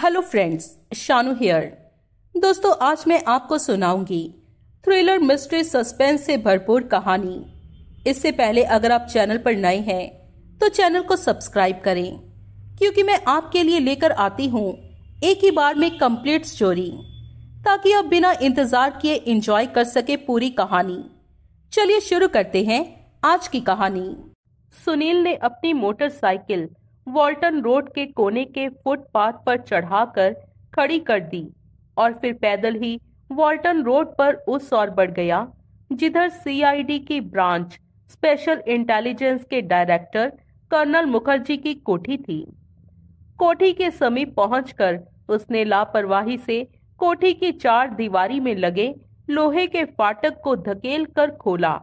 Hello friends, Shanu here. दोस्तों, आज मैं आपको सुनाऊंगी थ्रिलर मिस्ट्री सस्पेंस से भरपूर कहानी। इससे पहले अगर आप चैनल पर नए हैं तो चैनल को सब्सक्राइब करें, क्योंकि मैं आपके लिए लेकर आती हूँ एक ही बार में कंप्लीट स्टोरी, ताकि आप बिना इंतजार किए एंजॉय कर सके पूरी कहानी। चलिए शुरू करते हैं आज की कहानी। सुनील ने अपनी मोटरसाइकिल वॉल्टन रोड के कोने के फुटपाथ पर चढ़ाकर खड़ी कर दी और फिर पैदल ही वॉल्टन रोड पर उस ओर बढ़ गया जिधर सीआईडी की ब्रांच स्पेशल इंटेलिजेंस के डायरेक्टर कर्नल मुखर्जी की कोठी थी। कोठी के समीप पहुंचकर उसने लापरवाही से कोठी की चार दीवारी में लगे लोहे के फाटक को धकेल कर खोला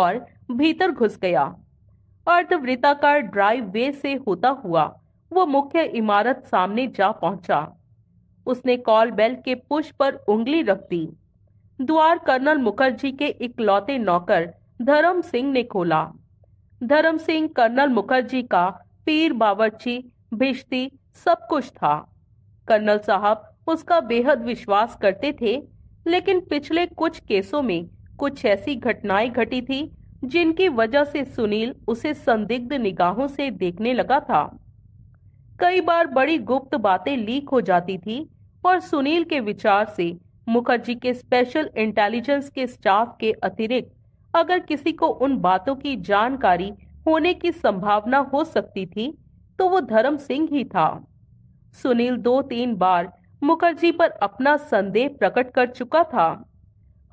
और भीतर घुस गया। अर्धवृत्ताकार ड्राइववे से होता हुआ वो मुख्य इमारत सामने जा पहुंचा। उसने कॉल बेल के पुश पर उंगली रख दी। द्वार कर्नल मुखर्जी के इकलौते नौकर धर्म सिंह ने खोला। धर्म सिंह कर्नल मुखर्जी का पीर, बावर्ची, भिश्ती सब कुछ था। कर्नल साहब उसका बेहद विश्वास करते थे, लेकिन पिछले कुछ केसों में कुछ ऐसी घटनाएं घटी थी जिनकी वजह से सुनील उसे संदिग्ध निगाहों से देखने लगा था। कई बार बड़ी गुप्त बातें लीक हो जाती थी और सुनील के विचार से मुखर्जी के स्पेशल इंटेलिजेंस के स्टाफ के अतिरिक्त अगर किसी को उन बातों की जानकारी होने की संभावना हो सकती थी तो वो धर्म सिंह ही था। सुनील 2-3 बार मुखर्जी पर अपना संदेह प्रकट कर चुका था।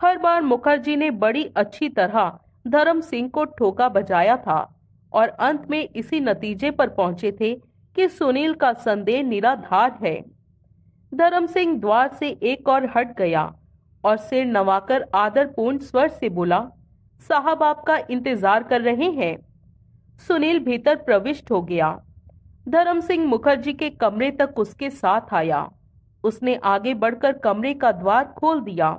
हर बार मुखर्जी ने बड़ी अच्छी तरह धर्म सिंह को ठोका बजाया था और अंत में इसी नतीजे पर पहुंचे थे कि सुनील का संदेह निराधार है। धर्म सिंह द्वार से एक और हट गया और सिर नवाकर आदरपूर्ण स्वर से बोला, साहब आपका इंतजार कर रहे हैं। सुनील भीतर प्रविष्ट हो गया। धर्म सिंह मुखर्जी के कमरे तक उसके साथ आया। उसने आगे बढ़कर कमरे का द्वार खोल दिया।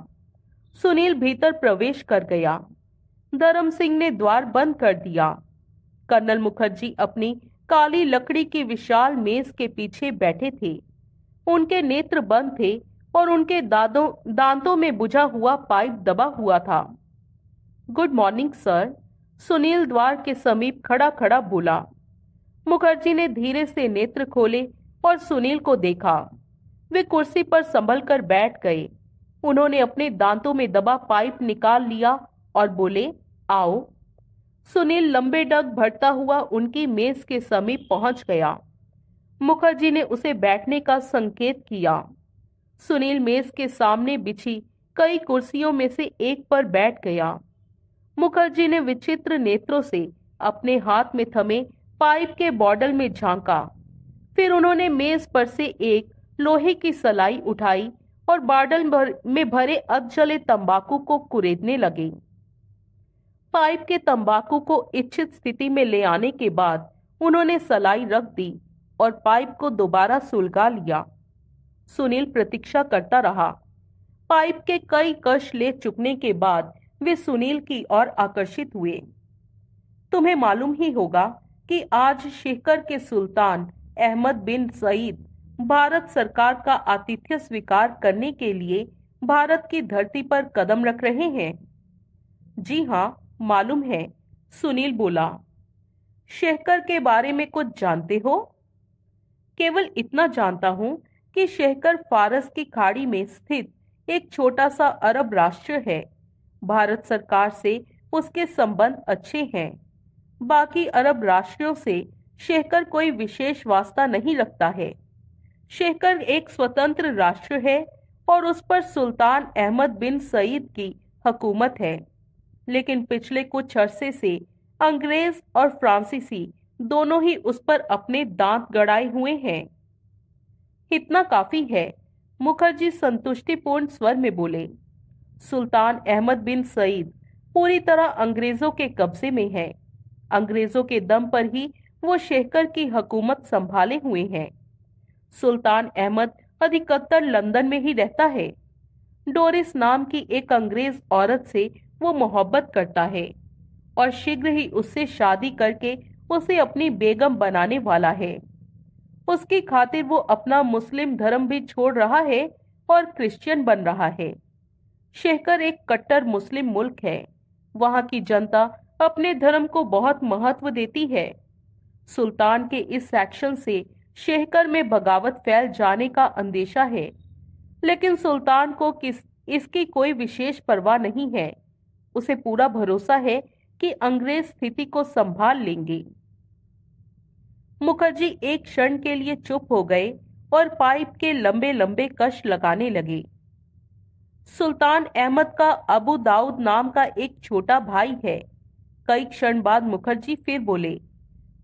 सुनील भीतर प्रवेश कर गया। धर्म सिंह ने द्वार बंद कर दिया। कर्नल मुखर्जी अपनी काली लकड़ी की विशाल मेज के पीछे बैठे थे। उनके नेत्र बंद थे और उनके दांतों में बुझा हुआ पाइप दबा हुआ था। गुड मॉर्निंग सर, सुनील द्वार के समीप खड़ा खड़ा बोला। मुखर्जी ने धीरे से नेत्र खोले और सुनील को देखा। वे कुर्सी पर संभल कर बैठ गए। उन्होंने अपने दांतों में दबा पाइप निकाल लिया और बोले, आओ। सुनील लंबे डग भरता हुआ उनकी मेज के समीप पहुंच गया। मुखर्जी ने उसे बैठने का संकेत किया। सुनील मेज के सामने बिछी कई कुर्सियों में से एक पर बैठ गया। मुखर्जी ने विचित्र नेत्रों से अपने हाथ में थमे पाइप के बॉटल में झांका। फिर उन्होंने मेज पर से एक लोहे की सलाई उठाई और बॉटल में भरे अब जले तंबाकू को कुरेदने लगे। पाइप के तंबाकू को इच्छित स्थिति में ले आने के बाद उन्होंने सलाई रख दी और पाइप को दोबारा सुलगा लिया। सुनील प्रतीक्षा करता रहा। पाइप के कई कश ले चुकने के बाद वे सुनील की ओर आकर्षित हुए। तुम्हें मालूम ही होगा कि आज शेखर के सुल्तान अहमद बिन सईद भारत सरकार का आतिथ्य स्वीकार करने के लिए भारत की धरती पर कदम रख रहे हैं। जी हाँ, मालूम है, सुनील बोला। शेखर के बारे में कुछ जानते हो? केवल इतना जानता हूँ कि शेखर फारस की खाड़ी में स्थित एक छोटा सा अरब राष्ट्र है। भारत सरकार से उसके संबंध अच्छे हैं। बाकी अरब राष्ट्रों से शेखर कोई विशेष वास्ता नहीं रखता है। शेखर एक स्वतंत्र राष्ट्र है और उस पर सुल्तान अहमद बिन सईद की हकूमत है, लेकिन पिछले कुछ अरसे से अंग्रेज और फ्रांसीसी दोनों ही उस पर अपने दांत गड़ाए हुए हैं। इतना काफी है, मुखर्जी संतुष्टिपूर्ण स्वर में बोले। सुल्तान अहमद बिन सईद पूरी तरह अंग्रेजों के कब्जे में है। अंग्रेजों के दम पर ही वो शेखर की हकूमत संभाले हुए हैं। सुल्तान अहमद अधिकतर लंदन में ही रहता है। डोरिस नाम की एक अंग्रेज औरत से वो मोहब्बत करता है और शीघ्र ही उससे शादी करके उसे अपनी बेगम बनाने वाला है। उसकी खातिर वो अपना मुस्लिम धर्म भी छोड़ रहा है और क्रिश्चियन बन रहा है। शेखर एक कट्टर मुस्लिम मुल्क है, वहां की जनता अपने धर्म को बहुत महत्व देती है। सुल्तान के इस एक्शन से शेखर में बगावत फैल जाने का अंदेशा है, लेकिन सुल्तान को इसकी कोई विशेष परवाह नहीं है। उसे पूरा भरोसा है कि अंग्रेज स्थिति को संभाल लेंगे। मुखर्जी एक क्षण के लिए चुप हो गए और पाइप के लंबे लंबे कश लगाने लगे। सुल्तान अहमद का अबू दाऊद नाम का एक छोटा भाई है। कई क्षण बाद मुखर्जी फिर बोले,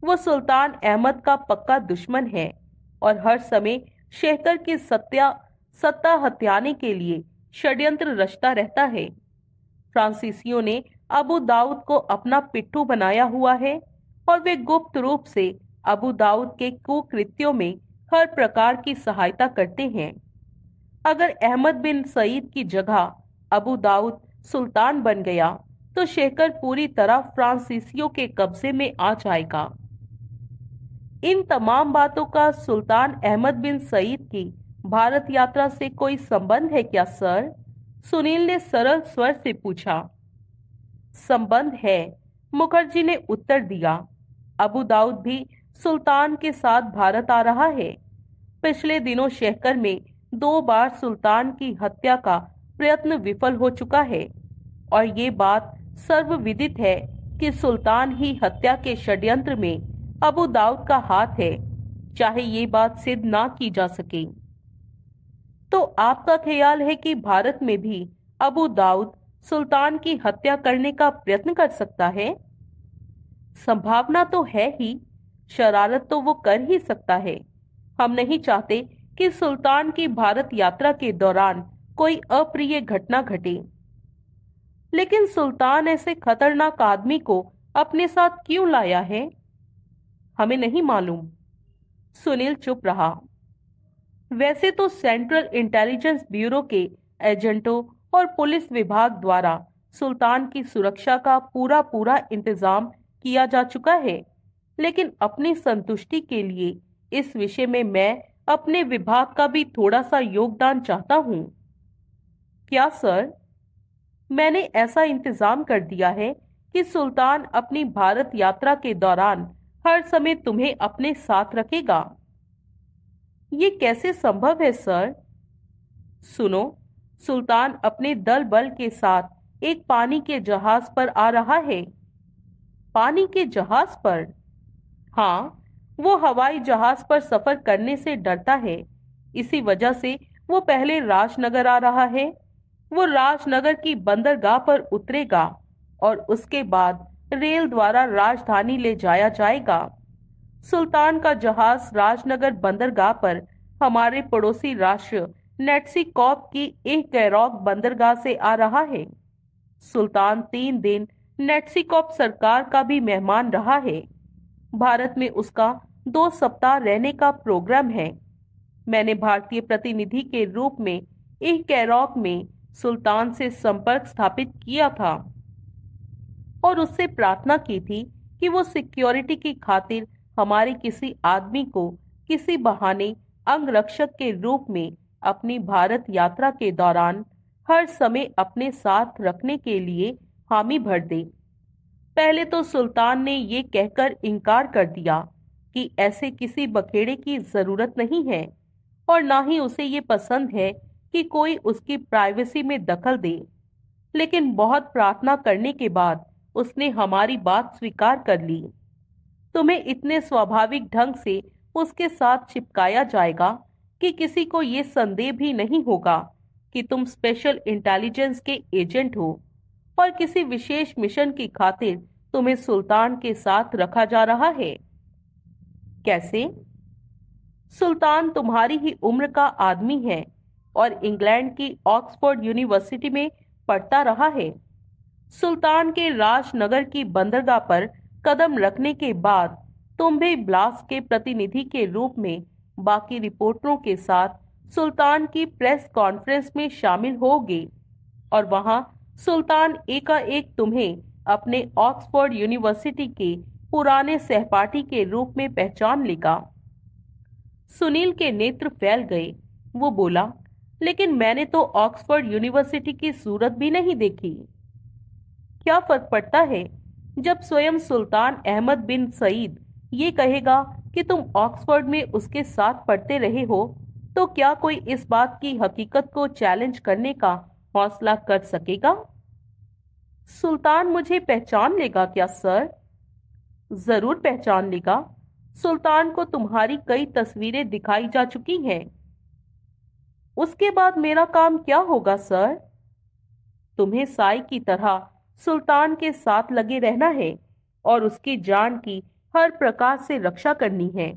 वो सुल्तान अहमद का पक्का दुश्मन है और हर समय शेखर की सत्ता हथियाने के लिए षड्यंत्र रचता रहता है। फ्रांसीसियों ने अबू दाऊद को अपना पिट्ठू बनाया हुआ है और वे गुप्त रूप से अबू दाऊद के कुकृत्यों में हर प्रकार की सहायता करते हैं। अगर अहमद बिन सईद की जगह अबू दाऊद सुल्तान बन गया तो शेखर पूरी तरह फ्रांसीसियों के कब्जे में आ जाएगा। इन तमाम बातों का सुल्तान अहमद बिन सईद की भारत यात्रा से कोई संबंध है क्या सर? सुनील ने सरल स्वर से पूछा। संबंध है, मुखर्जी ने उत्तर दिया। अबू दाऊद भी सुल्तान के साथ भारत आ रहा है। पिछले दिनों शेखर में 2 बार सुल्तान की हत्या का प्रयत्न विफल हो चुका है और ये बात सर्वविदित है कि सुल्तान ही हत्या के षड्यंत्र में अबू दाऊद का हाथ है, चाहे ये बात सिद्ध ना की जा सके। तो आपका ख्याल है कि भारत में भी अबू दाऊद सुल्तान की हत्या करने का प्रयत्न कर सकता है? संभावना तो है ही, शरारत तो वो कर ही सकता है। हम नहीं चाहते कि सुल्तान की भारत यात्रा के दौरान कोई अप्रिय घटना घटे। लेकिन सुल्तान ऐसे खतरनाक आदमी को अपने साथ क्यों लाया है? हमें नहीं मालूम। सुनील चुप रहा। वैसे तो सेंट्रल इंटेलिजेंस ब्यूरो के एजेंटों और पुलिस विभाग द्वारा सुल्तान की सुरक्षा का पूरा पूरा इंतजाम किया जा चुका है, लेकिन अपनी संतुष्टि के लिए इस विषय में मैं अपने विभाग का भी थोड़ा सा योगदान चाहता हूँ। क्या सर? मैंने ऐसा इंतजाम कर दिया है कि सुल्तान अपनी भारत यात्रा के दौरान हर समय तुम्हें अपने साथ रखेगा। ये कैसे संभव है सर? सुनो, सुल्तान अपने दल बल के साथ एक पानी के जहाज पर आ रहा है। पानी के जहाज पर? हाँ, वो हवाई जहाज पर सफर करने से डरता है। इसी वजह से वो पहले राजनगर आ रहा है। वो राजनगर की बंदरगाह पर उतरेगा और उसके बाद रेल द्वारा राजधानी ले जाया जाएगा। सुल्तान का जहाज राजनगर बंदरगाह पर हमारे पड़ोसी राष्ट्र नेटसिकॉप की एक गैरॉक बंदरगाह से आ रहा है। सुल्तान 3 दिन नेटसिकॉप सरकार का भी मेहमान रहा है। भारत में उसका 2 सप्ताह रहने का प्रोग्राम है। मैंने भारतीय प्रतिनिधि के रूप में एक कैरोक में सुल्तान से संपर्क स्थापित किया था और उससे प्रार्थना की थी कि वो सिक्योरिटी की खातिर हमारे किसी आदमी को किसी बहाने अंगरक्षक के रूप में अपनी भारत यात्रा के दौरान हर समय अपने साथ रखने के लिए हामी भर दे। पहले तो सुल्तान ने ये कहकर इनकार कर दिया कि ऐसे किसी बखेड़े की जरूरत नहीं है और ना ही उसे ये पसंद है कि कोई उसकी प्राइवेसी में दखल दे, लेकिन बहुत प्रार्थना करने के बाद उसने हमारी बात स्वीकार कर ली। तुम्हें इतने स्वाभाविक ढंग से उसके साथ चिपकाया जाएगा कि किसी को ये संदेह भी नहीं होगा कि तुम स्पेशल इंटेलिजेंस के एजेंट हो और किसी विशेष मिशन की खातिर तुम्हें सुल्तान के साथ रखा जा रहा है। कैसे? सुल्तान तुम्हारी ही उम्र का आदमी है और इंग्लैंड की ऑक्सफोर्ड यूनिवर्सिटी में पढ़ता रहा है। सुल्तान के राजनगर की बंदरगाह पर कदम रखने के बाद तुम भी ब्लास्ट के प्रतिनिधि के रूप में बाकी रिपोर्टरों के साथ सुल्तान की प्रेस कॉन्फ्रेंस में शामिल होगे और वहां सुल्तान एकाएक तुम्हें अपने ऑक्सफोर्ड यूनिवर्सिटी के पुराने सहपाठी के रूप में पहचान लेगा। सुनील के नेत्र फैल गए। वो बोला, लेकिन मैंने तो ऑक्सफोर्ड यूनिवर्सिटी की सूरत भी नहीं देखी। क्या फर्क पड़ता है जब स्वयं सुल्तान अहमद बिन सईद ये कहेगा कि तुम ऑक्सफोर्ड में उसके साथ पढ़ते रहे हो, तो क्या कोई इस बात की हकीकत को चैलेंज करने का हौसला कर सकेगा? सुल्तान मुझे पहचान लेगा क्या सर? जरूर पहचान लेगा। सुल्तान को तुम्हारी कई तस्वीरें दिखाई जा चुकी हैं। उसके बाद मेरा काम क्या होगा सर? तुम्हें साई की तरह सुल्तान के साथ लगे रहना है और उसकी जान की हर प्रकार से रक्षा करनी है।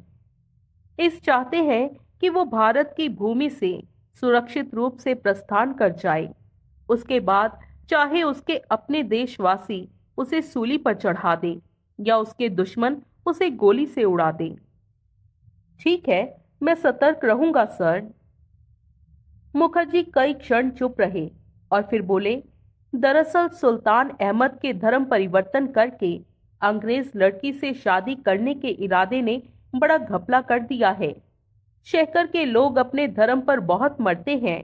इस चाहते हैं कि वो भारत की भूमि से सुरक्षित रूप से प्रस्थान कर जाए। उसके बाद चाहे उसके अपने देशवासी उसे सूली पर चढ़ा दे या उसके दुश्मन उसे गोली से उड़ा दे। ठीक है, मैं सतर्क रहूंगा सर। मुखर्जी कई क्षण चुप रहे और फिर बोले, दरअसल सुल्तान अहमद के धर्म परिवर्तन करके अंग्रेज लड़की से शादी करने के इरादे ने बड़ा घपला कर दिया है। शेखर के लोग अपने धर्म पर बहुत मरते हैं।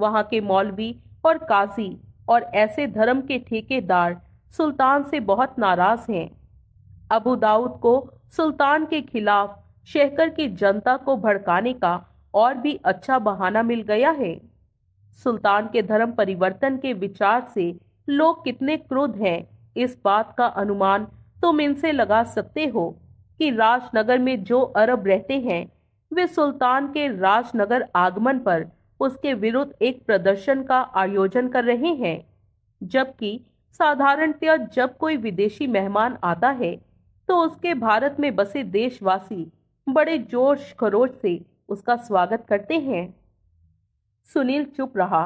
वहां के मौलवी और काजी और ऐसे धर्म के ठेकेदार सुल्तान से बहुत नाराज हैं। अबू दाऊद को सुल्तान के खिलाफ शेखर की जनता को भड़काने का और भी अच्छा बहाना मिल गया है। सुल्तान के धर्म परिवर्तन के विचार से लोग कितने क्रोध हैं, इस बात का अनुमान तुम इनसे लगा सकते हो कि राजनगर में जो अरब रहते हैं वे सुल्तान के राजनगर आगमन पर उसके विरुद्ध एक प्रदर्शन का आयोजन कर रहे हैं, जबकि साधारणतया जब कोई विदेशी मेहमान आता है तो उसके भारत में बसे देशवासी बड़े जोश खरोश से उसका स्वागत करते हैं। सुनील चुप रहा।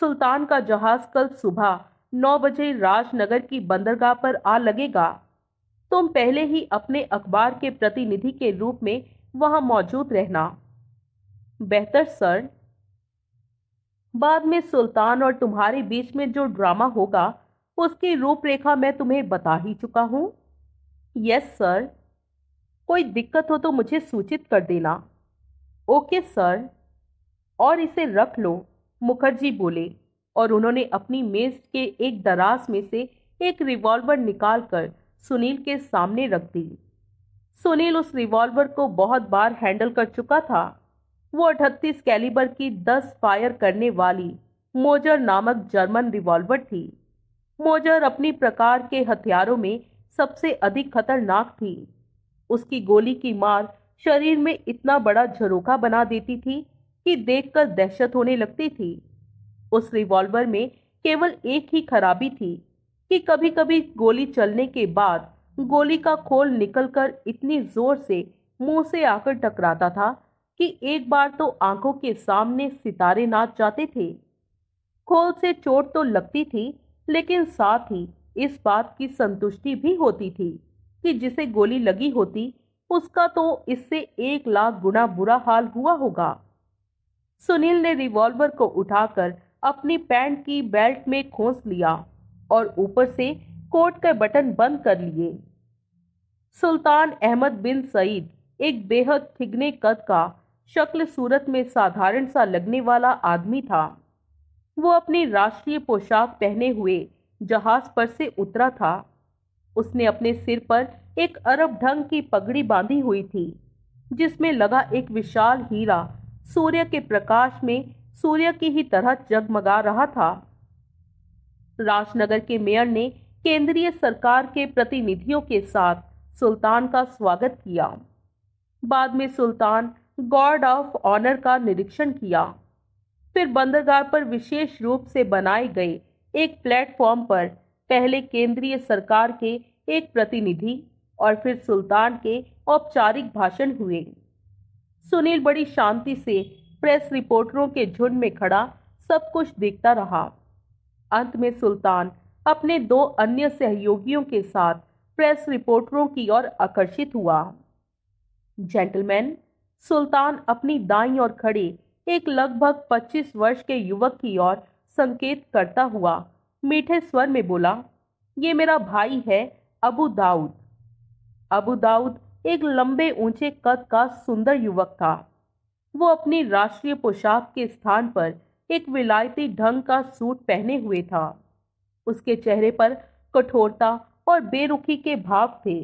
सुल्तान का जहाज कल सुबह 9 बजे राजनगर की बंदरगाह पर आ लगेगा। तुम पहले ही अपने अखबार के प्रतिनिधि के रूप में वहां मौजूद रहना। बेहतर सर। बाद में सुल्तान और तुम्हारे बीच में जो ड्रामा होगा उसकी रूपरेखा मैं तुम्हें बता ही चुका हूं। Yes sir. कोई दिक्कत हो तो मुझे सूचित कर देना। Okay sir. और इसे रख लो, मुखर्जी बोले और उन्होंने अपनी मेज के एक दराज में से एक रिवॉल्वर निकालकर सुनील के सामने रख दी। सुनील उस रिवॉल्वर को बहुत बार हैंडल कर चुका था। वो 38 कैलिबर की 10 फायर करने वाली मोजर नामक जर्मन रिवॉल्वर थी। मोजर अपनी प्रकार के हथियारों में सबसे अधिक खतरनाक थी। उसकी गोली की मार शरीर में इतना बड़ा झरोखा बना देती थी कि देखकर दहशत होने लगती थी। उस रिवॉल्वर में केवल एक ही खराबी थी कि कभी कभी गोली चलने के बाद गोली का खोल निकलकर इतनी जोर से मुंह से आकर टकराता था कि एक बार तो आंखों के सामने सितारे नाच जाते थे। खोल से चोट तो लगती थी, लेकिन साथ ही इस बात की संतुष्टि भी होती थी कि जिसे गोली लगी होती उसका तो इससे 1,00,000 गुना बुरा हाल हुआ होगा। सुनील ने रिवॉल्वर को उठाकर अपनी पैंट की बेल्ट में खोस लिया और ऊपर से कोट के बटन बंद कर लिए। सुल्तान अहमद बिन सईद एक बेहद ठिगने कद का, शक्ल सूरत में साधारण सा लगने वाला आदमी था। वो अपनी राष्ट्रीय पोशाक पहने हुए जहाज पर से उतरा था। उसने अपने सिर पर एक अरब ढंग की पगड़ी बांधी हुई थी जिसमें लगा एक विशाल हीरा सूर्य के प्रकाश में सूर्य की ही तरह जगमगा रहा था। राजनगर के मेयर ने केंद्रीय सरकार के प्रतिनिधियों के साथ सुल्तान का स्वागत किया। बाद में सुल्तान गार्ड ऑफ ऑनर का निरीक्षण किया। फिर बंदरगाह पर विशेष रूप से बनाए गए एक प्लेटफॉर्म पर पहले केंद्रीय सरकार के एक प्रतिनिधि और फिर सुल्तान के औपचारिक भाषण हुए। सुनील बड़ी शांति से प्रेस रिपोर्टरों के झुंड में खड़ा सब कुछ देखता रहा। अंत में सुल्तान अपने 2 अन्य सहयोगियों के साथ प्रेस रिपोर्टरों की ओर आकर्षित हुआ। जेंटलमैन, सुल्तान अपनी दाईं ओर खड़े एक लगभग 25 वर्ष के युवक की ओर संकेत करता हुआ मीठे स्वर में बोला, ये मेरा भाई है अबू दाऊद। अबू दाऊद एक लंबे ऊंचे कद का सुंदर युवक था। वो अपनी राष्ट्रीय पोशाक के स्थान पर एक विलायती ढंग का सूट पहने हुए था। उसके चेहरे पर कठोरता और बेरुखी के भाव थे।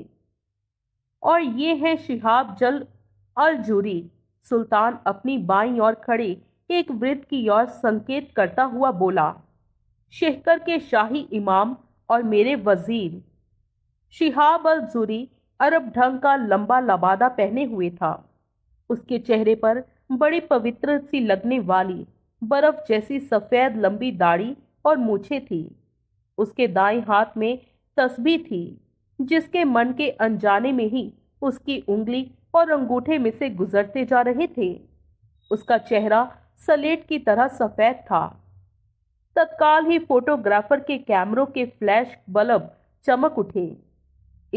और ये हैं शिहाब अल-ज़ूरी। सुल्तान अपनी बाईं ओर खड़े एक वृद्ध की ओर संकेत करता हुआ बोला, शेखकर के शाही इमाम और मेरे वजीर। शिहाब अल-ज़ूरी अरब ढंग का लंबा लबादा पहने हुए था। उसके चेहरे पर बड़ी पवित्र सी लगने वाली बर्फ जैसी सफ़ेद लंबी दाढ़ी और मूछें थी। उसके दाएं हाथ में तस्बीह थी, जिसके मन के अनजाने में ही उसकी उंगली और अंगूठे में से गुजरते जा रहे थे। उसका चेहरा सलेट की तरह सफ़ेद था। तत्काल ही फोटोग्राफर के कैमरों के फ्लैश बल्ब चमक उठे।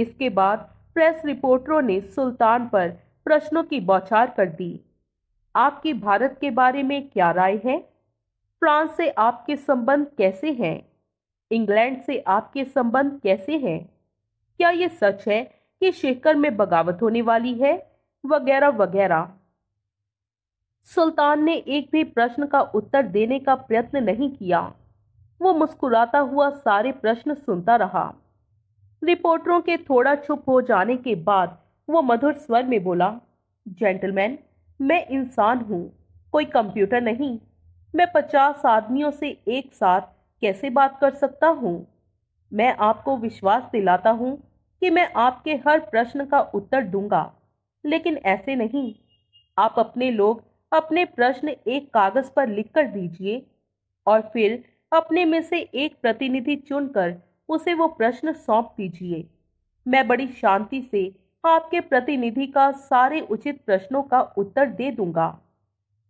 इसके बाद प्रेस रिपोर्टरों ने सुल्तान पर प्रश्नों की बौछार कर दी। आपकी भारत के बारे में क्या राय है? फ्रांस से आपके संबंध कैसे हैं? इंग्लैंड से आपके संबंध कैसे हैं? क्या ये सच है कि शेखर में बगावत होने वाली है? वगैरह वगैरह। सुल्तान ने एक भी प्रश्न का उत्तर देने का प्रयत्न नहीं किया। वो मुस्कुराता हुआ सारे प्रश्न सुनता रहा। रिपोर्टरों के थोड़ा चुप हो जाने के बाद वो मधुर स्वर में बोला, जेंटलमैन, मैं इंसान हूँ, कोई कंप्यूटर नहीं। मैं 50 आदमियों से एक साथ कैसे बात कर सकता हूँ? मैं आपको विश्वास दिलाता हूँ कि मैं आपके हर प्रश्न का उत्तर दूंगा, लेकिन ऐसे नहीं। आप अपने लोग अपने प्रश्न एक कागज़ पर लिख कर दीजिए और फिर अपने में से एक प्रतिनिधि चुनकर उसे वो प्रश्न सौंप दीजिए। मैं बड़ी शांति से आपके प्रतिनिधि का सारे उचित प्रश्नों का उत्तर दे दूंगा।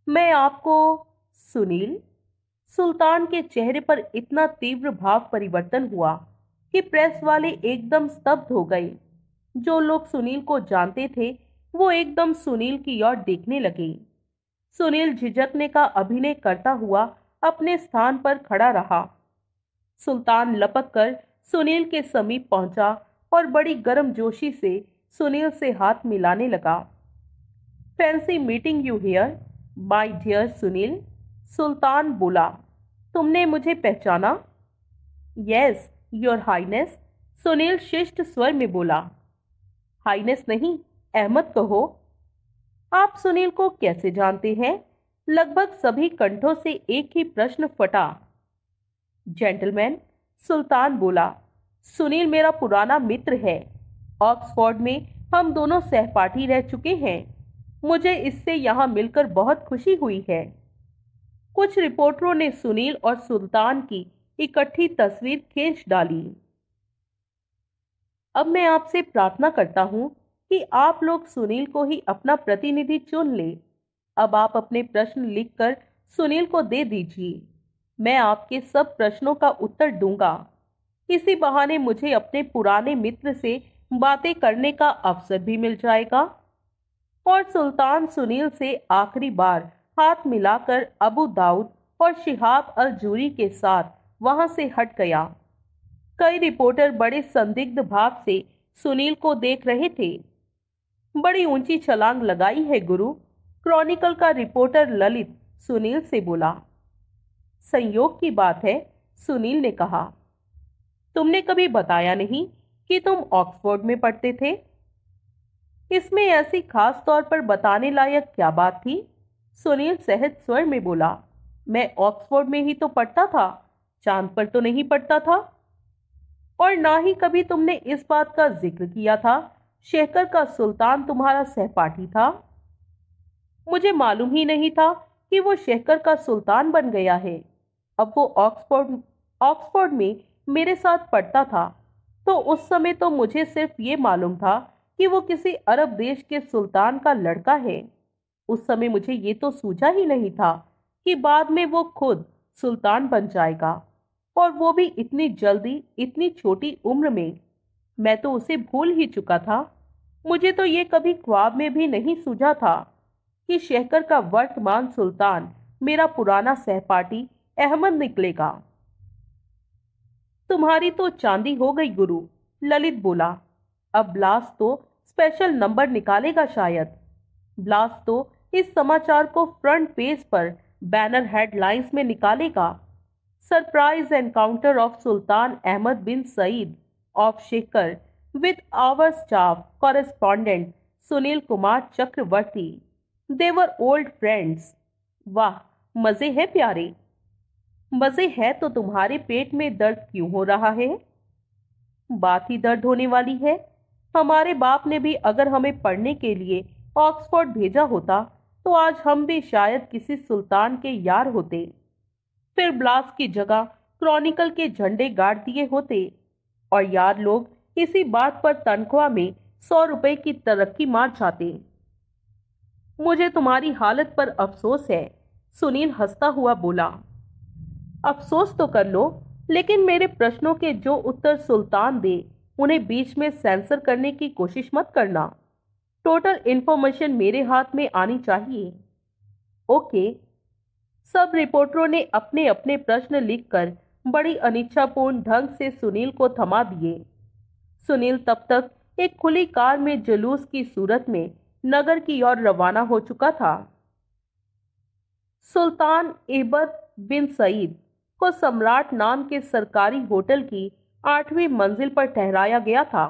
मैं आपको सुनील। सुल्तान के चेहरे पर इतना तीव्र भाव परिवर्तन हुआ कि प्रेस वाले एकदम स्तब्ध हो गए। जो लोग सुनील को जानते थे वो एकदम सुनील की ओर देखने लगे। सुनील झिझकने का अभिनय करता हुआ अपने स्थान पर खड़ा रहा। सुल्तान लपक कर सुनील के समीप पहुंचा और बड़ी गर्मजोशी से सुनील से हाथ मिलाने लगा। Fancy meeting you here, my dear Sunil. Sultan बोला, तुमने मुझे पहचाना? यस योर हाइनेस, सुनील शिष्ट स्वर में बोला। हाइनेस नहीं, अहमद कहो। आप सुनील को कैसे जानते हैं? लगभग सभी कंठों से एक ही प्रश्न फटा। जेंटलमैन, सुल्तान बोला, सुनील मेरा पुराना मित्र है। ऑक्सफोर्ड में हम दोनों सहपाठी रह चुके हैं। मुझे इससे यहाँ मिलकर बहुत खुशी हुई है। कुछ रिपोर्टरों ने सुनील और सुल्तान की इकट्ठी तस्वीर खींच डाली। अब मैं आपसे प्रार्थना करता हूँ कि आप लोग सुनील को ही अपना प्रतिनिधि चुन ले। अब आप अपने प्रश्न लिखकर सुनील को दे दीजिए। मैं आपके सब प्रश्नों का उत्तर दूंगा। इसी बहाने मुझे अपने पुराने मित्र से बातें करने का अवसर भी मिल जाएगा। और सुल्तान सुनील से आखिरी बार हाथ मिलाकर अबू दाऊद और शिहाब अल-ज़ूरी के साथ वहां से हट गया। कई रिपोर्टर बड़े संदिग्ध भाव से सुनील को देख रहे थे। बड़ी ऊंची छलांग लगाई है गुरु, क्रॉनिकल का रिपोर्टर ललित सुनील से बोला। संयोग की बात है, सुनील ने कहा। तुमने कभी बताया नहीं कि तुम ऑक्सफोर्ड में पढ़ते थे। इसमें ऐसी खास तौर पर बताने लायक क्या बात थी? सुनील सहज स्वर में बोला। मैं ऑक्सफोर्ड में ही तो पढ़ता था, चांद पर तो नहीं पढ़ता था। और ना ही कभी तुमने इस बात का जिक्र किया था शेखर का सुल्तान तुम्हारा सहपाठी था। मुझे मालूम ही नहीं था कि वो शेखर का सुल्तान बन गया है। अब वो ऑक्सफोर्ड में मेरे साथ पढ़ता था, तो उस समय तो मुझे सिर्फ ये मालूम था कि वो किसी अरब देश के सुल्तान का लड़का है। उस समय मुझे ये तो सूझा ही नहीं था कि बाद में वो खुद सुल्तान बन जाएगा, और वो भी इतनी जल्दी, इतनी छोटी उम्र में। मैं तो उसे भूल ही चुका था। मुझे तो ये कभी ख्वाब में भी नहीं सूझा था कि शेखर का वर्तमान सुल्तान मेरा पुराना सहपाठी अहमद निकलेगा। तुम्हारी तो चांदी हो गई गुरु, ललित बोला। अब ब्लास्ट तो स्पेशल नंबर निकालेगा शायद। ब्लास्ट तो इस समाचार को फ्रंट पेज पर बैनर हेडलाइंस में निकालेगा। Surprise encounter of Sultan Ahmad bin Saeed of Shekhar with our staff correspondent Sunil Kumar Chakravarti, they were old friends. वाह, मजे है प्यारे। मजे है तो तुम्हारे पेट में दर्द क्यों हो रहा है? बात ही दर्द होने वाली है। हमारे बाप ने भी अगर हमें पढ़ने के लिए ऑक्सफोर्ड भेजा होता तो आज हम भी शायद किसी सुल्तान के यार होते, फिर ब्लास्ट की जगह क्रॉनिकल के झंडे गाड़ दिए होते और यार लोग इसी बात पर तनख्वाह में 100 रुपए की तरक्की मार जाते। मुझे तुम्हारी हालत पर अफसोस है, सुनील हंसता हुआ बोला। अफसोस तो कर लो, लेकिन मेरे प्रश्नों के जो उत्तर सुल्तान दे उन्हें बीच में सेंसर करने की कोशिश मत करना। टोटल इन्फॉर्मेशन मेरे हाथ में आनी चाहिए। ओके। सब रिपोर्टरों ने अपने अपने प्रश्न लिखकर बड़ी अनिच्छापूर्ण ढंग से सुनील को थमा दिए। सुनील तब तक एक खुली कार में जुलूस की सूरत में नगर की ओर रवाना हो चुका था। सुल्तान अहमद बिन सईद को सम्राट नाम के सरकारी होटल की 8वीं मंजिल पर ठहराया गया था।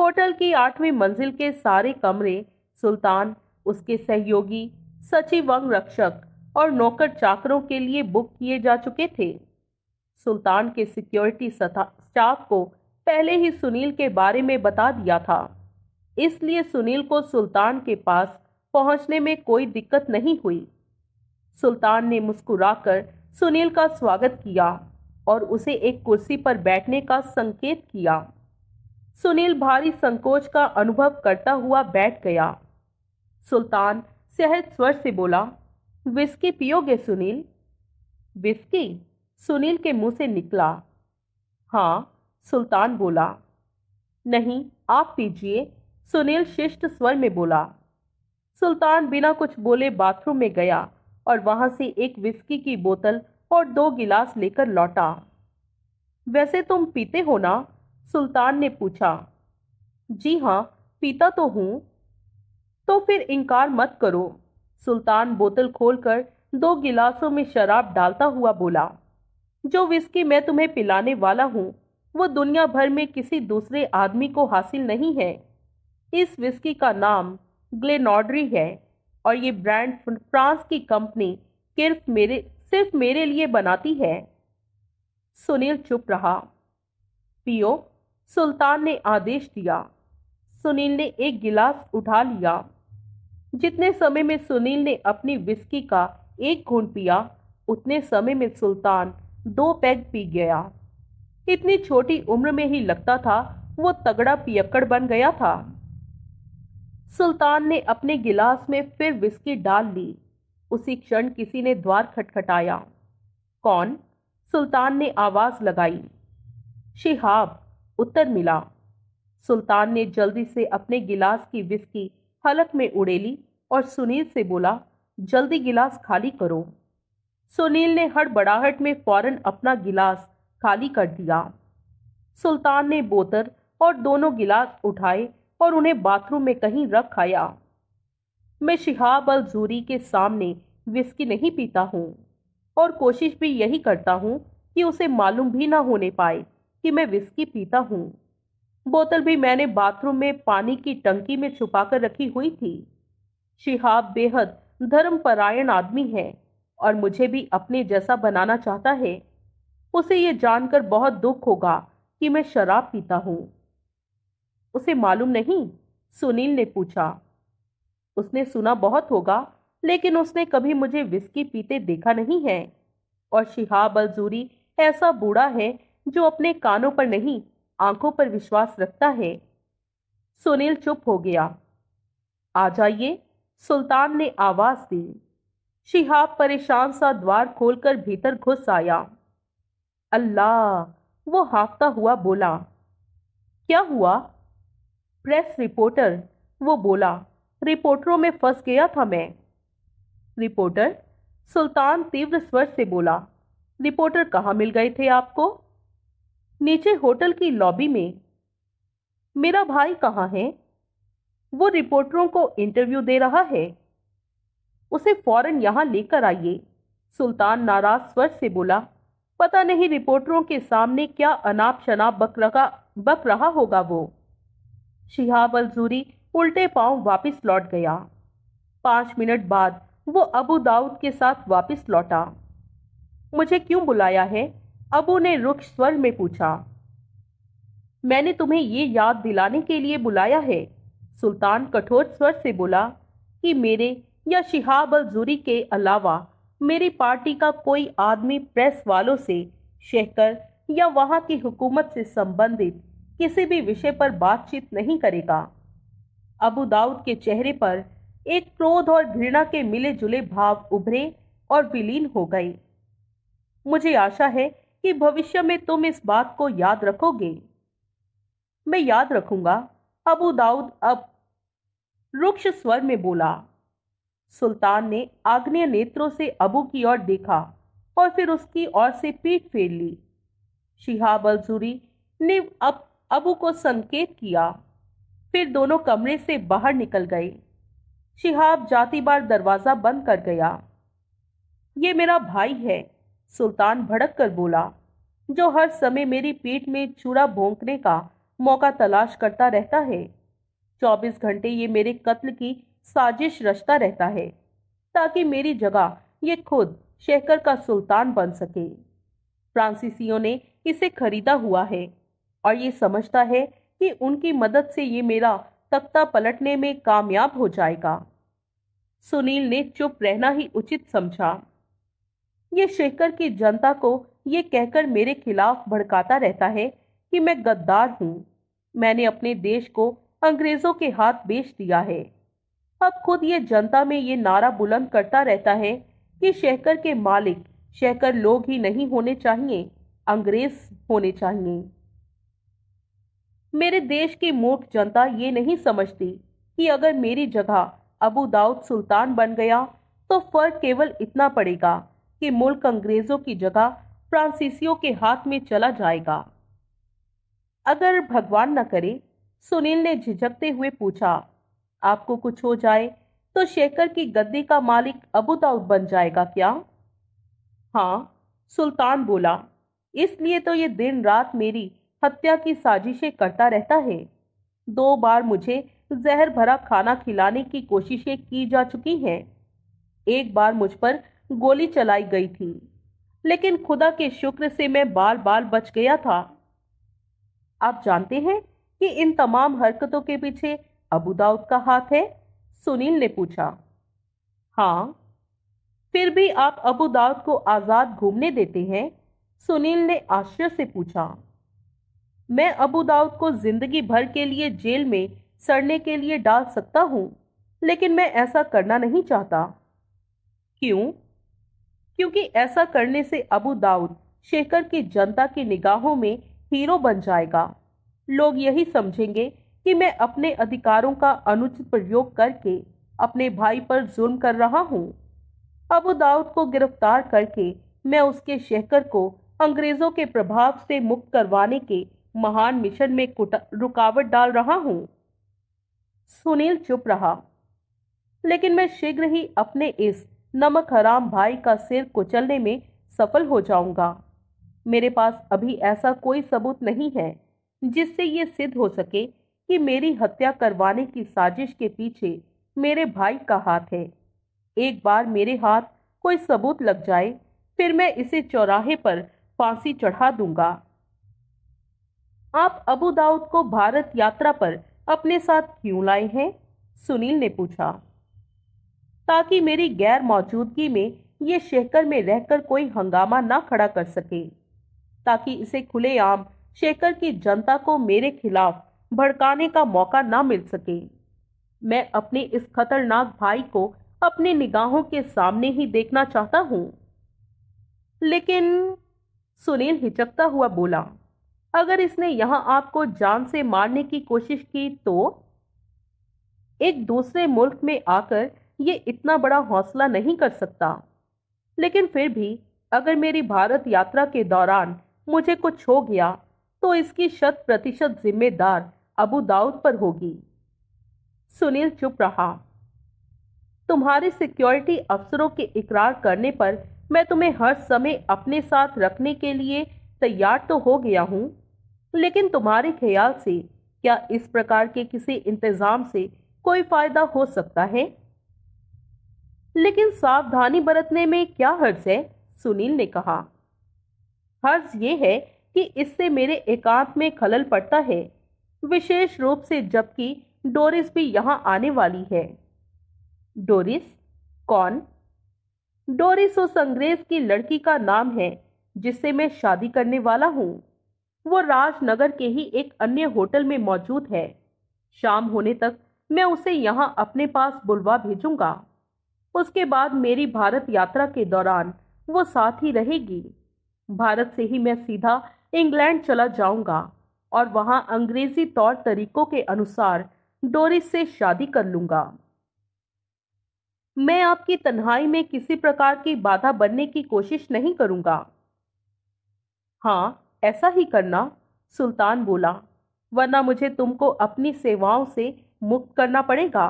होटल की 8वीं मंजिल के सारे कमरे सुल्तान, उसके सहयोगी, सचिव, अंग रक्षक और नौकर चाकरों के लिए बुक किए जा चुके थे। सुल्तान के सिक्योरिटी स्टाफ को पहले ही सुनील के बारे में बता दिया था, इसलिए सुनील को सुल्तान के पास पहुंचने में कोई दिक्कत नहीं हुई। सुल्तान ने मुस्कुराकर सुनील का स्वागत किया और उसे एक कुर्सी पर बैठने का संकेत किया। सुनील भारी संकोच का अनुभव करता हुआ बैठ गया। सुल्तान सहज स्वर से बोला, विस्की पियोगे सुनील? विस्की? सुनील के मुंह से निकला। हाँ, सुल्तान बोला। नहीं, आप पीजिए, सुनील शिष्ट स्वर में बोला। सुल्तान बिना कुछ बोले बाथरूम में गया और वहां से एक विस्की की बोतल और 2 गिलास लेकर लौटा। वैसे तुम पीते हो ना? सुल्तान ने पूछा। जी हाँ, पीता तो हूँ। तो फिर इनकार मत करो, सुल्तान बोतल खोलकर 2 गिलासों में शराब डालता हुआ बोला। जो विस्की मैं तुम्हें पिलाने वाला हूँ वो दुनिया भर में किसी दूसरे आदमी को हासिल नहीं है। इस विस्की का नाम ग्लेनॉड्री है और ये ब्रांड फ्रांस की कंपनी सिर्फ मेरे लिए बनाती है। सुनील चुप रहा। पियो, सुल्तान ने आदेश दिया। सुनील ने 1 गिलास उठा लिया। जितने समय में सुनील ने अपनी विस्की का 1 घूंट पिया उतने समय में सुल्तान 2 पैग पी गया। इतनी छोटी उम्र में ही लगता था वो तगड़ा पियक्कड़ बन गया था। सुल्तान ने अपने गिलास में फिर विस्की डाल ली। उसी क्षण किसी ने द्वार खटखटाया। कौन? सुल्तान ने आवाज लगाई। शिहाब, उत्तर मिला। सुल्तान ने जल्दी से अपने गिलास की विस्की हलक में उड़ेली और सुनील से बोला, जल्दी गिलास खाली करो। सुनील ने हड़बड़ाहट में फौरन अपना गिलास खाली कर दिया। सुल्तान ने बोतल और 2 गिलास उठाए और उन्हें बाथरूम में कहीं रख आया। मैं शिहाब अल ज़ूरी के सामने विस्की नहीं पीता हूँ और कोशिश भी यही करता हूँ कि उसे मालूम भी ना होने पाए कि मैं विस्की पीता हूँ। बोतल भी मैंने बाथरूम में पानी की टंकी में छुपाकर रखी हुई थी। शिहाब बेहद धर्मपरायण आदमी है और मुझे भी अपने जैसा बनाना चाहता है। उसे ये जानकर बहुत दुख होगा कि मैं शराब पीता हूँ। उसे मालूम नहीं? सुनील ने पूछा। उसने सुना बहुत होगा, लेकिन उसने कभी मुझे विस्की पीते देखा नहीं है और शिहाब अल ज़ूरी ऐसा बूढ़ा है जो अपने कानों पर नहीं आंखों पर विश्वास रखता है। सुनील चुप हो गया। आ जाइए, सुल्तान ने आवाज़ दी। शिहाब परेशान सा द्वार खोलकर भीतर घुस आया। अल्लाह, वो हाँफता हुआ बोला। क्या हुआ? प्रेस रिपोर्टर, वो बोला। रिपोर्टरों में फंस गया था मैं। रिपोर्टर? सुल्तान तीव्र स्वर से बोला। रिपोर्टर कहाँ मिल गए थे आपको? नीचे होटल की लॉबी में। मेरा भाई कहाँ है? वो रिपोर्टरों को इंटरव्यू दे रहा है। उसे फौरन यहाँ लेकर आइए, सुल्तान नाराज स्वर से बोला। पता नहीं रिपोर्टरों के सामने क्या अनाप शनाप बक रहा होगा वो। शिहाब अल-ज़ूरी उल्टे पांव वापस लौट गया। 5 मिनट बाद वो अबू दाऊद के साथ वापस लौटा। मुझे क्यों बुलाया है? अबू ने रुक्ष स्वर में पूछा। मैंने तुम्हें ये याद दिलाने के लिए बुलाया है, सुल्तान कठोर स्वर से बोला, कि मेरे या शिहाब अल-ज़ूरी के अलावा मेरी पार्टी का कोई आदमी प्रेस वालों से, शहकर या वहाँ की हुकूमत से संबंधित किसी भी विषय पर बातचीत नहीं करेगा। अबू दाऊद के चेहरे पर एक क्रोध और घृणा के मिले जुले भाव उभरे और विलीन हो गए। मुझे आशा है कि भविष्य में तुम इस बात को याद रखोगे। मैं याद रखूंगा, अबू दाऊद अब रुक्ष स्वर में बोला। सुल्तान ने आग्नेय नेत्रों से अबू की ओर देखा और फिर उसकी ओर से पीठ फेर ली। शिहाब अल-ज़ूरी ने अब अबू को संकेत किया, फिर दोनों कमरे से बाहर निकल गए। शिहाब जाती बार दरवाज़ा बंद कर गया। ये मेरा भाई है, सुल्तान भड़क कर बोला, जो हर समय मेरी पीठ में छुरा भोंकने का मौका तलाश करता रहता है। 24 घंटे ये मेरे कत्ल की साजिश रचता रहता है ताकि मेरी जगह ये खुद शहकर का सुल्तान बन सके। फ्रांसीसियों ने इसे खरीदा हुआ है और ये समझता है कि उनकी मदद से ये मेरा तख्ता पलटने में कामयाब हो जाएगा। सुनील ने चुप रहना ही उचित समझा। ये शहकर की जनता को ये कहकर मेरे खिलाफ भड़काता रहता है कि मैं गद्दार हूँ। मैंने अपने देश को अंग्रेज़ों के हाथ बेच दिया है। अब खुद ये जनता में ये नारा बुलंद करता रहता है कि शहकर के मालिक शहकर लोग ही नहीं होने चाहिए, अंग्रेज़ होने चाहिए। मेरे देश की मूर्ख जनता ये नहीं समझती कि अगर मेरी जगह अबू दाऊद सुल्तान बन गया तो फ़र्क केवल इतना पड़ेगा कि मुल्क अंग्रेज़ों की जगह फ्रांसीसियों के हाथ में चला जाएगा। अगर भगवान न करे, सुनील ने झिझकते हुए पूछा, आपको कुछ हो जाए तो शेखर की गद्दी का मालिक अबू दाऊद बन जाएगा क्या? हाँ, सुल्तान बोला, इसलिए तो ये दिन रात मेरी हत्या की साजिशें करता रहता है। 2 बार मुझे जहर भरा खाना खिलाने की कोशिशें की जा चुकी हैं। एक बार मुझ पर गोली चलाई गई थी, लेकिन खुदा के शुक्र से मैं बाल बाल बच गया था। आप जानते हैं कि इन तमाम हरकतों के पीछे अबू दाऊद का हाथ है, सुनील ने पूछा। हाँ, फिर भी आप अबू दाऊद को आज़ाद घूमने देते हैं, सुनील ने आश्चर्य से पूछा। मैं अबू दाऊद को जिंदगी भर के लिए जेल में सड़ने के लिए डाल सकता हूँ, लेकिन मैं ऐसा करना नहीं चाहता। क्यों? क्योंकि ऐसा करने से अबू दाऊद शेखर की जनता की निगाहों में हीरो बन जाएगा। लोग यही समझेंगे कि मैं अपने अधिकारों का अनुचित प्रयोग करके अपने भाई पर जुल्म कर रहा हूँ। अबू दाऊद को गिरफ्तार करके मैं उसके शहकर को अंग्रेज़ों के प्रभाव से मुक्त करवाने के महान मिशन में रुकावट डाल रहा हूँ। सुनील चुप रहा। लेकिन मैं शीघ्र ही अपने इस नमक हराम भाई का सिर कुचलने में सफल हो जाऊँगा। मेरे पास अभी ऐसा कोई सबूत नहीं है जिससे ये सिद्ध हो सके कि मेरी हत्या करवाने की साजिश के पीछे मेरे भाई का हाथ है। एक बार मेरे हाथ कोई सबूत लग जाए, फिर मैं इसे चौराहे पर फांसी चढ़ा दूंगा। आप अबू दाऊद को भारत यात्रा पर अपने साथ क्यों लाए हैं, सुनील ने पूछा। ताकि मेरी गैर मौजूदगी में ये शहकर में रहकर कोई हंगामा ना खड़ा कर सके, ताकि इसे खुलेआम शेखर की जनता को मेरे खिलाफ भड़काने का मौका ना मिल सके। मैं अपने इस खतरनाक भाई को अपनी निगाहों के सामने ही देखना चाहता हूँ। लेकिन, सुनील हिचकता हुआ बोला, अगर इसने यहाँ आपको जान से मारने की कोशिश की तो? एक दूसरे मुल्क में आकर ये इतना बड़ा हौसला नहीं कर सकता। लेकिन फिर भी अगर मेरी भारत यात्रा के दौरान मुझे कुछ हो गया तो इसकी 100% जिम्मेदार अबू दाऊद पर होगी। सुनील चुप रहा। तुम्हारे सिक्योरिटी अफसरों के इकरार करने पर मैं तुम्हें हर समय अपने साथ रखने के लिए तैयार तो हो गया हूँ, लेकिन तुम्हारे ख्याल से क्या इस प्रकार के किसी इंतज़ाम से कोई फ़ायदा हो सकता है? लेकिन सावधानी बरतने में क्या हर्ज है, सुनील ने कहा। हर्ज ये है कि इससे मेरे एकांत में खलल पड़ता है, विशेष रूप से जबकि डोरिस भी यहाँ आने वाली है। डोरिस? कौन? डोरिस उस अंग्रेज की लड़की का नाम है जिससे मैं शादी करने वाला हूँ। वो राजनगर के ही एक अन्य होटल में मौजूद है। शाम होने तक मैं उसे यहाँ अपने पास बुलवा भेजूंगा। उसके बाद मेरी भारत यात्रा के दौरान वो साथ ही रहेगी। भारत से ही मैं सीधा इंग्लैंड चला जाऊंगा और वहाँ अंग्रेजी तौर तरीकों के अनुसार डोरिस से शादी कर लूँगा। मैं आपकी तन्हाई में किसी प्रकार की बाधा बनने की कोशिश नहीं करूँगा। हाँ, ऐसा ही करना, सुल्तान बोला, वरना मुझे तुमको अपनी सेवाओं से मुक्त करना पड़ेगा।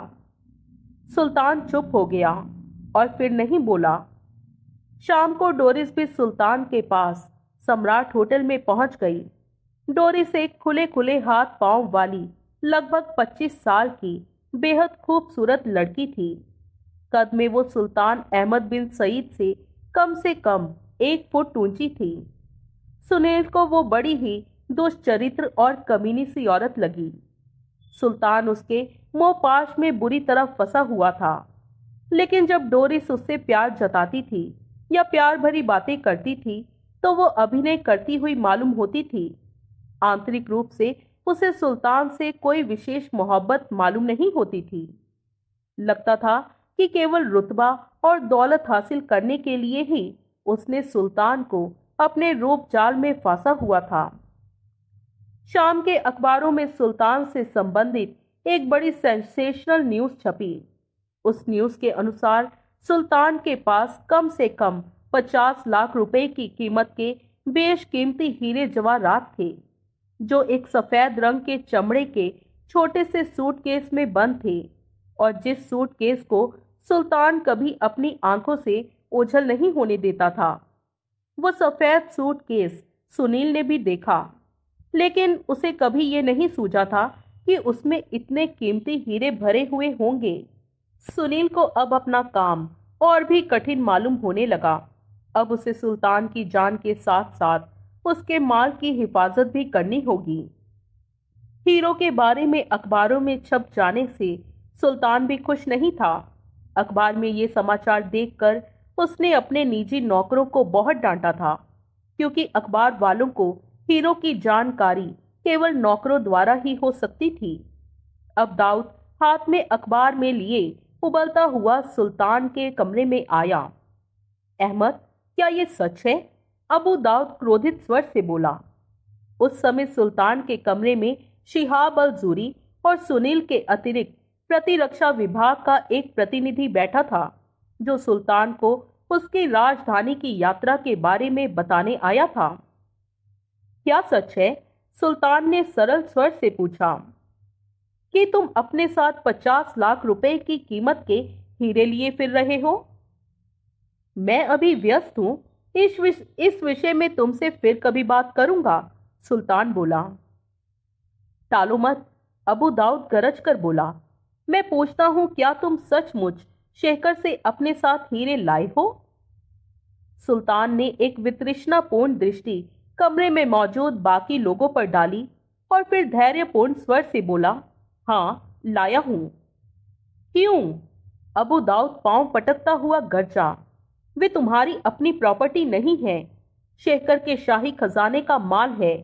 सुल्तान चुप हो गया और फिर नहीं बोला। शाम को डोरिस भी सुल्तान के पास सम्राट होटल में पहुंच गई। डोरिस एक खुले हाथ पांव वाली लगभग 25 साल की बेहद खूबसूरत लड़की थी। कद में वो सुल्तान अहमद बिन सईद से कम 1 फुट ऊंची थी। सुनील को वो बड़ी ही दुष्चरित्र और कमीनी सी औरत लगी। सुल्तान उसके मोहपाश में बुरी तरह फंसा हुआ था, लेकिन जब डोरिस उससे प्यार जताती थी या प्यार भरी बातें करती थी तो वो अभिनय करती हुई मालूम होती थी। आंतरिक रूप से उसे सुल्तान से कोई विशेष मोहब्बत मालूम नहीं होती थी। लगता था कि केवल रुतबा और दौलत हासिल करने के लिए ही उसने सुल्तान को अपने रूप जाल में फांसा हुआ था। शाम के अखबारों में सुल्तान से संबंधित एक बड़ी सेंसेशनल न्यूज़ छपी। उस न्यूज़ के अनुसार सुल्तान के पास कम से कम 50 लाख रुपए की कीमत के बेशकीमती हीरे जवाहरात थे, जो एक सफ़ेद रंग के चमड़े के छोटे से सूटकेस में बंद थे और जिस सूटकेस को सुल्तान कभी अपनी आंखों से ओझल नहीं होने देता था। वो सफ़ेद सूटकेस सुनील ने भी देखा, लेकिन उसे कभी ये नहीं सूझा था कि उसमें इतने कीमती हीरे भरे हुए होंगे। सुनील को अब अपना काम और भी कठिन मालूम होने लगा। अब उसे सुल्तान की जान के साथ साथ उसके माल की हिफाजत भी करनी होगी। हीरो के बारे में अखबारों में छप जाने से सुल्तान भी खुश नहीं था। अखबार में ये समाचार देखकर उसने अपने निजी नौकरों को बहुत डांटा था, क्योंकि अखबार वालों को हीरो की जानकारी केवल नौकरों द्वारा ही हो सकती थी। अब दाऊद हाथ में अखबार में लिए उबलता हुआ सुल्तान के कमरे में आया। अहमद, क्या ये सच है? अबू दाऊद क्रोधित स्वर से बोला। उस समय सुल्तान के कमरे में शिहाब अल-ज़ूरी और सुनील के अतिरिक्त प्रतिरक्षा विभाग का एक प्रतिनिधि बैठा था, जो सुल्तान को उसकी राजधानी की यात्रा के बारे में बताने आया था। क्या सच है? सुल्तान ने सरल स्वर से पूछा। कि तुम अपने साथ 50 लाख रुपए की कीमत के हीरे लिए फिर रहे हो? मैं अभी व्यस्त हूँ, इस विषय में तुमसे फिर कभी बात करूँगा, सुल्तान बोला। टालो मत, अबू दाऊद गरज कर बोला। मैं पूछता हूँ, क्या तुम सचमुच शेखर से अपने साथ हीरे लाए हो? सुल्तान ने एक वितृष्णापूर्ण दृष्टि कमरे में मौजूद बाकी लोगों पर डाली और फिर धैर्यपूर्ण स्वर से बोला, हाँ, लाया हूँ। क्यों? अबू दाऊद पांव पटकता हुआ गरजा। वे तुम्हारी अपनी प्रॉपर्टी नहीं है, शेखर के शाही खजाने का माल है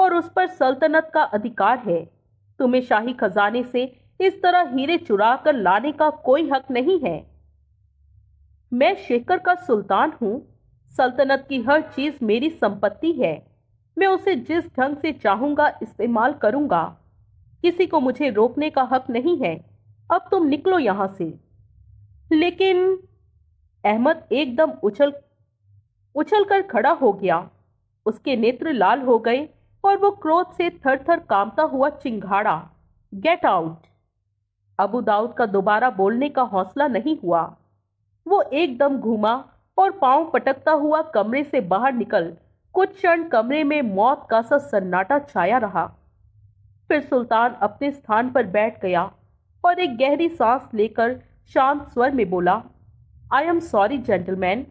और उस पर सल्तनत का अधिकार है। तुम्हें शाही खजाने से इस तरह हीरे चुरा कर लाने का कोई हक नहीं है। मैं शेखर का सुल्तान हूँ। सल्तनत की हर चीज मेरी संपत्ति है। मैं उसे जिस ढंग से चाहूँगा इस्तेमाल करूँगा। किसी को मुझे रोकने का हक नहीं है। अब तुम निकलो यहाँ से। लेकिन अहमद एकदम उछल कर खड़ा हो गया। उसके नेत्र लाल हो गए और वो क्रोध से थर थर कांपता हुआ चिंघाड़ा, गेट आउट। अबू दाऊद का दोबारा बोलने का हौसला नहीं हुआ। वो एकदम घूमा और पांव पटकता हुआ कमरे से बाहर निकल कुछ क्षण कमरे में मौत का सा सन्नाटा छाया रहा। फिर सुल्तान अपने स्थान पर बैठ गया और एक गहरी सांस लेकर शांत स्वर में बोला, आई एम सॉरी जेंटलमैन।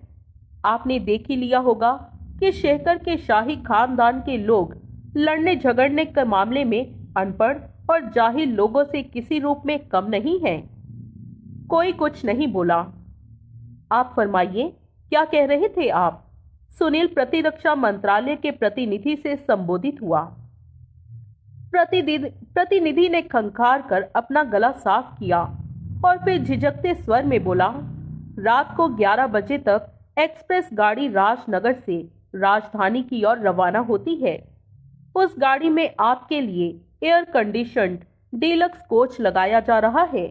आपने देख ही लिया होगा कि शेखर के शाही खानदान के लोग लड़ने झगड़ने के मामले में अनपढ़ और जाहिल लोगों से किसी रूप में कम नहीं हैं। कोई कुछ नहीं बोला। आप फरमाइए, क्या कह रहे थे आप? सुनील प्रतिरक्षा मंत्रालय के प्रतिनिधि से संबोधित हुआ। प्रतिनिधि ने खंखार कर अपना गला साफ किया और फिर झिझकते स्वर में बोला, रात को 11 बजे तक एक्सप्रेस गाड़ी राजनगर से राजधानी की ओर रवाना होती है। उस गाड़ी में आपके लिए एयर कंडीशन्ड डीलक्स कोच लगाया जा रहा है।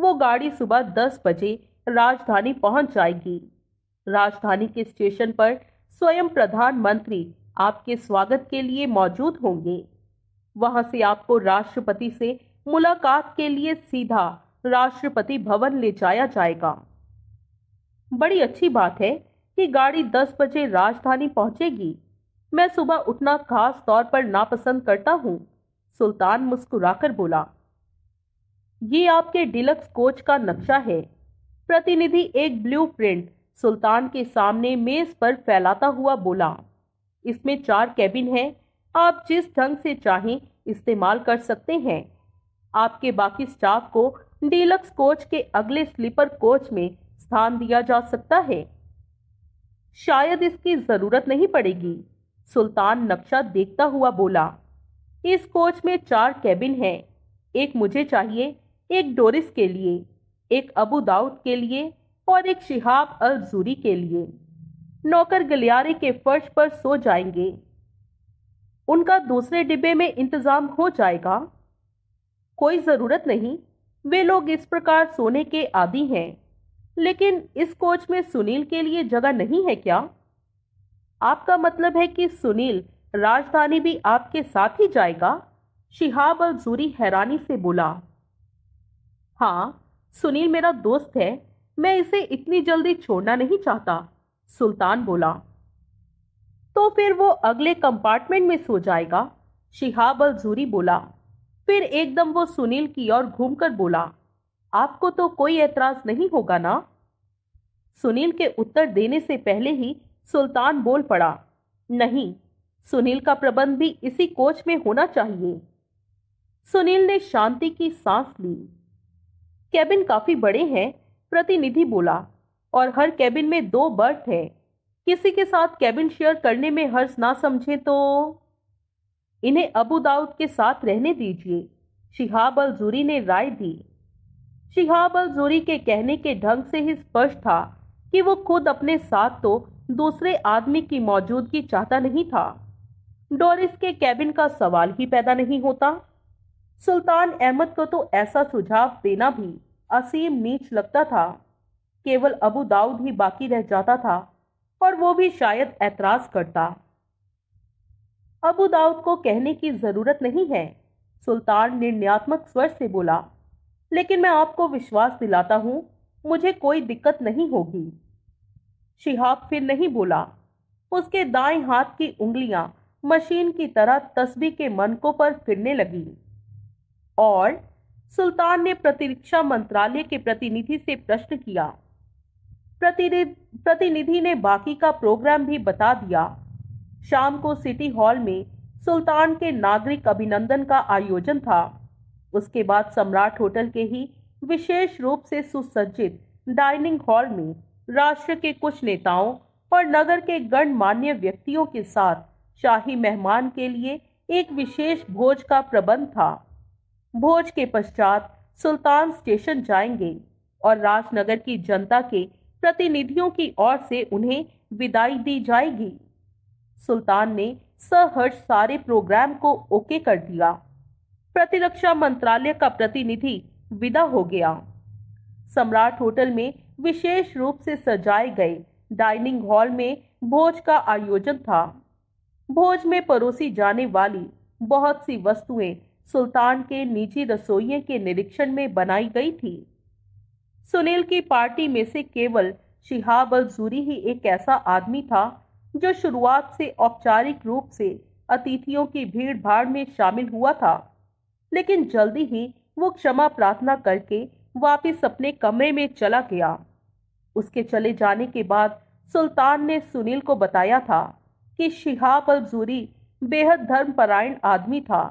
वो गाड़ी सुबह 10 बजे राजधानी पहुंच जाएगी। राजधानी के स्टेशन पर स्वयं प्रधानमंत्री आपके स्वागत के लिए मौजूद होंगे। वहां से आपको राष्ट्रपति से मुलाकात के लिए सीधा राष्ट्रपति भवन ले जाया जाएगा। बड़ी अच्छी बात है कि गाड़ी 10 बजे राजधानी पहुंचेगी। मैं सुबह उठना खास तौर पर नापसंद करता हूं, सुल्तान मुस्कुराकर बोला। ये आपके डिलक्स कोच का नक्शा है। प्रतिनिधि एक ब्लूप्रिंट सुल्तान के सामने मेज पर फैलाता हुआ बोला, इसमें 4 कैबिन हैं। आप जिस ढंग से चाहें इस्तेमाल कर सकते हैं। आपके बाकी स्टाफ को डीलक्स कोच के अगले स्लीपर कोच में स्थान दिया जा सकता है। शायद इसकी जरूरत नहीं पड़ेगी, सुल्तान नक्शा देखता हुआ बोला। इस कोच में 4 कैबिन हैं। एक मुझे चाहिए, एक डोरिस के लिए, एक अबू दाऊद के लिए और एक शिहाब अल ज़ूरी के लिए। नौकर गलियारे के फर्श पर सो जाएंगे। उनका दूसरे डिब्बे में इंतजाम हो जाएगा। कोई ज़रूरत नहीं, वे लोग इस प्रकार सोने के आदी हैं। लेकिन इस कोच में सुनील के लिए जगह नहीं है क्या? आपका मतलब है कि सुनील राजधानी भी आपके साथ ही जाएगा? शिहाब अल ज़ूरी हैरानी से बोला। हाँ, सुनील मेरा दोस्त है। मैं इसे इतनी जल्दी छोड़ना नहीं चाहता, सुल्तान बोला। तो फिर वो अगले कंपार्टमेंट में सो जाएगा, शिहाब अल ज़ूरी बोला। फिर एकदम वो सुनील की ओर घूमकर बोला, आपको तो कोई एतराज नहीं होगा ना? सुनील के उत्तर देने से पहले ही सुल्तान बोल पड़ा, नहीं, सुनील का प्रबंध भी इसी कोच में होना चाहिए। सुनील ने शांति की सांस ली। कैबिन काफी बड़े हैं, प्रतिनिधि बोला, और हर कैबिन में 2 बर्थ हैं। किसी के साथ कैबिन शेयर करने में हर्ज ना समझे तो इन्हें अबू दाऊद के साथ रहने दीजिए, शिहाब अल ज़ूरी ने राय दी। शिहाब अल ज़ूरी के कहने के ढंग से ही स्पष्ट था कि वो खुद अपने साथ तो दूसरे आदमी की मौजूदगी चाहता नहीं था। डोरिस के कैबिन का सवाल ही पैदा नहीं होता। सुल्तान अहमद को तो ऐसा सुझाव देना भी असीम नीच लगता था। केवल अबू दाऊद ही बाकी रह जाता था और वो भी शायद ऐतराज करता। अबू दाऊद को कहने की जरूरत नहीं है, सुल्तान निर्णयात्मक स्वर से बोला, लेकिन मैं आपको विश्वास दिलाता हूं मुझे कोई दिक्कत नहीं होगी। शिहाब फिर नहीं बोला। उसके दाएं हाथ की उंगलियां मशीन की तरह तस्बीह के मनकों पर फिरने लगी। और सुल्तान ने प्रतिरक्षा मंत्रालय के प्रतिनिधि से प्रश्न किया। प्रतिनिधि ने बाकी का प्रोग्राम भी बता दिया। शाम को सिटी हॉल में सुल्तान के नागरिक अभिनंदन का आयोजन था। उसके बाद सम्राट होटल के ही विशेष रूप से सुसज्जित डाइनिंग हॉल में राष्ट्र के कुछ नेताओं और नगर के गणमान्य व्यक्तियों के साथ शाही मेहमान के लिए एक विशेष भोज का प्रबंध था। भोज के पश्चात सुल्तान स्टेशन जाएंगे और राजनगर की जनता के प्रतिनिधियों की ओर से उन्हें विदाई दी जाएगी। सुल्तान ने सहर्ष सारे प्रोग्राम को ओके कर दिया। प्रतिरक्षा मंत्रालय का प्रतिनिधि विदा हो गया। सम्राट होटल में विशेष रूप से सजाए गए डाइनिंग हॉल में भोज का आयोजन था। भोज में परोसी जाने वाली बहुत सी वस्तुएं सुल्तान के निजी रसोइये के निरीक्षण में बनाई गई थी। सुनील की पार्टी में से केवल शिहाब अल-ज़ूरी ही एक ऐसा आदमी था जो शुरुआत से औपचारिक रूप से अतिथियों की भीड़ भाड़ में शामिल हुआ था, लेकिन जल्दी ही वो क्षमा प्रार्थना करके वापस अपने कमरे में चला गया। उसके चले जाने के बाद सुल्तान ने सुनील को बताया था कि शिहाब अल-ज़ूरी बेहद धर्मपरायण आदमी था।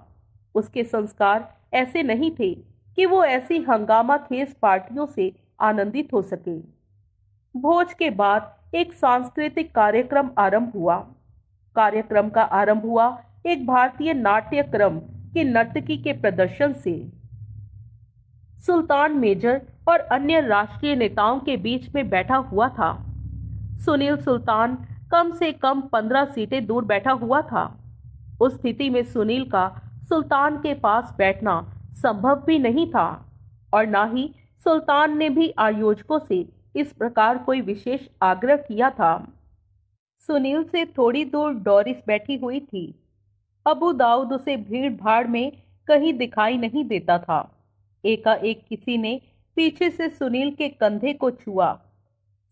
उसके संस्कार ऐसे नहीं थे कि वो ऐसी हंगामाखेज पार्टियों से आनंदित हो सके। भोज के बाद एक सांस्कृतिक कार्यक्रम आरंभ हुआ। कार्यक्रम का आरंभ हुआ एक भारतीय नाट्यक्रम की नर्तकी के प्रदर्शन से। सुल्तान मेजर और अन्य राष्ट्रीय नेताओं के बीच में बैठा हुआ था। सुनील सुल्तान कम से कम 15 सीटें दूर बैठा हुआ था। उस स्थिति में सुनील का सुल्तान के पास बैठना संभव भी नहीं था और ना ही सुल्तान ने भी आयोजकों से इस प्रकार कोई विशेष आग्रह किया था। सुनील से थोड़ी दूर डोरिस बैठी हुई थी। अबू दाऊद उसे भीड़ भाड़ में कहीं दिखाई नहीं देता था। एकाएक किसी ने पीछे से सुनील के कंधे को छुआ।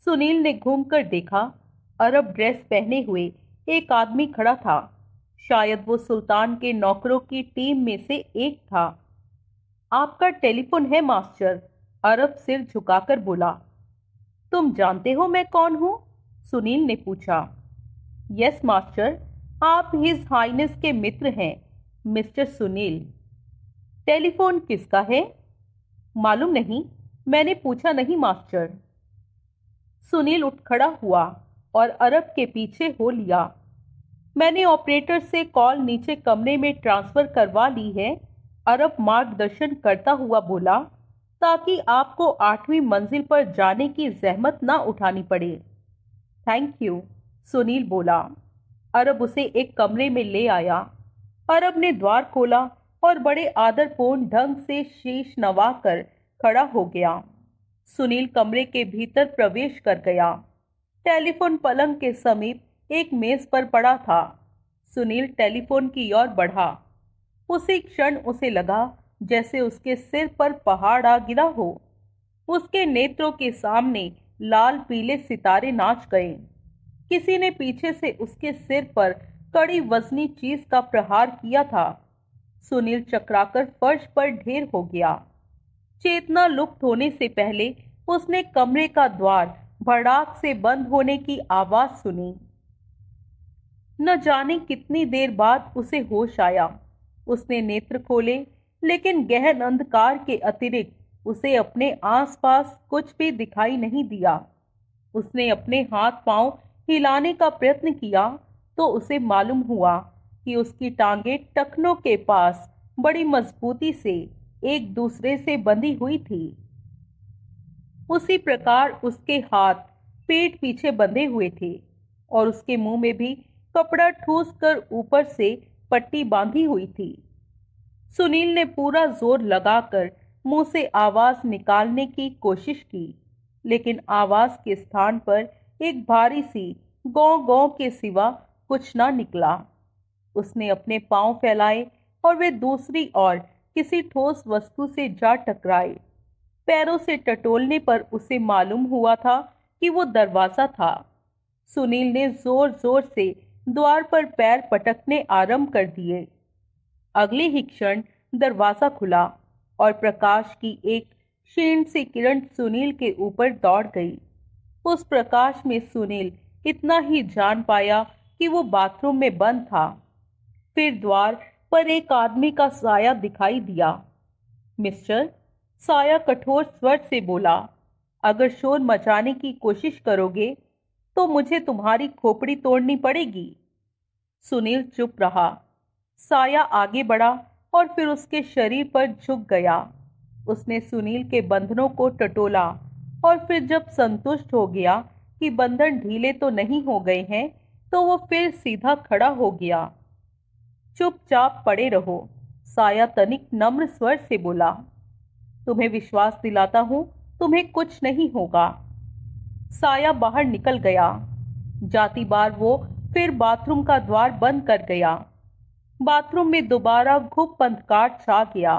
सुनील ने घूमकर देखा। अरब ड्रेस पहने हुए एक आदमी खड़ा था। शायद वो सुल्तान के नौकरों की टीम में से एक था। आपका टेलीफोन है मास्टर, अरब सिर झुकाकर बोला। तुम जानते हो मैं कौन हूँ? सुनील ने पूछा। यस मास्टर, आप हिज हाइनेस के मित्र हैं मिस्टर सुनील। टेलीफोन किसका है? मालूम नहीं, मैंने पूछा नहीं मास्टर। सुनील उठ खड़ा हुआ और अरब के पीछे हो लिया। मैंने ऑपरेटर से कॉल नीचे कमरे में ट्रांसफ़र करवा ली है, अरब मार्गदर्शन करता हुआ बोला, ताकि आपको 8वीं मंजिल पर जाने की जहमत ना उठानी पड़े। थैंक यू, सुनील बोला। अरब उसे एक कमरे में ले आया। अरब ने द्वार खोला और बड़े आदरपूर्ण ढंग से शीश नवाकर खड़ा हो गया। सुनील कमरे के भीतर प्रवेश कर गया। टेलीफोन पलंग के समीप एक मेज पर पड़ा था। सुनील टेलीफोन की ओर बढ़ा। उसी क्षण उसे लगा जैसे उसके सिर पर पहाड़ आ गिरा हो। उसके नेत्रों के सामने लाल पीले सितारे नाच गए। किसी ने पीछे से उसके सिर पर कड़ी वजनी चीज का प्रहार किया था। सुनील चकराकर फर्श पर ढेर हो गया। चेतना लुप्त होने से पहले उसने कमरे का द्वार भड़ाक से बंद होने की आवाज सुनी। न जाने कितनी देर बाद उसे होश आया। उसने नेत्र खोले, लेकिन गहन अंधकार के अतिरिक्त उसे अपने आसपास कुछ भी दिखाई नहीं दिया। उसने अपने हाथ पांव हिलाने का प्रयत्न किया तो उसे मालूम हुआ कि उसकी टांगें टखनों के पास बड़ी मजबूती से एक दूसरे से बंधी हुई थी। उसी प्रकार उसके हाथ पेट पीछे बंधे हुए थे और उसके मुंह में भी कपड़ा ठूस कर ऊपर से पट्टी बांधी हुई थी। सुनील ने पूरा जोर लगाकर मुंह से आवाज निकालने की कोशिश की, लेकिन आवाज के स्थान पर एक भारी सी गौं-गौं के सिवा कुछ ना निकला। उसने अपने पांव फैलाए और वे दूसरी ओर किसी ठोस वस्तु से जा टकराए। पैरों से टटोलने पर उसे मालूम हुआ था कि वो दरवाज़ा था। सुनील ने जोर जोर से द्वार पर पैर पटकने आरंभ कर दिए। अगले ही क्षण दरवाज़ा खुला और प्रकाश की एक क्षीण सी किरण सुनील के ऊपर दौड़ गई। उस प्रकाश में सुनील इतना ही जान पाया कि वो बाथरूम में बंद था। फिर द्वार पर एक आदमी का साया दिखाई दिया। मिस्टर, साया कठोर स्वर से बोला, अगर शोर मचाने की कोशिश करोगे तो मुझे तुम्हारी खोपड़ी तोड़नी पड़ेगी। सुनील चुप रहा। साया आगे बढ़ा और फिर उसके शरीर पर झुक गया। उसने सुनील के बंधनों को टटोला और फिर जब संतुष्ट हो गया कि बंधन ढीले तो नहीं हो गए हैं, तो वो फिर सीधा खड़ा हो गया। चुपचाप पड़े रहो, साया तनिक नम्र स्वर से बोला। तुम्हें विश्वास दिलाता हूँ, तुम्हें कुछ नहीं होगा। साया बाहर निकल गया। जाती बार वो फिर बाथरूम का द्वार बंद कर गया। बाथरूम में दोबारा घुप पंथकाट सा गया।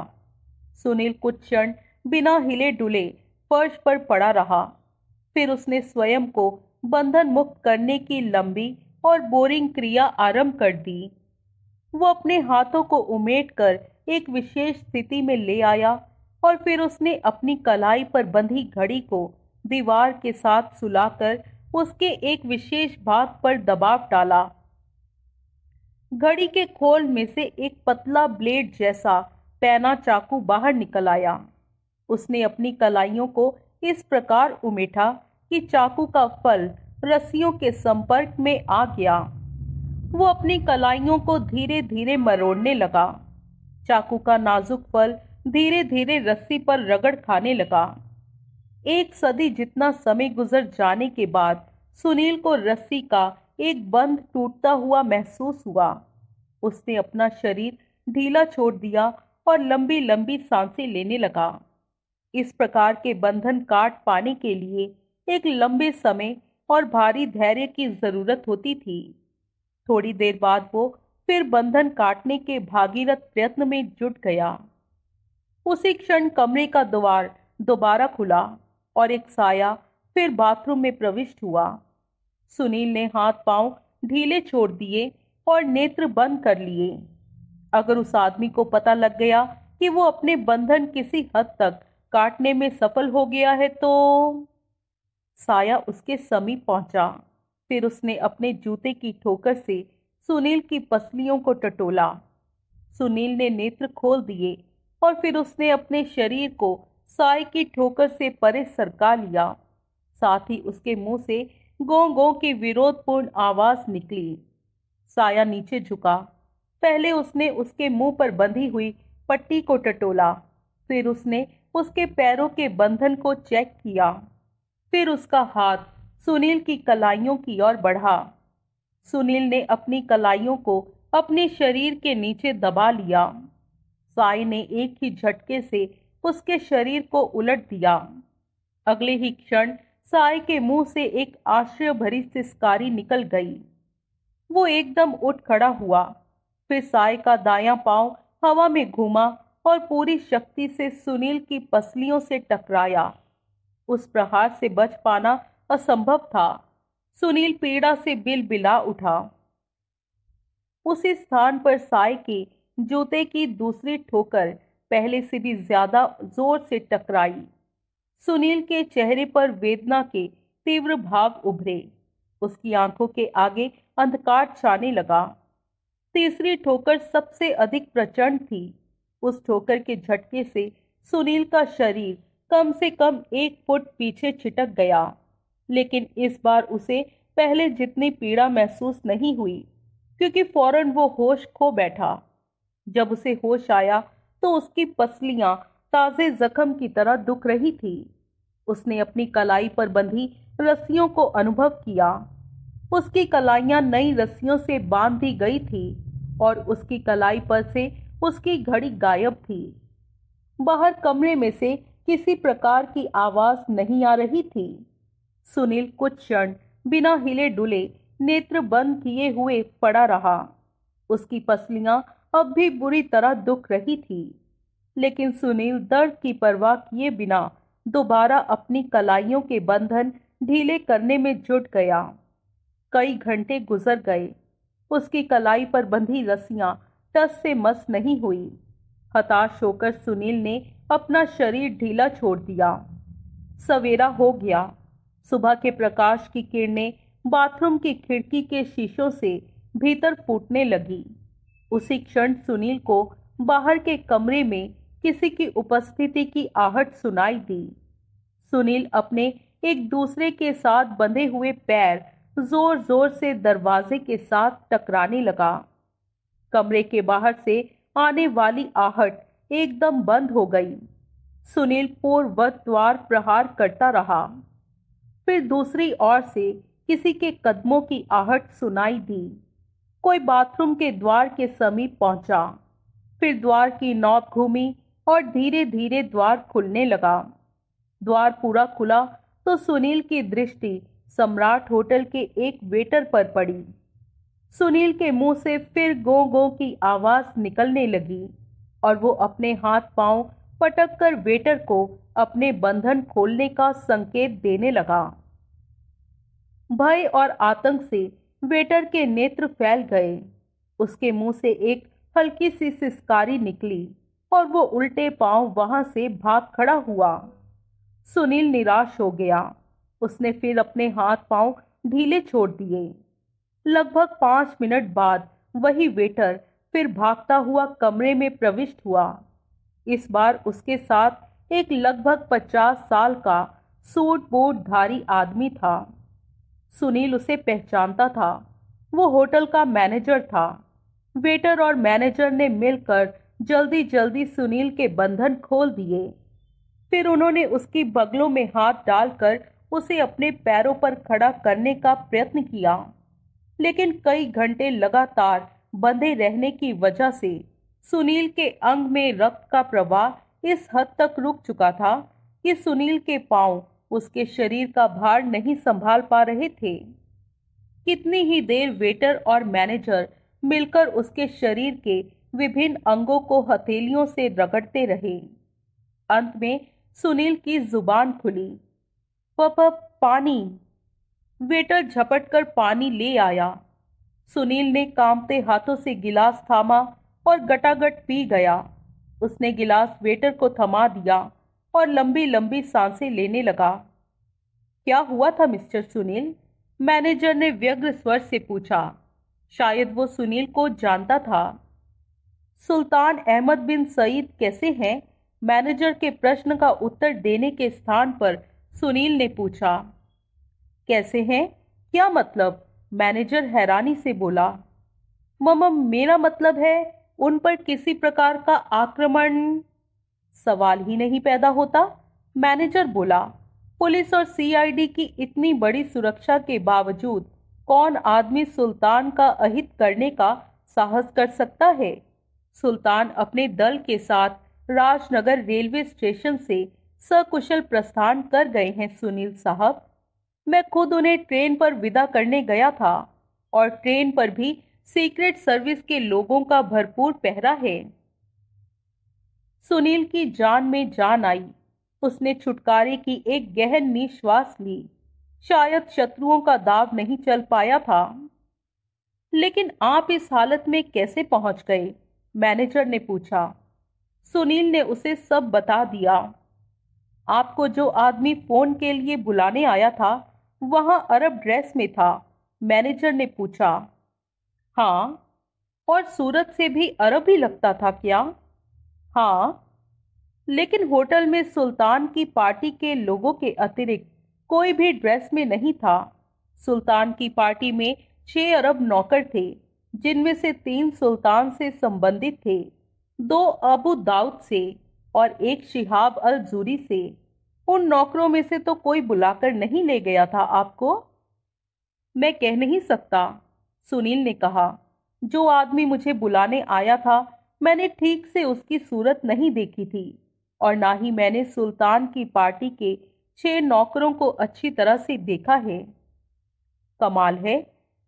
सुनील कुछ क्षण बिना हिले डुले फर्श पर पड़ा रहा, फिर उसने स्वयं को बंधन मुक्त करने की लंबी और बोरिंग क्रिया आरंभ कर दी। वो अपने हाथों को उमेटकर एक विशेष स्थिति में ले आया और फिर उसने अपनी कलाई पर बंधी घड़ी को दीवार के साथ सुलाकर उसके एक विशेष भाग पर दबाव डाला। घड़ी के खोल में से एक पतला ब्लेड जैसा पैना चाकू बाहर निकल आया। उसने अपनी कलाइयों को इस प्रकार उमेटा कि चाकू का फल रस्सियों के संपर्क में आ गया। वो अपनी कलाइयों को धीरे धीरे मरोड़ने लगा। चाकू का नाजुक फल धीरे धीरे रस्सी पर रगड़ खाने लगा। एक सदी जितना समय गुजर जाने के बाद सुनील को रस्सी का एक बंध टूटता हुआ महसूस हुआ। उसने अपना शरीर ढीला छोड़ दिया और लंबी लंबी सांसें लेने लगा। इस प्रकार के बंधन काट पाने के लिए एक लंबे समय और भारी धैर्य की जरूरत होती थी। थोड़ी देर बाद वो फिर बंधन काटने के भागीरथ प्रयत्न में जुट गया। उसी क्षण कमरे का द्वार दोबारा खुला और एक साया फिर बाथरूम में प्रविष्ट हुआ। सुनील ने हाथ पांव ढीले छोड़ दिए और नेत्र बंद कर लिए। अगर उस आदमी को पता लग गया कि वो अपने बंधन किसी हद तक काटने में सफल हो गया है तो। साया उसके समीप पहुंचा, फिर उसने अपने जूते की ठोकर से सुनील की पसलियों को टटोला। सुनील ने नेत्र खोल दिए और फिर उसने अपने शरीर को साय की ठोकर से परे सरका लिया। साथ ही उसके मुंह से गों-गों की विरोधपूर्ण आवाज निकली। साया नीचे झुका। पहले उसने उसके मुंह पर बंधी हुई पट्टी को टटोला, फिर उसने उसके पैरों के बंधन को चेक किया, फिर उसका हाथ सुनील की कलाइयों की ओर बढ़ा। सुनील ने अपनी कलाइयों को अपने शरीर के नीचे दबा लिया। साई ने एक ही झटके से उसके शरीर को उलट दिया। अगले ही क्षण साई के मुंह से एक आश्चर्य भरी सिसकारी निकल गई। वो एकदम उठ खड़ा हुआ, फिर साई का दायां पांव हवा में घूमा और पूरी शक्ति से सुनील की पसलियों से टकराया। उस प्रहार से बच पाना असंभव था। सुनील पीड़ा से बिलबिला उठा। उसी स्थान पर साई के जूते की दूसरी ठोकर पहले से भी ज्यादा जोर से टकराई। सुनील के चेहरे पर वेदना के तीव्र भाव उभरे। उसकी आंखों के आगे अंधकार छाने लगा। तीसरी ठोकर सबसे अधिक प्रचंड थी। उस ठोकर के झटके से सुनील का शरीर कम से कम 1 फुट पीछे छिटक गया, लेकिन इस बार उसे पहले जितनी पीड़ा महसूस नहीं हुई, क्योंकि फौरन वो होश खो बैठा। जब उसे होश आया तो उसकी पसलियां ताजे जख्म की तरह दुख रही थी। उसने अपनी कलाई पर बंधी रस्सियों को अनुभव किया। उसकी कलाइयां नई रस्सियों से बांध दी गई थी और उसकी कलाई पर से उसकी घड़ी गायब थी। बाहर कमरे में से किसी प्रकार की आवाज नहीं आ रही थी। सुनील कुछ क्षण बिना हिले डुले नेत्र बंद किए हुए पड़ा रहा। उसकी पसलियां अब भी बुरी तरह दुख रही थी, लेकिन सुनील दर्द की परवाह किए बिना दोबारा अपनी कलाइयों के बंधन ढीले करने में जुट गया। कई घंटे गुजर गए। उसकी कलाई पर बंधी रस्सियां टस से मस नहीं हुई। हताश होकर सुनील ने अपना शरीर ढीला छोड़ दिया। सवेरा हो गया। सुबह के प्रकाश की किरणें बाथरूम की खिड़की के शीशों से भीतर फूटने लगी। उसी क्षण सुनील को बाहर के कमरे में किसी की उपस्थिति की आहट सुनाई दी। सुनील अपने एक दूसरे के साथ बंधे हुए पैर जोर जोर से दरवाजे के साथ टकराने लगा। कमरे के बाहर से आने वाली आहट एकदम बंद हो गई। सुनील पूर्वद्वार प्रहार करता रहा। फिर दूसरी ओर से किसी के कदमों की आहट सुनाई दी। कोई बाथरूम के द्वार के समीप पहुंचा। फिर द्वार की नॉब घूमी और धीरे धीरे द्वार खुलने लगा। द्वार पूरा खुला तो सुनील की दृष्टि सम्राट होटल के एक वेटर पर पड़ी। सुनील के मुंह से फिर गो गो की आवाज निकलने लगी और वो अपने हाथ पांव पटक कर वेटर को अपने बंधन खोलने का संकेत देने लगा। भय और आतंक से वेटर के नेत्र फैल गए। उसके मुंह से एक हल्की सी सिसकारी निकली और वो उल्टे पांव वहां से भाग खड़ा हुआ। सुनील निराश हो गया। उसने फिर अपने हाथ पांव ढीले छोड़ दिए। लगभग 5 मिनट बाद वही वेटर फिर भागता हुआ कमरे में प्रविष्ट हुआ। इस बार उसके साथ एक लगभग 50 साल का सूट बूट धारी आदमी था। सुनील उसे पहचानता था। वो होटल का मैनेजर था। वेटर और मैनेजर ने मिलकर जल्दी जल्दी सुनील के बंधन खोल दिए। फिर उन्होंने उसकी बगलों में हाथ डालकर उसे अपने पैरों पर खड़ा करने का प्रयत्न किया, लेकिन कई घंटे लगातार बंधे रहने की वजह से सुनील के अंग में रक्त का प्रवाह इस हद तक रुक चुका था कि सुनील के पांव उसके शरीर का भार नहीं संभाल पा रहे थे। कितनी ही देर वेटर और मैनेजर मिलकर उसके शरीर के विभिन्न अंगों को हथेलियों से रगड़ते रहे। अंत में सुनील की जुबान खुली, पापा पानी। वेटर झपटकर पानी ले आया। सुनील ने कांपते हाथों से गिलास थामा और गटागट पी गया। उसने गिलास वेटर को थमा दिया और लंबी लंबी सांसें लेने लगा। क्या हुआ था मिस्टर सुनील? मैनेजर ने व्यग्र स्वर से पूछा। शायद वो सुनील को जानता था। सुल्तान अहमद बिन सईद कैसे हैं? मैनेजर के प्रश्न का उत्तर देने के स्थान पर सुनील ने पूछा। कैसे हैं? क्या मतलब? मैनेजर हैरानी से बोला। मेरा मतलब है उन पर किसी प्रकार का आक्रमण। सवाल ही नहीं पैदा होता, मैनेजर बोला। पुलिस और सीआईडी की इतनी बड़ी सुरक्षा के बावजूद कौन आदमी सुल्तान का अहित करने का साहस कर सकता है? सुल्तान अपने दल के साथ राजनगर रेलवे स्टेशन से सकुशल प्रस्थान कर गए हैं सुनील साहब। मैं खुद उन्हें ट्रेन पर विदा करने गया था और ट्रेन पर भी सीक्रेट सर्विस के लोगों का भरपूर पहरा है। सुनील की जान में जान आई। उसने छुटकारे की एक गहन निश्वास ली। शायद शत्रुओं का दांव नहीं चल पाया था। लेकिन आप इस हालत में कैसे पहुंच गए? मैनेजर ने पूछा। सुनील ने उसे सब बता दिया। आपको जो आदमी फोन के लिए बुलाने आया था वहां अरब ड्रेस में था, मैनेजर ने पूछा। हाँ, और सूरत से भी अरब ही लगता था क्या? हाँ, लेकिन होटल में सुल्तान की पार्टी के लोगों के अतिरिक्त कोई भी ड्रेस में नहीं था। सुल्तान की पार्टी में 6 अरब नौकर थे, जिनमें से 3 सुल्तान से संबंधित थे, 2 अबू दाऊद से और 1 शिहाब अल जूरी से। उन नौकरों में से तो कोई बुलाकर नहीं ले गया था आपको? मैं कह नहीं सकता, सुनील ने कहा। जो आदमी मुझे बुलाने आया था मैंने ठीक से उसकी सूरत नहीं देखी थी और ना ही मैंने सुल्तान की पार्टी के 6 नौकरों को अच्छी तरह से देखा है। कमाल है,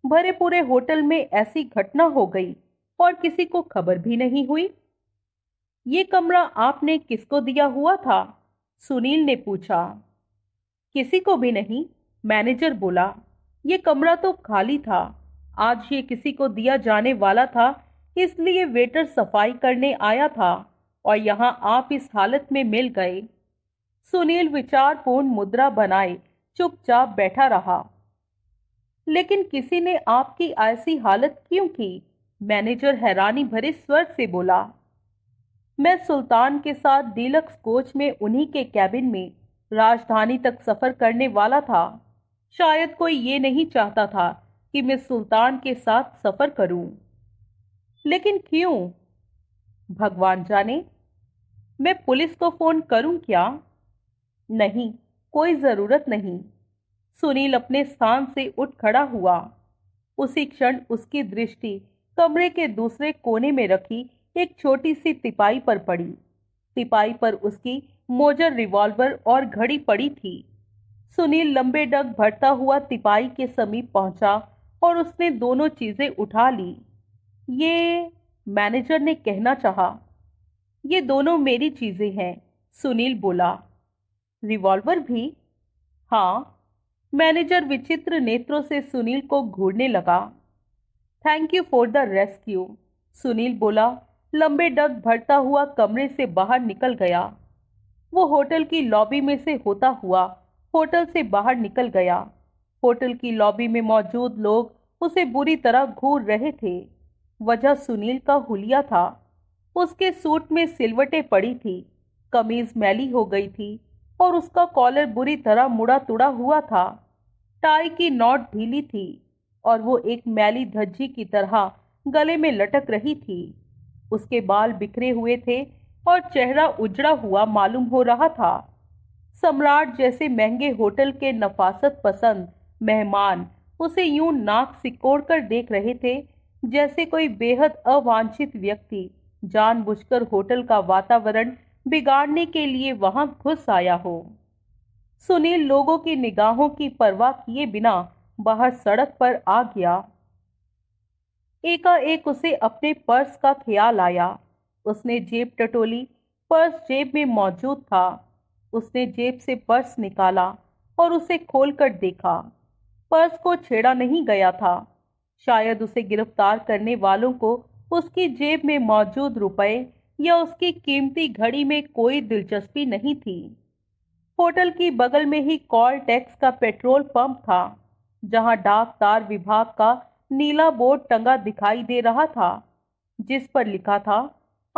भरे पूरे होटल में ऐसी घटना हो गई और किसी को खबर भी नहीं हुई। ये कमरा आपने किसको दिया हुआ था? सुनील ने पूछा। किसी को भी नहीं, मैनेजर बोला। ये कमरा तो खाली था। आज ये किसी को दिया जाने वाला था, इसलिए वेटर सफाई करने आया था और यहाँ आप इस हालत में मिल गए। सुनील विचारपूर्ण मुद्रा बनाए चुपचाप बैठा रहा। लेकिन किसी ने आपकी ऐसी हालत क्यों की? मैनेजर हैरानी भरे स्वर से बोला। मैं सुल्तान के साथ डीलक्स कोच में उन्हीं के कैबिन में राजधानी तक सफर करने वाला था। शायद कोई ये नहीं चाहता था कि मैं सुल्तान के साथ सफर करूं। लेकिन क्यों? भगवान जाने। मैं पुलिस को फोन करूं क्या? नहीं, कोई जरूरत नहीं। सुनील अपने स्थान से उठ खड़ा हुआ। उसी क्षण उसकी दृष्टि कमरे के दूसरे कोने में रखी एक छोटी सी तिपाई पर पड़ी। तिपाई पर उसकी मोजर रिवॉल्वर और घड़ी पड़ी थी। सुनील लंबे डग भरता हुआ तिपाई के समीप पहुंचा और उसने दोनों चीज़ें उठा ली। ये, मैनेजर ने कहना चाहा, ये दोनों मेरी चीज़ें हैं, सुनील बोला। रिवॉल्वर भी? हाँ। मैनेजर विचित्र नेत्रों से सुनील को घूरने लगा। Thank you for the rescue, Sunil बोला। लंबे डग भरता हुआ कमरे से बाहर निकल गया। वो होटल की लॉबी में से होता हुआ होटल से बाहर निकल गया। होटल की लॉबी में मौजूद लोग उसे बुरी तरह घूर रहे थे। वजह सुनील का हुलिया था। उसके सूट में सिलवटें पड़ी थी, कमीज मैली हो गई थी और उसका कॉलर बुरी तरह मुड़ा तुड़ा हुआ था। टाई की नॉट ढीली थी और वो एक मैली धज्जी की तरह गले में लटक रही थी। उसके बाल बिखरे हुए थे और चेहरा उजड़ा हुआ मालूम हो रहा था। सम्राट जैसे महंगे होटल के नफासत पसंद मेहमान उसे यूं नाक सिकोड़कर देख रहे थे जैसे कोई बेहद अवांछित व्यक्ति जानबूझकर होटल का वातावरण बिगाड़ने के लिए वहां घुस आया हो। सुनील लोगों की निगाहों की परवाह किए बिना बाहर सड़क पर आ गया। एकाएक उसे अपने पर्स का ख्याल आया। उसने जेब टटोली, पर्स जेब में मौजूद था। उसने जेब से पर्स निकाला और उसे खोलकर देखा। पर्स को छेड़ा नहीं गया था। शायद उसे गिरफ्तार करने वालों को उसकी जेब में मौजूद रुपए या उसकी कीमती घड़ी में कोई दिलचस्पी नहीं थी। होटल की बगल में ही कॉल टैक्स का पेट्रोल पंप था, जहां डाक तार विभाग का नीला बोर्ड टंगा दिखाई दे रहा था, जिस पर लिखा था,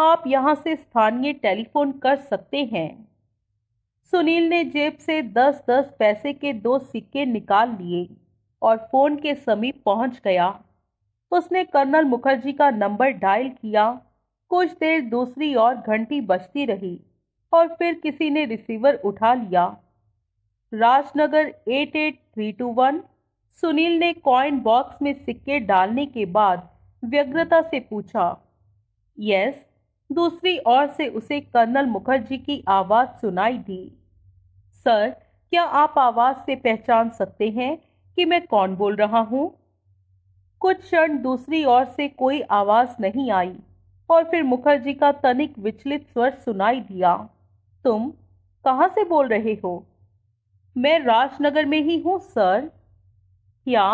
आप यहां से स्थानीय टेलीफोन कर सकते हैं। सुनील ने जेब से 10-10 पैसे के 2 सिक्के निकाल लिए और फोन के समीप पहुंच गया। उसने कर्नल मुखर्जी का नंबर डायल किया। कुछ देर दूसरी ओर घंटी बजती रही और फिर किसी ने रिसीवर उठा लिया। राजनगर 88321। सुनील ने कॉइन बॉक्स में सिक्के डालने के बाद व्यग्रता से पूछा। यस। दूसरी ओर से उसे कर्नल मुखर्जी की आवाज़ सुनाई दी। सर, क्या आप आवाज़ से पहचान सकते हैं कि मैं कौन बोल रहा हूँ? कुछ क्षण दूसरी ओर से कोई आवाज़ नहीं आई और फिर मुखर्जी का तनिक विचलित स्वर सुनाई दिया। तुम कहाँ से बोल रहे हो? मैं राजनगर में ही हूँ सर। क्या?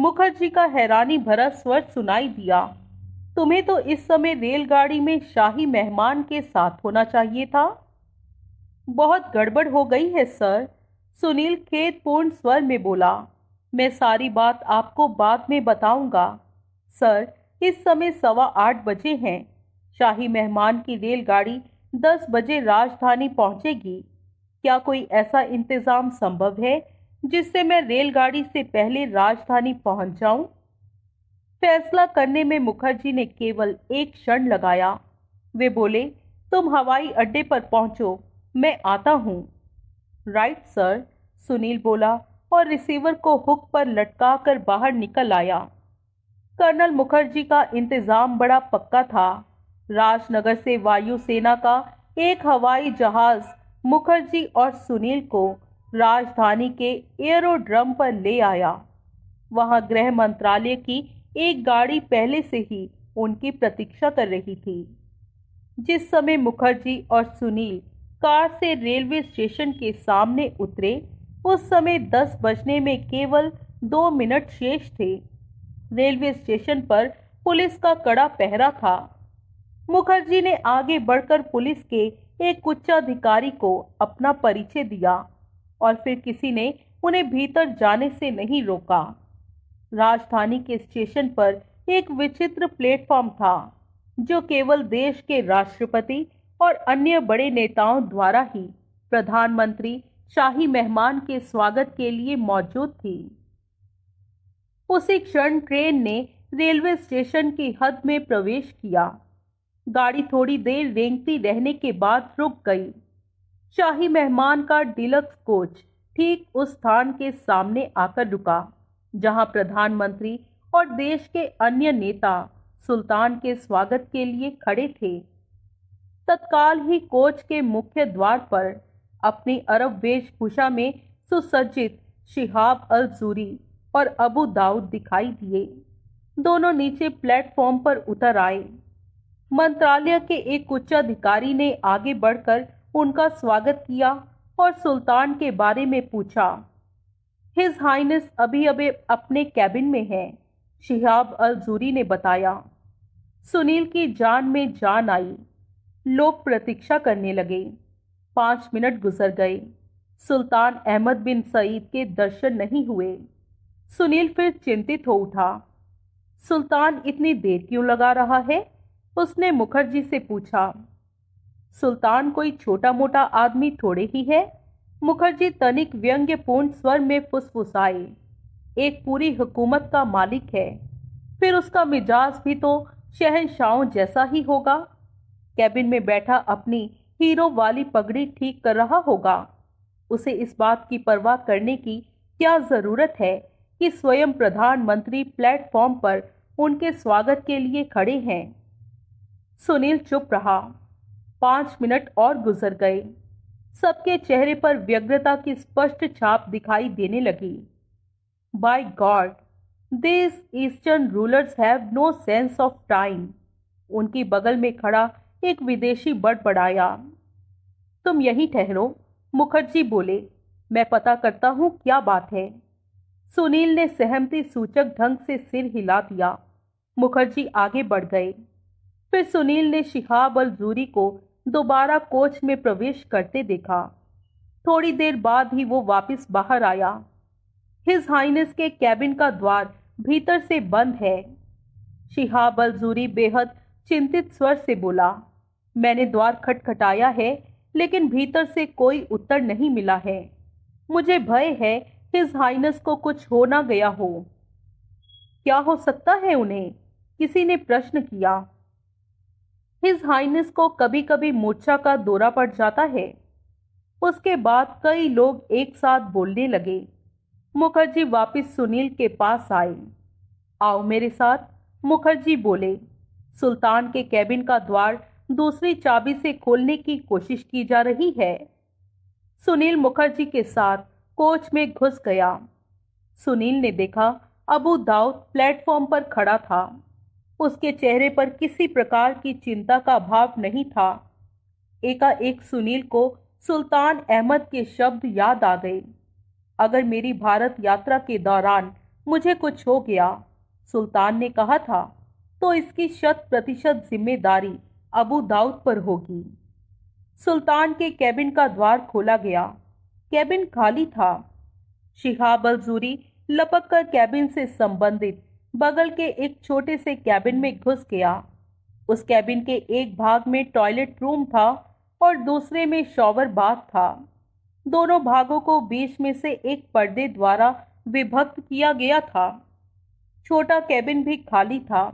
मुखर्जी का हैरानी भरा स्वर सुनाई दिया। तुम्हें तो इस समय रेलगाड़ी में शाही मेहमान के साथ होना चाहिए था। बहुत गड़बड़ हो गई है सर, सुनील खेदपूर्ण स्वर में बोला। मैं सारी बात आपको बाद में बताऊंगा। सर, इस समय 8:15 बजे हैं। शाही मेहमान की रेलगाड़ी 10 बजे राजधानी पहुंचेगी। क्या कोई ऐसा इंतज़ाम संभव है जिससे मैं रेलगाड़ी से पहले राजधानी पहुंच जाऊं? फैसला करने में मुखर्जी ने केवल एक क्षण लगाया। वे बोले, तुम हवाई अड्डे पर पहुंचो, मैं आता हूं। राइट सर, सुनील बोला और रिसीवर को हुक पर लटका कर बाहर निकल आया। कर्नल मुखर्जी का इंतज़ाम बड़ा पक्का था। राजनगर से वायुसेना का एक हवाई जहाज़ मुखर्जी और सुनील को राजधानी के एयरोड्रम पर ले आया। वहां गृह मंत्रालय की एक गाड़ी पहले से ही उनकी प्रतीक्षा कर रही थी। जिस समय मुखर्जी और सुनील कार से रेलवे स्टेशन के सामने उतरे, उस समय 10 बजने में केवल 2 मिनट शेष थे। रेलवे स्टेशन पर पुलिस का कड़ा पहरा था। मुखर्जी ने आगे बढ़कर पुलिस के एक उच्चाधिकारी को अपना परिचय दिया और फिर किसी ने उन्हें भीतर जाने से नहीं रोका। राजधानी के स्टेशन पर एक विचित्र प्लेटफॉर्म था जो केवल देश के राष्ट्रपति और अन्य बड़े नेताओं द्वारा ही प्रधानमंत्री शाही मेहमान के स्वागत के लिए मौजूद थी। उसी क्षण ट्रेन ने रेलवे स्टेशन की हद में प्रवेश किया। गाड़ी थोड़ी देर रेंगती रहने के बाद रुक गई। शाही मेहमान का डिलक्स कोच ठीक उस स्थान के सामने आकर रुका जहां प्रधानमंत्री और देश के अन्य नेता सुल्तान के स्वागत के लिए खड़े थे। तत्काल ही कोच के मुख्य द्वार पर अपनी अरब वेशभूषा में सुसज्जित शिहाब अल-ज़ूरी और अबू दाऊद दिखाई दिए। दोनों नीचे प्लेटफॉर्म पर उतर आए। मंत्रालय के एक उच्चाधिकारी ने आगे बढ़कर उनका स्वागत किया और सुल्तान के बारे में पूछा। हिज हाइनेस अभी अभी अपने कैबिन में हैं, शिहाब अल-ज़ूरी ने बताया। सुनील की जान में जान आई। लोग प्रतीक्षा करने लगे। 5 मिनट गुजर गए। सुल्तान अहमद बिन सईद के दर्शन नहीं हुए। सुनील फिर चिंतित हो उठा। सुल्तान इतनी देर क्यों लगा रहा है? उसने मुखर्जी से पूछा। सुल्तान कोई छोटा मोटा आदमी थोड़े ही है, मुखर्जी तनिक व्यंग्यपूर्ण स्वर में फुसफुसाए। एक पूरी हुकूमत का मालिक है, फिर उसका मिजाज भी तो शहंशाहों जैसा ही होगा। कैबिन में बैठा अपनी हीरो वाली पगड़ी ठीक कर रहा होगा। उसे इस बात की परवाह करने की क्या ज़रूरत है कि स्वयं प्रधानमंत्री प्लेटफॉर्म पर उनके स्वागत के लिए खड़े हैं। सुनील चुप रहा। 5 मिनट और गुजर गए। सबके चेहरे पर व्यग्रता की स्पष्ट छाप दिखाई देने लगी। By God, this eastern rulers have no sense of time. उनकी बगल में खड़ा एक विदेशी बड़बड़ाया। तुम यहीं ठहरो, मुखर्जी बोले, मैं पता करता हूँ क्या बात है। सुनील ने सहमति सूचक ढंग से सिर हिला दिया। मुखर्जी आगे बढ़ गए। फिर सुनील ने शिहाब अल-ज़ूरी को दोबारा कोच में प्रवेश करते देखा। थोड़ी देर बाद ही वो वापस बाहर आया। हिज हाइनेस के कैबिन का द्वार भीतर से बंद है। शिहाब अल-ज़ूरी बेहद चिंतित स्वर से बोला, मैंने द्वार खटखटाया है लेकिन भीतर से कोई उत्तर नहीं मिला है। मुझे भय है हिज हाइनेस को कुछ हो ना गया हो। क्या हो सकता है उन्हें? किसी ने प्रश्न किया। हिज हाइनेस को कभी कभी मूर्छा का दौरा पड़ जाता है। उसके बाद कई लोग एक साथ बोलने लगे। मुखर्जी वापस सुनील के पास आए। आओ मेरे साथ, मुखर्जी बोले। सुल्तान के कैबिन का द्वार दूसरी चाबी से खोलने की कोशिश की जा रही है। सुनील मुखर्जी के साथ कोच में घुस गया। सुनील ने देखा अबू दाऊद प्लेटफॉर्म पर खड़ा था। उसके चेहरे पर किसी प्रकार की चिंता का भाव नहीं था। एकाएक सुनील को सुल्तान अहमद के शब्द याद आ गए। अगर मेरी भारत यात्रा के दौरान मुझे कुछ हो गया, सुल्तान ने कहा था, तो इसकी 100% जिम्मेदारी अबू दाऊद पर होगी। सुल्तान के कैबिन का द्वार खोला गया। कैबिन खाली था। शिहाब अल-ज़ूरी लपक कर कैबिन से संबंधित बगल के एक छोटे से कैबिन में घुस गया। उस कैबिन के एक भाग में टॉयलेट रूम था और दूसरे में शॉवर बाथ था। दोनों भागों को बीच में से एक पर्दे द्वारा विभक्त किया गया था। छोटा कैबिन भी खाली था।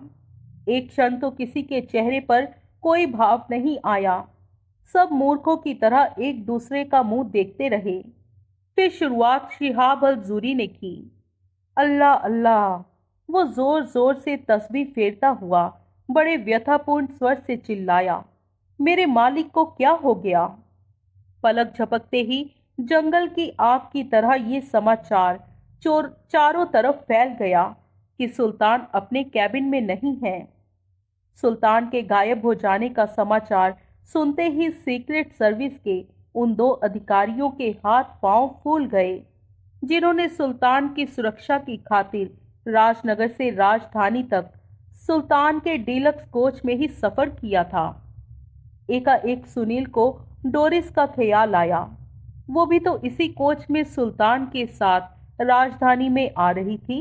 एक क्षण तो किसी के चेहरे पर कोई भाव नहीं आया। सब मूर्खों की तरह एक दूसरे का मुंह देखते रहे। फिर शुरुआत शिहाब अल-ज़ूरी ने की। अल्लाह अल्लाह, वो जोर जोर से तस्बीह फेरता हुआ बड़े व्यथापूर्ण स्वर से चिल्लाया, मेरे मालिक को क्या हो गया? पलक झपकते ही जंगल की आग की तरह ये समाचार चारों तरफ फैल गया कि सुल्तान अपने कैबिन में नहीं है। सुल्तान के गायब हो जाने का समाचार सुनते ही सीक्रेट सर्विस के उन 2 अधिकारियों के हाथ पांव फूल गए जिन्होंने सुल्तान की सुरक्षा की खातिर राजनगर से राजधानी तक सुल्तान के डीलक्स कोच में ही सफर किया था। एकाएक सुनील को डोरिस का ख्याल आया। वो भी तो इसी कोच में सुल्तान के साथ राजधानी में आ रही थी।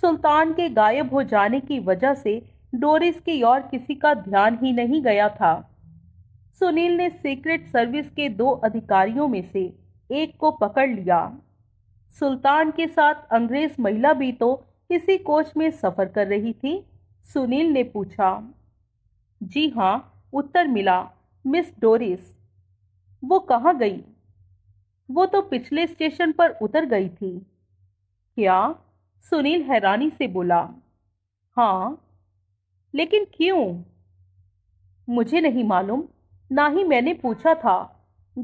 सुल्तान के गायब हो जाने की वजह से डोरिस की ओर किसी का ध्यान ही नहीं गया था। सुनील ने सीक्रेट सर्विस के 2 अधिकारियों में से एक को पकड़ लिया। सुल्तान के साथ अंग्रेज महिला भी तो इसी कोच में सफर कर रही थी। सुनील ने पूछा। जी हाँ, उत्तर मिला, मिस डोरिस। वो कहाँ गई? वो तो पिछले स्टेशन पर उतर गई थी। क्या? सुनील हैरानी से बोला। हाँ, लेकिन क्यों? मुझे नहीं मालूम, ना ही मैंने पूछा था।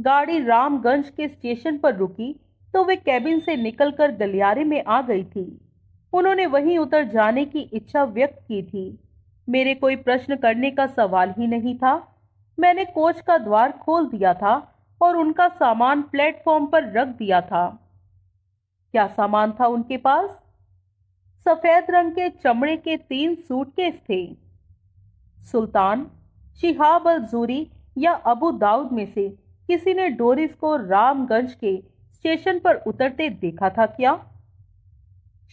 गाड़ी रामगंज के स्टेशन पर रुकी तो वे कैबिन से निकलकर गलियारे में आ गई थी। उन्होंने वहीं उतर जाने की इच्छा व्यक्त की थी। मेरे कोई प्रश्न करने का सवाल ही नहीं था। मैंने कोच का द्वार खोल दिया था और उनका सामान प्लेटफॉर्म पर रख दिया था। क्या सामान था उनके पास? सफेद रंग के चमड़े के 3 सूटकेस थे। सुल्तान, शिहाब अल-ज़ूरी या अबू दाऊद में से किसी ने डोरिस को रामगंज के स्टेशन पर उतरते देखा था क्या?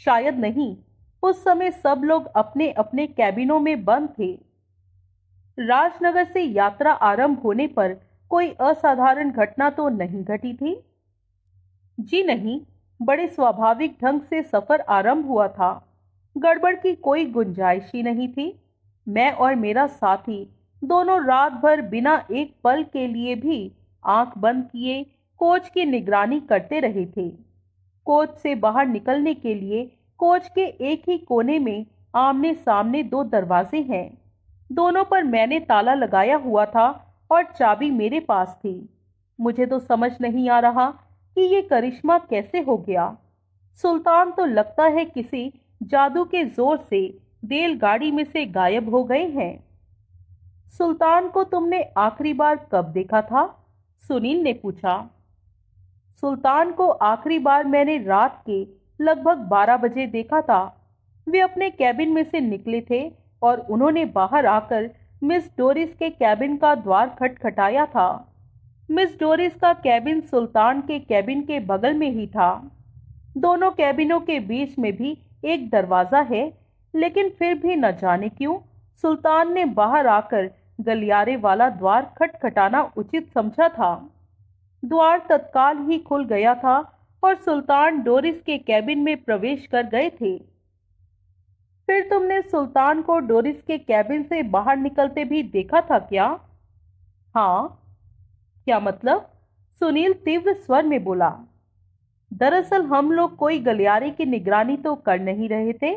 शायद नहीं। उस समय सब लोग अपने अपने कैबिनों में बंद थे। राजनगर से यात्रा आरंभ होने पर कोई असाधारण घटना तो नहीं घटी थी। जी नहीं, बड़े स्वाभाविक ढंग से सफर आरंभ हुआ था। गड़बड़ की कोई गुंजाइश ही नहीं थी। मैं और मेरा साथी दोनों रात भर बिना एक पल के लिए भी आंख बंद किए कोच की निगरानी करते रहे थे। कोच से बाहर निकलने के लिए कोच के एक ही कोने में आमने सामने 2 दरवाजे हैं। दोनों पर मैंने ताला लगाया हुआ था और चाबी मेरे पास थी। मुझे तो समझ नहीं आ रहा कि ये करिश्मा कैसे हो गया। सुल्तान तो लगता है किसी जादू के जोर से रेलगाड़ी में से गायब हो गए हैं। सुल्तान को तुमने आखिरी बार कब देखा था? सुनील ने पूछा। सुल्तान को आखिरी बार मैंने रात के लगभग 12 बजे देखा था। वे अपने कैबिन में से निकले थे और उन्होंने बाहर आकर मिस डोरिस के कैबिन का द्वार खटखटाया था। मिस डोरिस का कैबिन सुल्तान के कैबिन के बगल में ही था। दोनों कैबिनों के बीच में भी एक दरवाज़ा है, लेकिन फिर भी न जाने क्यों सुल्तान ने बाहर आकर गलियारे वाला द्वार खटखटाना उचित समझा था। द्वार तत्काल ही खुल गया था और सुल्तान डोरिस के कैबिन में प्रवेश कर गए थे। फिर तुमने सुल्तान को डोरिस के कैबिन से बाहर निकलते भी देखा था क्या? हाँ। क्या मतलब? सुनील तीव्र स्वर में बोला। दरअसल हम लोग कोई गलियारे की निगरानी तो कर नहीं रहे थे,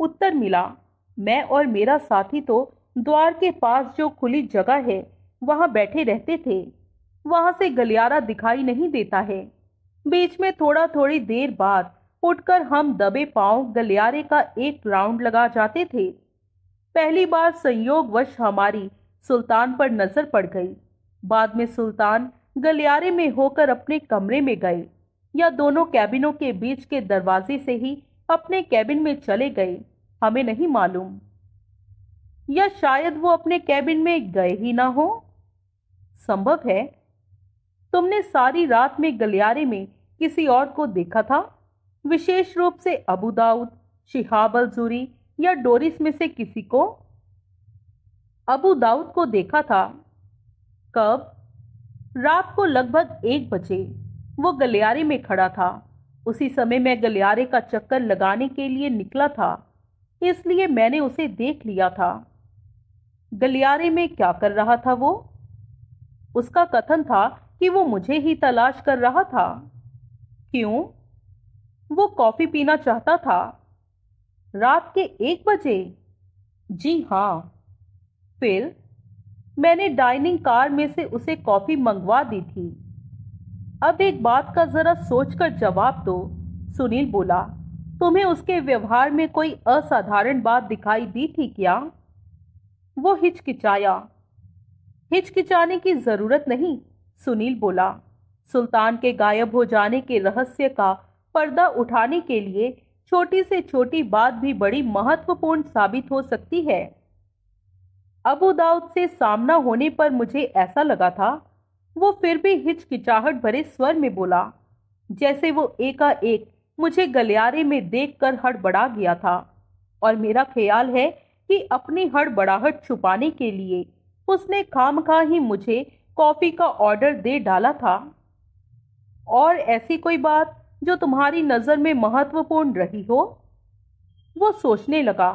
उत्तर मिला। मैं और मेरा साथी तो द्वार के पास जो खुली जगह है वहां बैठे रहते थे। वहां से गलियारा दिखाई नहीं देता है। बीच में थोड़ी देर बाद उठकर हम दबे पांव गलियारे का एक राउंड लगा जाते थे। पहली बार संयोगवश हमारी सुल्तान पर नजर पड़ गई। बाद में सुल्तान गलियारे में होकर अपने कमरे में गए या दोनों कैबिनों के बीच के दरवाजे से ही अपने कैबिन में चले गए, हमें नहीं मालूम। या शायद वो अपने कैबिन में गए ही ना हो, संभव है। तुमने सारी रात में गलियारे में किसी और को देखा था? विशेष रूप से अबू दाऊद, शिहाब अल-ज़ूरी या डोरिस में से किसी को? अबू दाऊद को देखा था। कब? रात को लगभग 1 बजे। वो गलियारे में खड़ा था। उसी समय मैं गलियारे का चक्कर लगाने के लिए निकला था, इसलिए मैंने उसे देख लिया था। गलियारे में क्या कर रहा था वो? उसका कथन था कि वो मुझे ही तलाश कर रहा था। क्यों? वो कॉफी पीना चाहता था। रात के 1 बजे? जी हाँ। फिर? मैंने डाइनिंग कार में से उसे कॉफी मंगवा दी थी। अब एक बात का जरा सोचकर जवाब दो, सुनील बोला। तुम्हें उसके व्यवहार में कोई असाधारण बात दिखाई दी थी क्या? वो हिचकिचाया। हिचकिचाने की जरूरत नहीं, सुनील बोला। सुल्तान के गायब हो जाने के रहस्य का पर्दा उठाने के लिए छोटी से छोटी बात भी बड़ी महत्वपूर्ण साबित हो सकती है। अबू दाऊद से सामना होने पर मुझे ऐसा लगा था। वो फिर भी हिचकिचाहट भरे स्वर में बोला, जैसे वो एकाएक मुझे गलियारे में देखकर हड़बड़ा गया था। और मेरा ख्याल है कि अपनी हड़बड़ाहट छुपाने के लिए उसने खामखा ही मुझे कॉफी का ऑर्डर दे डाला था। और ऐसी कोई बात जो तुम्हारी नज़र में महत्वपूर्ण रही हो? वो सोचने लगा।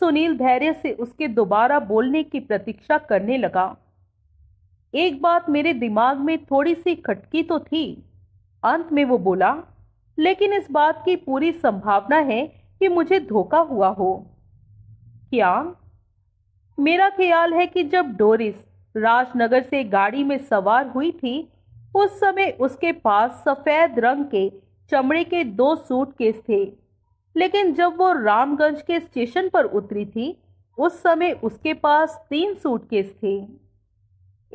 सुनील धैर्य से उसके दोबारा बोलने की प्रतीक्षा करने लगा। एक बात मेरे दिमाग में थोड़ी सी खटकी तो थी, अंत में वो बोला, लेकिन इस बात की पूरी संभावना है कि मुझे धोखा हुआ हो। क्या? मेरा ख्याल है कि जब डोरिस राजनगर से गाड़ी में सवार हुई थी उस समय उसके पास सफ़ेद रंग के चमड़े के दो सूटकेस थे, लेकिन जब वो रामगंज के स्टेशन पर उतरी थी उस समय उसके पास 3 सूटकेस थे।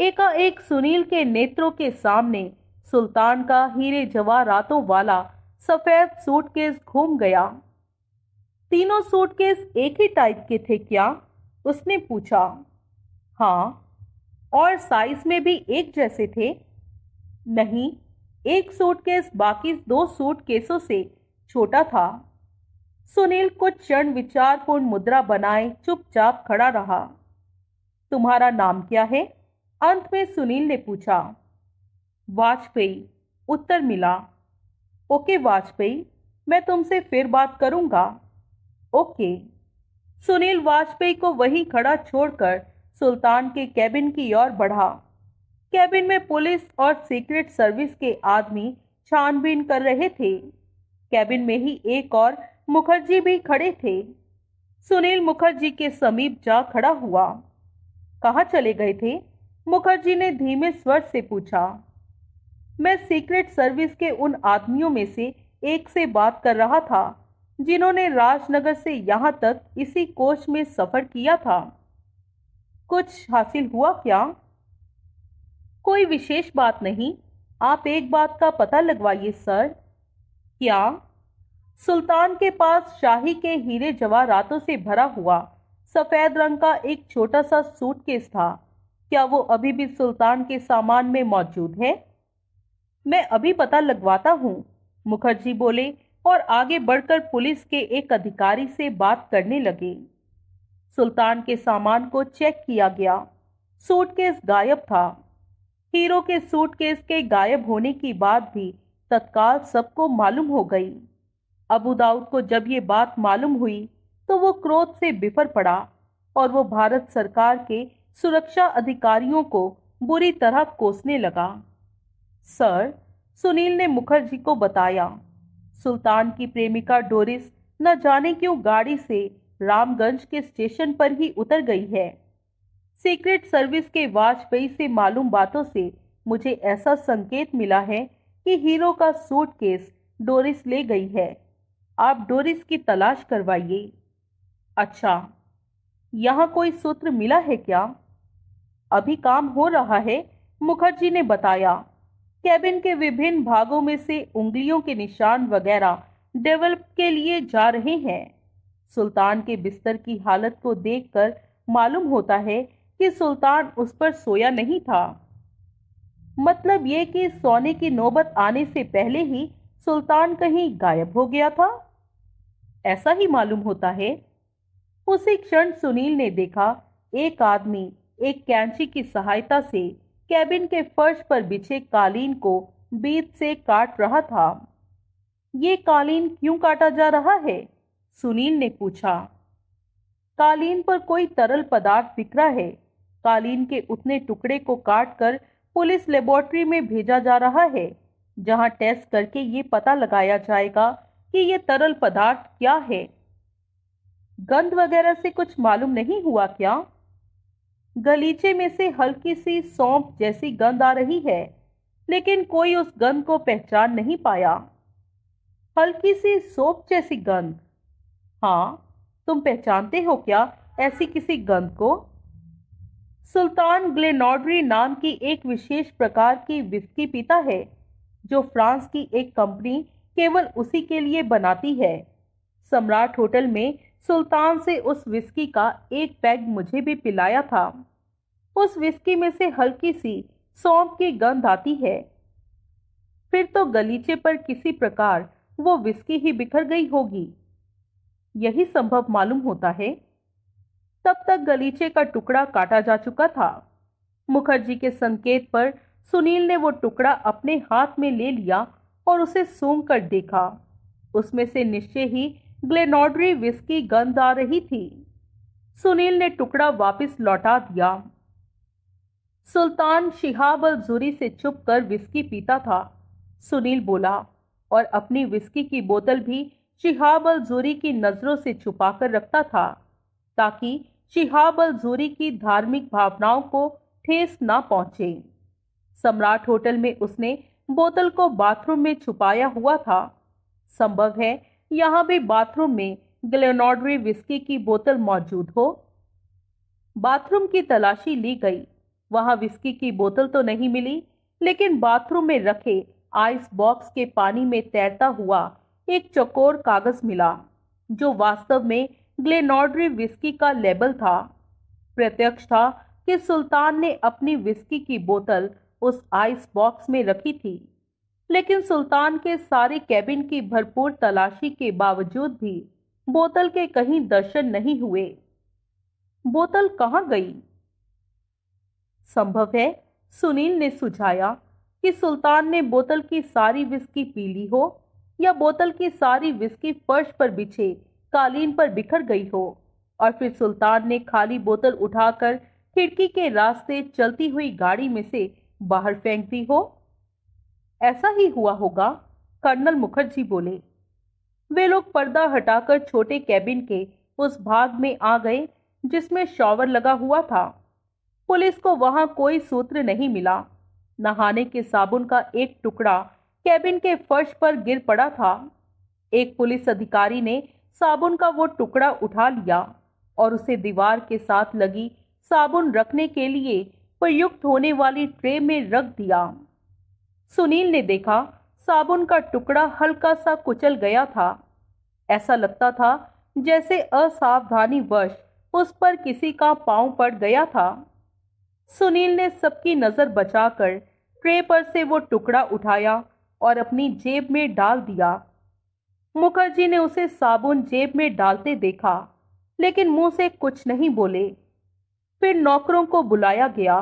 एकाएक सुनील के नेत्रों के सामने सुल्तान का हीरे जवाहरातों वाला सफ़ेद सूटकेस घूम गया। 3 सूटकेस एक ही टाइप के थे क्या? उसने पूछा। हाँ। और साइज में भी एक जैसे थे? नहीं, एक सूटकेस बाकी 2 सूटकेसों से छोटा था। सुनील कुछ क्षण विचारपूर्ण मुद्रा बनाए चुपचाप खड़ा रहा। तुम्हारा नाम क्या है? अंत में सुनील ने पूछा। वाजपेयी, उत्तर मिला। ओके वाजपेयी, मैं तुमसे फिर बात करूंगा। ओके। सुनील वाजपेयी को वहीं खड़ा छोड़कर सुल्तान के कैबिन की ओर बढ़ा। कैबिन में पुलिस और सीक्रेट सर्विस के आदमी छानबीन कर रहे थे। कैबिन में ही एक और मुखर्जी भी खड़े थे। सुनील मुखर्जी के समीप जा खड़ा हुआ। कहाँ चले गए थे? मुखर्जी ने धीमे स्वर से पूछा। मैं सीक्रेट सर्विस के उन आदमियों में से एक से बात कर रहा था जिन्होंने राजनगर से यहाँ तक इसी कोच में सफ़र किया था। कुछ हासिल हुआ क्या? कोई विशेष बात नहीं। आप एक बात का पता लगवाइए सर। क्या? सुल्तान के पास शाही के हीरे जवाहरातों से भरा हुआ सफ़ेद रंग का एक छोटा सा सूटकेस था। क्या वो अभी भी सुल्तान के सामान में मौजूद है? मैं अभी पता लगवाता हूँ, मुखर्जी बोले और आगे बढ़कर पुलिस के एक अधिकारी से बात करने लगे। सुल्तान के सामान को चेक किया गया। सूटकेस गायब था। हीरो के सूटकेस के गायब होने की बात भी तत्काल सबको मालूम हो गई। अबू दाऊद को जब ये बात मालूम हुई तो वो क्रोध से बिफर पड़ा और वो भारत सरकार के सुरक्षा अधिकारियों को बुरी तरह कोसने लगा। सर, सुनील ने मुखर्जी को बताया, सुल्तान की प्रेमिका डोरिस न जाने क्यों गाड़ी से रामगंज के स्टेशन पर ही उतर गई है। सीक्रेट सर्विस के वाजपेयी से मालूम बातों से मुझे ऐसा संकेत मिला है कि हीरो का सूटकेस डोरिस ले गई है। आप डोरिस की तलाश करवाइए। अच्छा, यहाँ कोई सूत्र मिला है क्या? अभी काम हो रहा है, मुखर्जी ने बताया। कैबिन के विभिन्न भागों में से उंगलियों के निशान वगैरह डेवलप के लिए जा रहे हैं। सुल्तान के बिस्तर की हालत को देखकर मालूम होता है कि सुल्तान उस पर सोया नहीं था। मतलब ये कि सोने की नौबत आने से पहले ही सुल्तान कहीं गायब हो गया था। ऐसा ही मालूम होता है। उसी क्षण सुनील ने देखा एक आदमी एक कैंची की सहायता से कैबिन के फर्श पर बिछे कालीन को बीच से काट रहा था। ये कालीन क्यों काटा जा रहा है? सुनील ने पूछा। कालीन पर कोई तरल पदार्थ बिखरा है। कालीन के उतने टुकड़े को काटकर पुलिस लेबोरेटरी में भेजा जा रहा है जहां टेस्ट करके ये पता लगाया जाएगा कि ये तरल पदार्थ क्या है। गंध वगैरह से कुछ मालूम नहीं हुआ क्या? गलीचे में से हल्की सी सौंफ जैसी गंध आ रही है, लेकिन कोई उस गंध को पहचान नहीं पाया। हल्की सी सौंफ जैसी गंध? हाँ, तुम पहचानते हो क्या ऐसी किसी गंध को? सुल्तान ग्लेनॉड्री नाम की एक विशेष प्रकार की विस्की पीता है जो फ्रांस की एक कंपनी केवल उसी के लिए बनाती है। सम्राट होटल में सुल्तान से उस विस्की का एक पैग मुझे भी पिलाया था। उस विस्की में से हल्की सी सौंफ की गंध आती है। फिर तो गलीचे पर किसी प्रकार वो विस्की ही बिखर गई होगी। यही संभव मालूम होता है। तब तक गलीचे का टुकड़ा काटा जा चुका था। मुखर्जी के संकेत पर सुनील ने वो टुकड़ा अपने हाथ में ले लिया और उसे सूंघ कर देखा। उसमें से निश्चय ही ग्लेनॉड्री विस्की गंध आ रही थी। सुनील ने टुकड़ा वापस लौटा दिया। सुल्तान शिहाब अल ज़ुरी से चुप कर विस्की पीता था, सुनील बोला, और अपनी विस्की की बोतल भी शिहाब अल ज़ुरी की नज़रों से छुपा कर रखता था ताकि शिहाब अल ज़ुरी की धार्मिक भावनाओं को ठेस ना पहुँचे। सम्राट होटल में उसने बोतल को बाथरूम में छुपाया हुआ था। संभव है यहाँ भी बाथरूम में ग्लेनॉडरी विस्की की बोतल मौजूद हो। बाथरूम की तलाशी ली गई। वहाँ विस्की की बोतल तो नहीं मिली, लेकिन बाथरूम में रखे आइस बॉक्स के पानी में तैरता हुआ एक चौकोर कागज मिला, जो वास्तव में ग्लेनॉडरी विस्की का लेबल था। प्रत्यक्ष था कि सुल्तान ने अपनी विस्की की बोतल उस आइस बॉक्स में रखी थी, लेकिन सुल्तान के सारे कैबिन की भरपूर तलाशी के बावजूद भी बोतल के कहीं दर्शन नहीं हुए। बोतल कहाँ गई? संभव है, सुनील ने सुझाया, कि सुल्तान ने बोतल की सारी विस्की पी ली हो या बोतल की सारी विस्की फर्श पर बिछे कालीन पर बिखर गई हो और फिर सुल्तान ने खाली बोतल उठाकर खिड़की के रास्ते चलती हुई गाड़ी में से बाहर फेंक दी हो। ऐसा ही हुआ होगा, कर्नल मुखर्जी बोले। वे लोग पर्दा हटाकर छोटे कैबिन के उस भाग में आ गए जिसमें शॉवर लगा हुआ था। पुलिस को वहां कोई सूत्र नहीं मिला। नहाने के साबुन का एक टुकड़ा कैबिन के फर्श पर गिर पड़ा था। एक पुलिस अधिकारी ने साबुन का वो टुकड़ा उठा लिया और उसे दीवार के साथ लगी साबुन रखने के लिए प्रयुक्त होने वाली ट्रे में रख दिया। सुनील ने देखा, साबुन का टुकड़ा हल्का सा कुचल गया था। ऐसा लगता था जैसे असावधानीवश उस पर किसी का पांव पड़ गया था। सुनील ने सबकी नज़र बचाकर ट्रे पर से वो टुकड़ा उठाया और अपनी जेब में डाल दिया। मुखर्जी ने उसे साबुन जेब में डालते देखा, लेकिन मुंह से कुछ नहीं बोले। फिर नौकरों को बुलाया गया।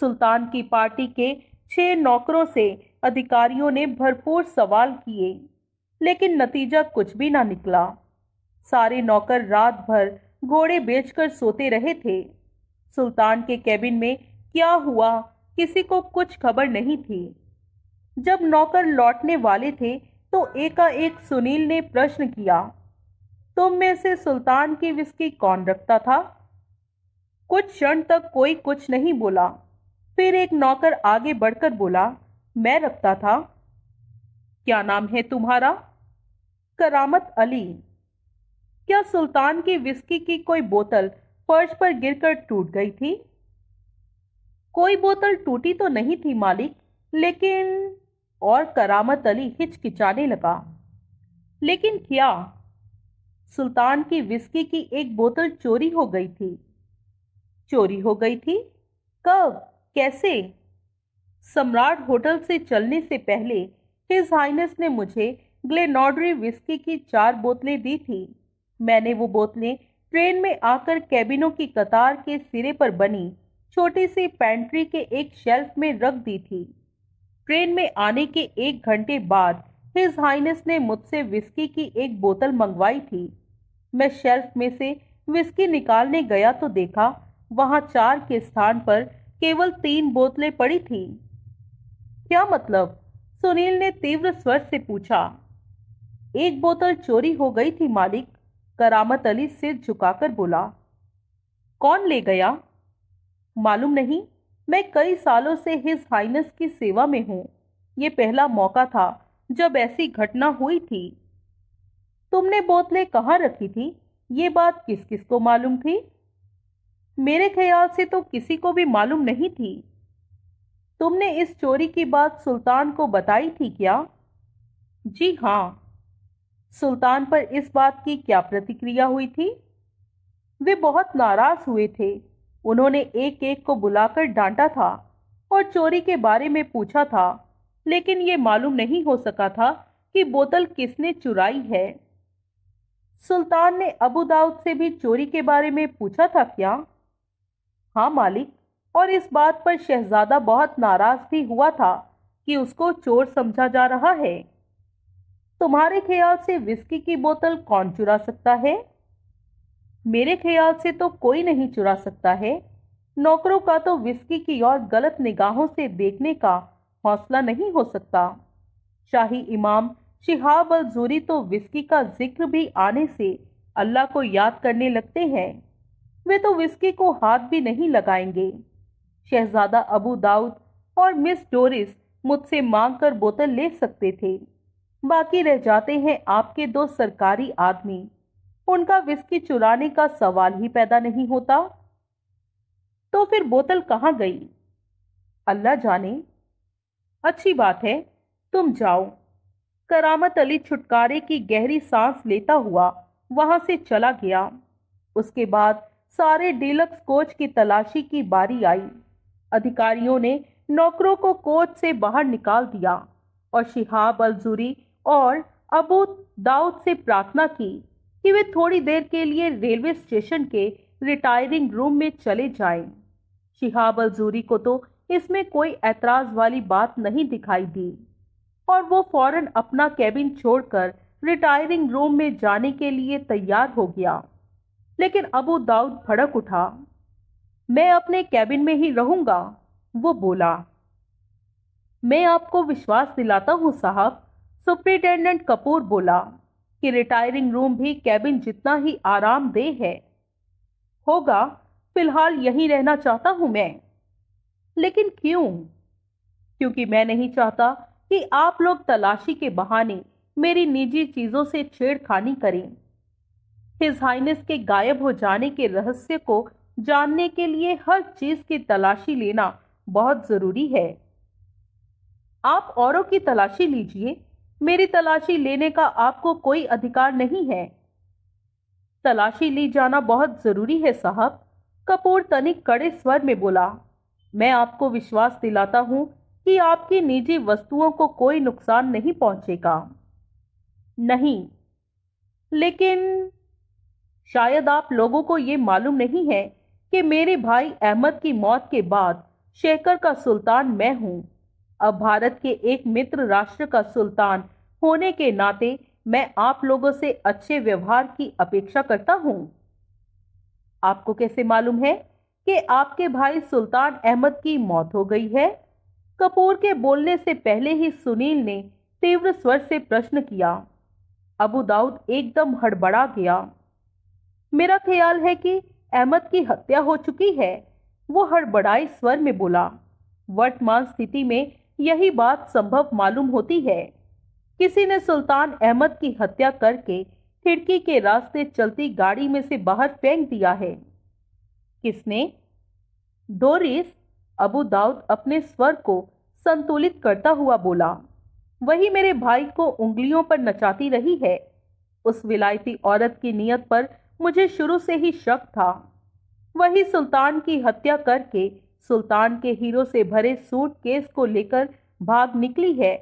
सुल्तान की पार्टी के 6 नौकरों से अधिकारियों ने भरपूर सवाल किए, लेकिन नतीजा कुछ भी ना निकला। सारे नौकर रात भर घोड़े बेचकर सोते रहे थे। सुल्तान के कैबिन में क्या हुआ, किसी को कुछ खबर नहीं थी। जब नौकर लौटने वाले थे तो एकाएक सुनील ने प्रश्न किया, तुम में से सुल्तान की विस्की कौन रखता था? कुछ क्षण तक कोई कुछ नहीं बोला। फिर एक नौकर आगे बढ़कर बोला, मैं रखता था। क्या नाम है तुम्हारा? करामत अली। क्या सुल्तान की विस्की की कोई बोतल फर्श पर गिरकर टूट गई थी? कोई बोतल टूटी तो नहीं थी मालिक, लेकिन, और करामत अली हिचकिचाने लगा। लेकिन क्या? सुल्तान की विस्की की एक बोतल चोरी हो गई थी। चोरी हो गई थी? कब? कैसे? सम्राट होटल से चलने से पहले हिज हाइनेस ने मुझे ग्लेनॉडरी विस्की की 4 बोतलें दी थी। मैंने वो बोतलें ट्रेन में आकर कैबिनों की कतार के सिरे पर बनी छोटी सी पेंट्री के एक शेल्फ में रख दी थी। ट्रेन में आने के 1 घंटे बाद हिज हाइनेस ने मुझसे विस्की की एक बोतल मंगवाई थी। मैं शेल्फ में से विस्की निकालने गया तो देखा वहां 4 के स्थान पर केवल 3 बोतलें पड़ी थी। क्या मतलब? सुनील ने तीव्र स्वर से पूछा। एक बोतल चोरी हो गई थी मालिक, करामत अली सिर झुकाकर बोला। कौन ले गया? मालूम नहीं। मैं कई सालों से हिज हाइनेस की सेवा में हूँ। ये पहला मौका था जब ऐसी घटना हुई थी। तुमने बोतलें कहाँ रखी थी, ये बात किस किस को मालूम थी? मेरे ख्याल से तो किसी को भी मालूम नहीं थी। तुमने इस चोरी की बात सुल्तान को बताई थी क्या? जी हाँ। सुल्तान पर इस बात की क्या प्रतिक्रिया हुई थी? वे बहुत नाराज हुए थे। उन्होंने एक एक को बुलाकर डांटा था और चोरी के बारे में पूछा था, लेकिन ये मालूम नहीं हो सका था कि बोतल किसने चुराई है। सुल्तान ने अबू दाऊद से भी चोरी के बारे में पूछा था क्या? हाँ मालिक, और इस बात पर शहजादा बहुत नाराज भी हुआ था कि उसको चोर समझा जा रहा है। तुम्हारे ख्याल से विस्की की बोतल कौन चुरा सकता है? मेरे ख्याल से तो कोई नहीं चुरा सकता है। नौकरों का तो विस्की की ओर गलत निगाहों से देखने का हौसला नहीं हो सकता। शाही इमाम शिहाब अल ज़ूरी तो विस्की का जिक्र भी आने से अल्लाह को याद करने लगते हैं। वे तो विस्की को हाथ भी नहीं लगाएंगे। शहजादा अबू दाऊद और मिस डोरिस मुझसे मांगकर बोतल ले सकते थे। बाकी रह जाते हैं आपके दो सरकारी आदमी, उनका विस्की चुराने का सवाल ही पैदा नहीं होता। तो फिर बोतल कहाँ गई? अल्लाह जाने। अच्छी बात है, तुम जाओ। करामत अली छुटकारे की गहरी सांस लेता हुआ वहां से चला गया। उसके बाद सारे डीलक्स कोच की तलाशी की बारी आई। अधिकारियों ने नौकरों को कोच से बाहर निकाल दिया और शिहाब अल-ज़ुरी और अबू दाऊद से प्रार्थना की कि वे थोड़ी देर के लिए रेलवे स्टेशन के रिटायरिंग रूम में चले जाएं। शिहाब अल-ज़ुरी को तो इसमें कोई ऐतराज वाली बात नहीं दिखाई दी और वो फौरन अपना कैबिन छोड़कर रिटायरिंग रूम में जाने के लिए तैयार हो गया। लेकिन अबू दाऊद भड़क उठा। मैं अपने कैबिन में ही रहूंगा, वो बोला। मैं आपको विश्वास दिलाता हूं साहब, सुपरिटेंडेंट कपूर बोला, कि रिटायरिंग रूम भी कैबिन जितना ही आरामदेह है होगा। फिलहाल यहीं रहना चाहता हूं मैं। लेकिन क्यों? क्योंकि मैं नहीं चाहता कि आप लोग तलाशी के बहाने मेरी निजी चीजों से छेड़खानी करें। हिज हाइनेस के गायब हो जाने के रहस्य को जानने के लिए हर चीज की तलाशी लेना बहुत जरूरी है। आप औरों की तलाशी लीजिए, मेरी तलाशी लेने का आपको कोई अधिकार नहीं है। तलाशी ली जाना बहुत जरूरी है साहब, कपूर तनिक कड़े स्वर में बोला। मैं आपको विश्वास दिलाता हूं कि आपकी निजी वस्तुओं को कोई नुकसान नहीं पहुंचेगा। नहीं, लेकिन शायद आप लोगों को ये मालूम नहीं है कि मेरे भाई अहमद की मौत के बाद शेखर का सुल्तान मैं हूँ। अब भारत के एक मित्र राष्ट्र का सुल्तान होने के नाते मैं आप लोगों से अच्छे व्यवहार की अपेक्षा करता हूँ। आपको कैसे मालूम है कि आपके भाई सुल्तान अहमद की मौत हो गई है? कपूर के बोलने से पहले ही सुनील ने तीव्र स्वर से प्रश्न किया। अबू दाऊद एकदम हड़बड़ा गया। मेरा ख्याल है कि अहमद की हत्या हो चुकी है, वो हड़बड़ाई स्वर में बोला। वर्तमान स्थिति में यही बात संभव मालूम होती है। किसी ने सुल्तान अहमद की हत्या करके खिड़की के रास्ते चलती गाड़ी में से बाहर फेंक दिया है। किसने? डोरिस, अबू दाऊद अपने स्वर को संतुलित करता हुआ बोला। वही मेरे भाई को उंगलियों पर नचाती रही है। उस विलायती औरत की नीयत पर मुझे शुरू से ही शक था। वही सुल्तान की हत्या करके सुल्तान के हीरो से भरे सूटकेस को लेकर भाग निकली है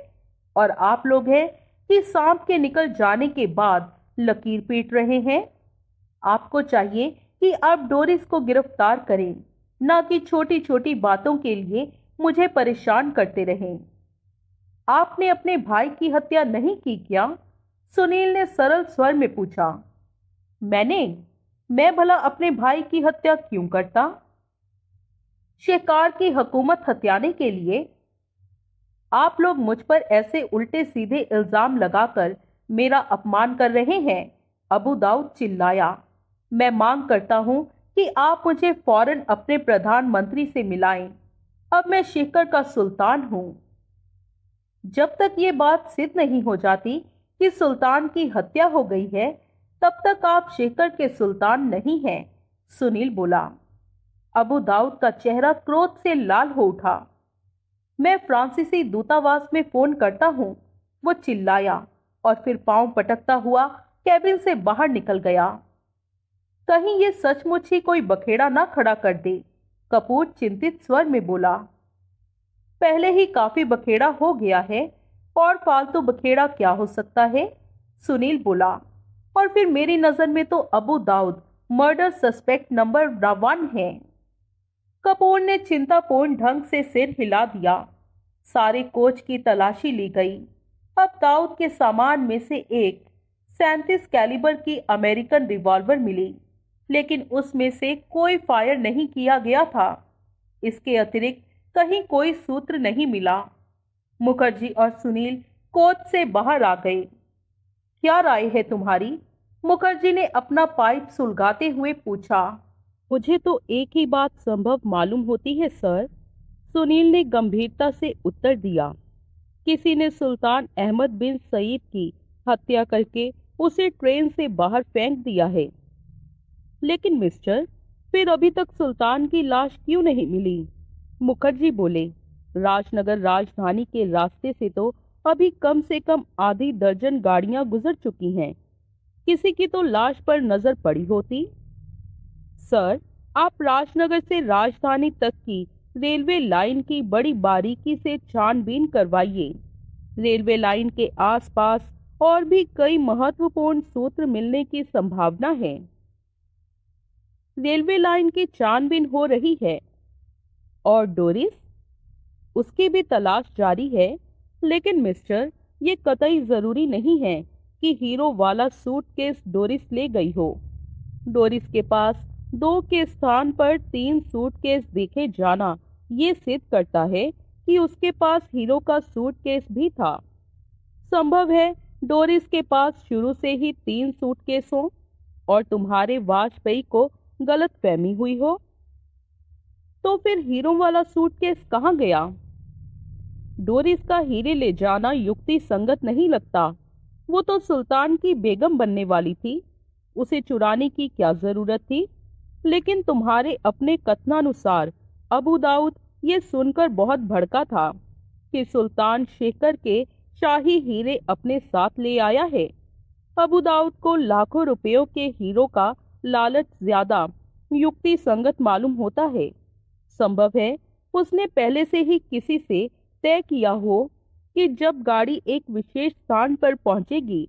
और आप लोग हैं कि सांप के निकल जाने के बाद लकीर पीट रहे हैं। आपको चाहिए कि आप डोरिस को गिरफ्तार करें, ना कि छोटी छोटी बातों के लिए मुझे परेशान करते रहें। आपने अपने भाई की हत्या नहीं की क्या? सुनील ने सरल स्वर में पूछा। मैं भला अपने भाई की हत्या क्यों करता? शेखर की हुकूमत हत्याने के लिए? आप लोग मुझ पर ऐसे उल्टे सीधे इल्जाम लगाकर मेरा अपमान कर रहे हैं, अबू दाऊद चिल्लाया। मैं मांग करता हूं कि आप मुझे फौरन अपने प्रधानमंत्री से मिलाएं। अब मैं शेखर का सुल्तान हूं। जब तक ये बात सिद्ध नहीं हो जाती कि सुल्तान की हत्या हो गई है, तब तक आप शेखर के सुल्तान नहीं हैं, सुनील बोला। अबू दाऊद का चेहरा क्रोध से लाल हो उठा। मैं फ्रांसीसी दूतावास में फोन करता हूँ, वो चिल्लाया और फिर पांव पटकता हुआ कैबिन से बाहर निकल गया। कहीं ये सचमुच ही कोई बखेड़ा ना खड़ा कर दे, कपूर चिंतित स्वर में बोला। पहले ही काफी बखेड़ा हो गया है और फालतू बखेड़ा क्या हो सकता है, सुनील बोला। और फिर मेरी नजर में तो Abu Daud murder suspect number 1 है। कपूर ने चिंतापूर्ण ढंग से सिर हिला दिया। सारे कोच की तलाशी ली गई। अब दाऊद के सामान में से एक 37 कैलिबर की अमेरिकन रिवॉल्वर मिली, लेकिन उसमें से कोई फायर नहीं किया गया था। इसके अतिरिक्त कहीं कोई सूत्र नहीं मिला। मुखर्जी और सुनील कोच से बाहर आ गए। क्या राय है तुम्हारी? मुखर्जी ने अपना पाइप सुलगाते हुए पूछा। मुझे तो एक ही बात संभव मालूम होती है सर, सुनील ने गंभीरता से उत्तर दिया। किसी ने सुल्तान अहमद बिन सईद की हत्या करके उसे ट्रेन से बाहर फेंक दिया है। लेकिन मिस्टर, फिर अभी तक सुल्तान की लाश क्यों नहीं मिली? मुखर्जी बोले। राजनगर राजधानी के रास्ते से तो अभी कम से कम आधी दर्जन गाड़ियां गुजर चुकी हैं। किसी की तो लाश पर नजर पड़ी होती। सर, आप राजनगर से राजधानी तक की रेलवे लाइन की बड़ी बारीकी से छानबीन करवाइए। रेलवे लाइन के आसपास और भी कई महत्वपूर्ण सूत्र मिलने की संभावना है। रेलवे लाइन की छानबीन हो रही है और डोरिस, उसकी भी तलाश जारी है। लेकिन मिस्टर, ये कतई जरूरी नहीं है कि हीरो वाला सूटकेस डोरिस ले गई हो। डोरिस के पास 2 के स्थान पर 3 सूटकेस देखे जाना ये सिद्ध करता है कि उसके पास हीरो का सूटकेस भी था। संभव है डोरिस के पास शुरू से ही 3 सूटकेस हों और तुम्हारे वाजपेयी को गलतफहमी हुई हो। तो फिर हीरो वाला सूटकेस कहाँ गया? डोरिस का हीरे ले जाना युक्ति संगत नहीं लगता। वो तो सुल्तान की बेगम बनने वाली थी, उसे चुराने की क्या जरूरत थी? लेकिन तुम्हारे अपने कथनानुसार अबू दाऊद ये सुनकर बहुत भड़का था कि सुल्तान शेखर के शाही हीरे अपने साथ ले आया है। अबू दाऊद को लाखों रुपयों के हीरो का लालच ज्यादा युक्ति संगत मालूम होता है। संभव है उसने पहले से ही किसी से तय किया हो कि जब गाड़ी एक विशेष स्थान पर पहुंचेगी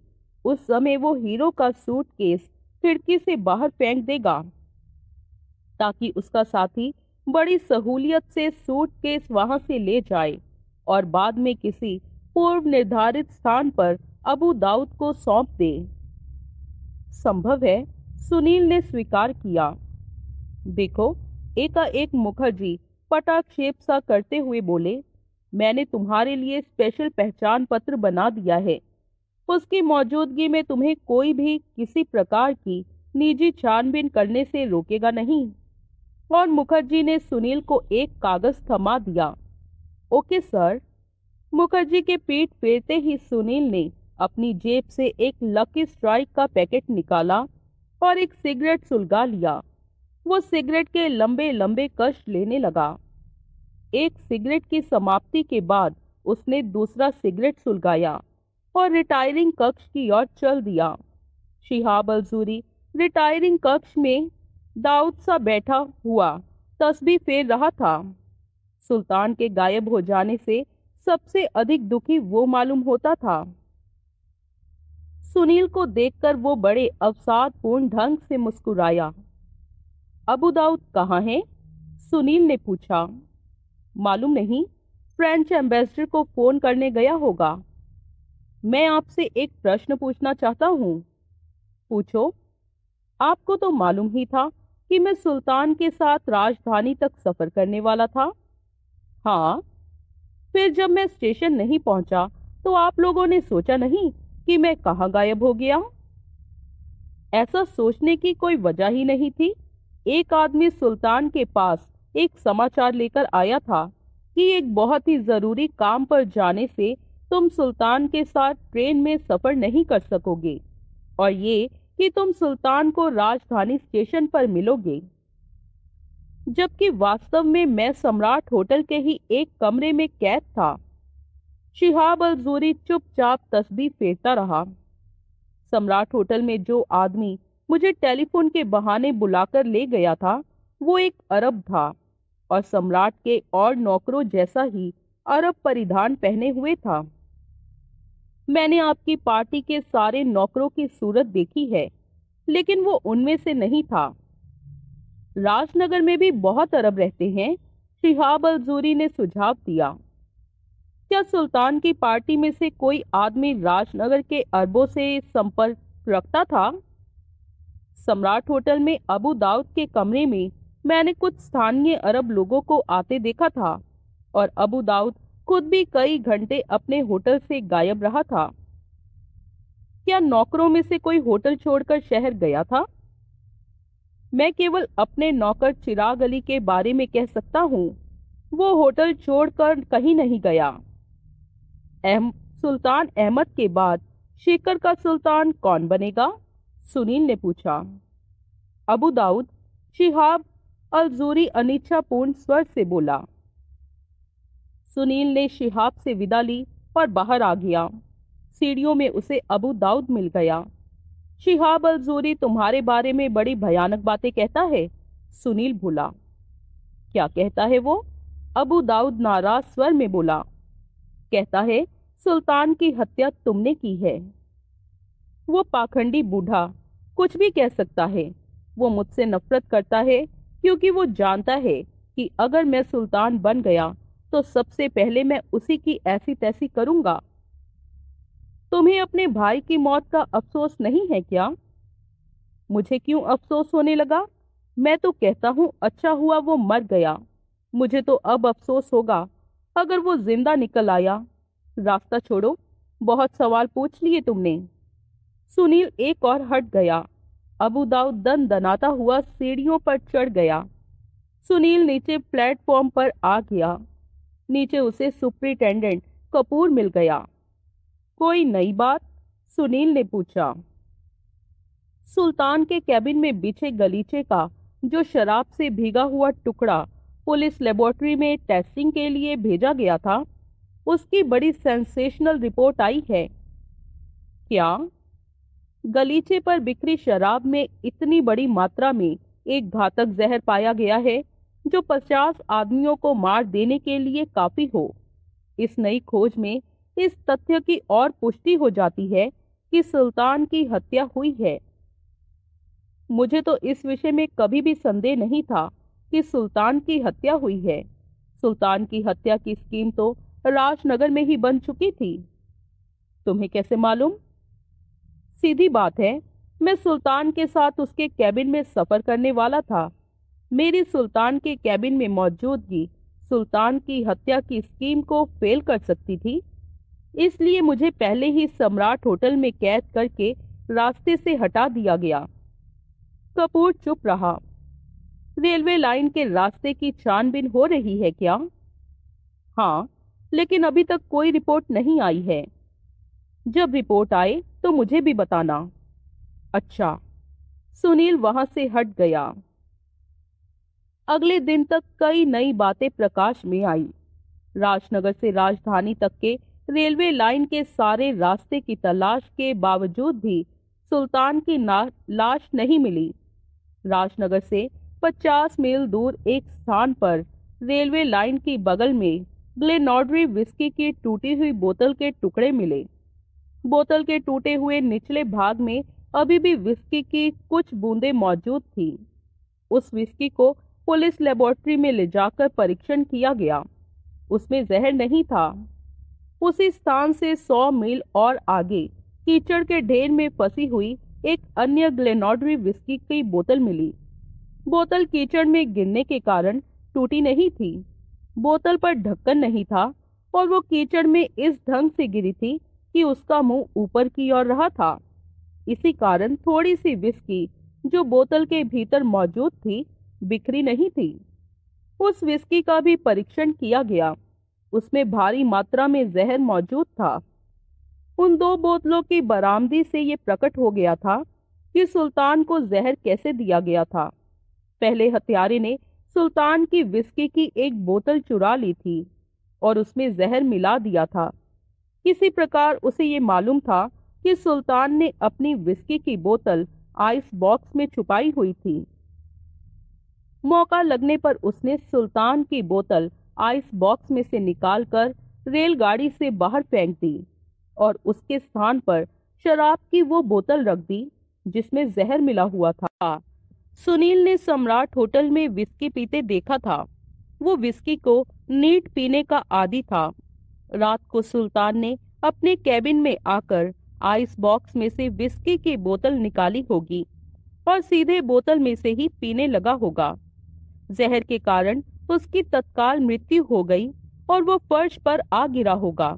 उस समय वो हीरो का सूटकेस खिड़की से बाहर फेंक देगा ताकि उसका साथी बड़ी सहूलियत से सूटकेस वहां से ले जाए और बाद में किसी पूर्व निर्धारित स्थान पर अबू दाऊद को सौंप दे। संभव है, सुनील ने स्वीकार किया। देखो, एकाएक मुखर्जी पटाक्षेप सा करते हुए बोले, मैंने तुम्हारे लिए स्पेशल पहचान पत्र बना दिया है। उसकी मौजूदगी में तुम्हें कोई भी किसी प्रकार की निजी छानबीन करने से रोकेगा नहीं। और मुखर्जी ने सुनील को एक कागज थमा दिया। Okay sir. मुखर्जी के पीठ फेरते ही सुनील ने अपनी जेब से एक लकी स्ट्राइक का पैकेट निकाला और एक सिगरेट सुलगा लिया। वो सिगरेट के लंबे लंबे कश लेने लगा। एक सिगरेट की समाप्ति के बाद उसने दूसरा सिगरेट सुलगाया और रिटायरिंग कक्ष की ओर चल दिया। शिहाब अल-ज़ूरी रिटायरिंग कक्ष में दाऊद सा बैठा हुआ तस्बीह फेर रहा था। सुल्तान के गायब हो जाने से सबसे अधिक दुखी वो मालूम होता था। सुनील को देखकर वो बड़े अवसादपूर्ण ढंग से मुस्कुराया। अबू दाऊद कहाँ है? सुनील ने पूछा। मालूम नहीं, फ्रेंच एम्बेसडर को फोन करने गया होगा। मैं आपसे एक प्रश्न पूछना चाहता हूँ। पूछो। आपको तो मालूम ही था कि मैं सुल्तान के साथ राजधानी तक सफर करने वाला था। हाँ, फिर जब मैं स्टेशन नहीं पहुंचा तो आप लोगों ने सोचा नहीं कि मैं कहाँ गायब हो गया? ऐसा सोचने की कोई वजह ही नहीं थी। एक आदमी सुल्तान के पास एक समाचार लेकर आया था कि एक बहुत ही जरूरी काम पर जाने से तुम सुल्तान के साथ ट्रेन में सफर नहीं कर सकोगे और ये कि तुम सुल्तान को राजधानी स्टेशन पर मिलोगे, जबकि वास्तव में मैं सम्राट होटल के ही एक कमरे में कैद था। शिहाब अल-ज़ूरी चुपचाप तस्बीह फेरता रहा। सम्राट होटल में जो आदमी मुझे टेलीफोन के बहाने बुलाकर ले गया था वो एक अरब था और सम्राट के और नौकरों जैसा ही अरब परिधान पहने हुए था। मैंने आपकी पार्टी के सारे नौकरों की सूरत देखी है, लेकिन वो उनमें से नहीं था। राजनगर में भी बहुत अरब रहते हैं, शिहाब अल-ज़ूरी ने सुझाव दिया। क्या सुल्तान की पार्टी में से कोई आदमी राजनगर के अरबों से संपर्क रखता था? सम्राट होटल में अबू दाऊद के कमरे में मैंने कुछ स्थानीय अरब लोगों को आते देखा था और अबू दाऊद खुद भी कई घंटे अपने होटल से गायब रहा था। क्या नौकरों में से कोई होटल छोड़कर शहर गया था? मैं केवल अपने नौकर चिरागली के बारे में कह सकता हूँ। वो होटल छोड़कर कहीं नहीं गया। सुल्तान अहमद के बाद शेखर का सुल्तान कौन बनेगा? सुनील ने पूछा। अबू दाऊद शिहाब अल-ज़ूरी अनिच्छापूर्ण स्वर से बोला। सुनील ने शिहाब से विदा ली और बाहर आ गया। सीढ़ियों में उसे अबू दाऊद मिल गया। शिहाब अल-ज़ूरी तुम्हारे बारे में बड़ी भयानक बातें कहता है, सुनील बोला। क्या कहता है वो? अबू दाऊद नाराज स्वर में बोला। कहता है सुल्तान की हत्या तुमने की है। वो पाखंडी बूढ़ा कुछ भी कह सकता है। वो मुझसे नफरत करता है क्योंकि वो जानता है कि अगर मैं सुल्तान बन गया तो सबसे पहले मैं उसी की ऐसी तैसी करूंगा। तुम्हें अपने भाई की मौत का अफसोस नहीं है क्या? मुझे क्यों अफसोस होने लगा? मैं तो कहता हूं अच्छा हुआ वो मर गया। मुझे तो अब अफसोस होगा अगर वो जिंदा निकल आया। रास्ता छोड़ो, बहुत सवाल पूछ लिए तुमने। सुनील एक और हट गया। अबू दाऊद दन दनाता हुआ सीढ़ियों पर चढ़ गया। सुनील नीचे प्लेटफॉर्म पर आ गया। नीचे उसे सुपरिटेंडेंट कपूर मिल गया। कोई नई बात? सुनील ने पूछा। सुल्तान के कैबिन में बिछे गलीचे का जो शराब से भीगा हुआ टुकड़ा पुलिस लेबोरेटरी में टेस्टिंग के लिए भेजा गया था, उसकी बड़ी सेंसेशनल रिपोर्ट आई है। क्या? गलीचे पर बिखरी शराब में इतनी बड़ी मात्रा में एक घातक जहर पाया गया है जो 50 आदमियों को मार देने के लिए काफी हो। इस नई खोज में इस तथ्य की और पुष्टि हो जाती है कि सुल्तान की हत्या हुई है। मुझे तो इस विषय में कभी भी संदेह नहीं था कि सुल्तान की हत्या हुई है। सुल्तान की हत्या की स्कीम तो राजनगर में ही बन चुकी थी। तुम्हें कैसे मालूम? सीधी बात है, मैं सुल्तान के साथ उसके कैबिन में सफर करने वाला था। मेरी सुल्तान के कैबिन में मौजूदगी सुल्तान की हत्या की स्कीम को फेल कर सकती थी, इसलिए मुझे पहले ही सम्राट होटल में कैद करके रास्ते से हटा दिया गया। कपूर चुप रहा। रेलवे लाइन के रास्ते की छानबीन हो रही है क्या? हाँ, लेकिन अभी तक कोई रिपोर्ट नहीं आई है। जब रिपोर्ट आए तो मुझे भी बताना। अच्छा। सुनील वहां से हट गया। अगले दिन तक कई नई बातें प्रकाश में आई। राजनगर से राजधानी तक के रेलवे लाइन के सारे रास्ते की तलाश के बावजूद भी सुल्तान की लाश नहीं मिली। राजनगर से 50 मील दूर एक स्थान पर रेलवे लाइन की बगल में ग्लेनॉड्री विस्की की टूटी हुई बोतल के टुकड़े मिले। बोतल के टूटे हुए निचले भाग में अभी भी विस्की की कुछ बूंदें मौजूद थी। उस विस्की को पुलिस लेबोरेटरी में ले जाकर परीक्षण किया गया। उसमें जहर नहीं था। उसी स्थान से 100 मील और आगे कीचड़ के ढेर में फंसी हुई एक अन्य ग्लेनॉड्री विस्की की बोतल मिली। बोतल कीचड़ में गिरने के कारण टूटी नहीं थी। बोतल पर ढक्कन नहीं था और वो कीचड़ में इस ढंग से गिरी थी कि उसका मुंह ऊपर की ओर रहा था। इसी कारण थोड़ी सी विस्की जो बोतल के भीतर मौजूद थी बिखरी नहीं थी। उस विस्की का भी परीक्षण किया गया। उसमें भारी मात्रा में जहर मौजूद था। उन दो बोतलों की बरामदी से ये प्रकट हो गया था कि सुल्तान को जहर कैसे दिया गया था। पहले हत्यारे ने सुल्तान की विस्की की एक बोतल चुरा ली थी और उसमें जहर मिला दिया था। किसी प्रकार उसे ये मालूम था कि सुल्तान ने अपनी विस्की की बोतल आइस बॉक्स में छुपाई हुई थी। मौका लगने पर उसने सुल्तान की बोतल आइस बॉक्स में से निकालकर रेलगाड़ी से बाहर फेंक दी और उसके स्थान पर शराब की वो बोतल रख दी जिसमें जहर मिला हुआ था। सुनील ने सम्राट होटल में विस्की पीते देखा था। वो विस्की को नीट पीने का आदी था। रात को सुल्तान ने अपने कैबिन में आकर आइस बॉक्स में से विस्की की बोतल निकाली होगी और सीधे बोतल में से ही पीने लगा होगा। जहर के कारण उसकी तत्काल मृत्यु हो गई और वो फर्श पर आ गिरा होगा।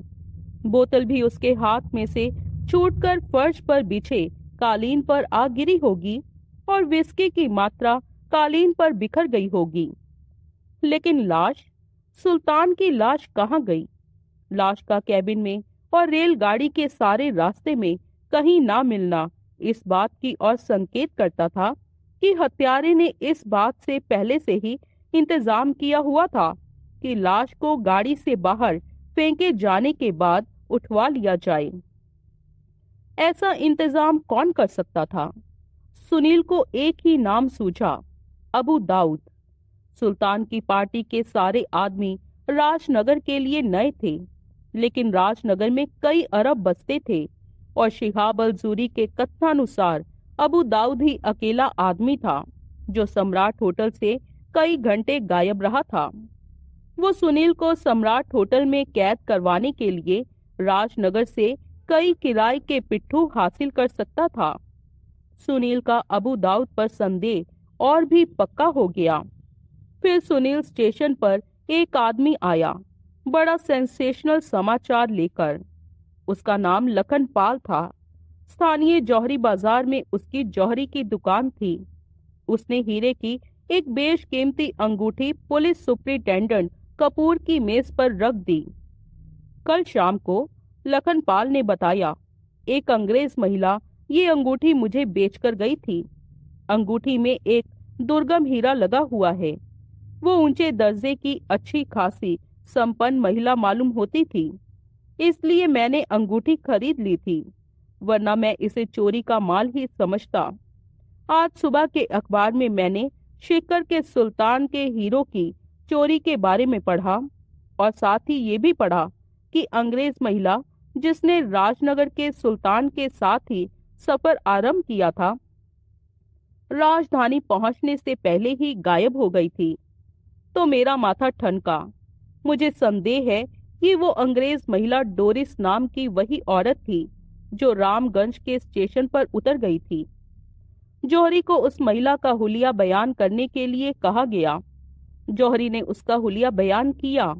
बोतल भी उसके हाथ में से छूटकर फर्श पर बिछे कालीन पर आ गिरी होगी और विस्की की मात्रा कालीन पर बिखर गई होगी। लेकिन लाश सुल्तान की लाश कहाँ गई? लाश का कैबिन में और रेलगाड़ी के सारे रास्ते में कहीं ना मिलना इस बात की और संकेत करता था कि हत्यारे ने इस बात से पहले से ही इंतजाम किया हुआ था कि लाश को गाड़ी से बाहर फेंके जाने के बाद उठवा लिया जाए। ऐसा इंतजाम कौन कर सकता था? सुनील को एक ही नाम सूझा, अबू दाऊद। सुल्तान की पार्टी के सारे आदमी राजनगर के लिए नए थे, लेकिन राजनगर में कई अरब बसते थे और शिहाब अल-ज़ूरी के कथनानुसार अबू दाऊद ही अकेला आदमी था जो सम्राट होटल से कई घंटे गायब रहा था। वो सुनील को सम्राट होटल में कैद करवाने के लिए राजनगर से कई किराए के पिट्ठू हासिल कर सकता था। सुनील का अबू दाऊद पर संदेह और भी पक्का हो गया। फिर सुनील स्टेशन पर एक आदमी आया बड़ा सेंसेशनल समाचार लेकर। उसका नाम लखनपाल था। स्थानीय जौहरी बाजार में उसकी जौहरी की दुकान थी। उसने हीरे की एक बेशकीमती अंगूठी पुलिस सुपरिटेंडेंट कपूर की मेज पर रख दी। कल शाम को लखनपाल ने बताया, एक अंग्रेज महिला ये अंगूठी मुझे बेचकर गई थी। अंगूठी में एक दुर्गम हीरा लगा हुआ है। वो ऊंचे दर्जे की अच्छी खासी संपन्न महिला मालूम होती थी, इसलिए मैंने अंगूठी खरीद ली थी, वरना मैं इसे चोरी का माल ही समझता। आज सुबह के अखबार में मैंने शेखर के सुल्तान के हीरो की चोरी के बारे में पढ़ा और साथ ही ये भी पढ़ा कि अंग्रेज महिला जिसने राजनगर के सुल्तान के साथ ही सफर आरंभ किया था, राजधानी पहुंचने से पहले ही गायब हो गई थी। तो मेरा माथा ठनका। मुझे संदेह है कि वो अंग्रेज महिला डोरिस नाम की वही औरत थी जो रामगंज के स्टेशन पर उतर गई थी। जौहरी को उस महिला का हुलिया बयान करने के लिए कहा गया। जौहरी ने उसका हुलिया बयान किया।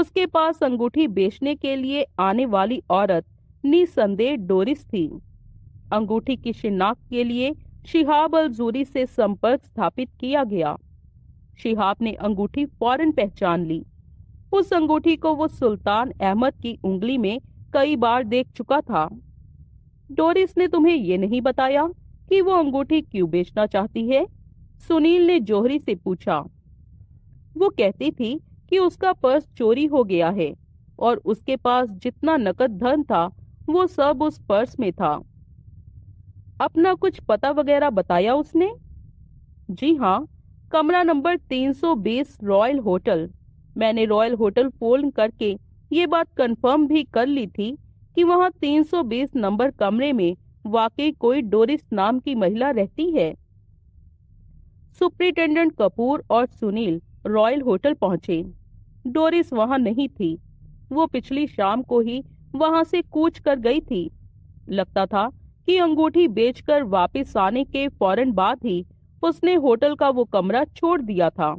उसके पास अंगूठी बेचने के लिए आने वाली औरत निसंदेह डोरिस थी। अंगूठी की शिनाख्त के लिए शिहाब अल-ज़ूरी से संपर्क स्थापित किया गया। शिहाब ने अंगूठी फौरन पहचान ली। उस अंगूठी को वो सुल्तान अहमद की उंगली में कई बार देख चुका था। डोरिस ने तुम्हें ये नहीं बताया कि वो अंगूठी क्यों बेचना चाहती है? सुनील ने जौहरी से पूछा। वो कहती थी कि उसका पर्स चोरी हो गया है और उसके पास जितना नकद धन था वो सब उस पर्स में था। अपना कुछ पता वगैरह बताया उसने? जी हाँ, कमरा नंबर 320 रॉयल होटल। मैंने रॉयल होटल फोन करके ये बात कंफर्म भी कर ली थी कि वहाँ 320 नंबर कमरे में वाकई कोई डोरिस नाम की महिला रहती है। सुपरिटेंडेंट कपूर और सुनील रॉयल होटल पहुंचे। डोरिस वहाँ नहीं थी। वो पिछली शाम को ही वहाँ से कूच कर गई थी। लगता था कि अंगूठी बेचकर वापस आने के फौरन बाद ही उसने होटल का वो कमरा छोड़ दिया था।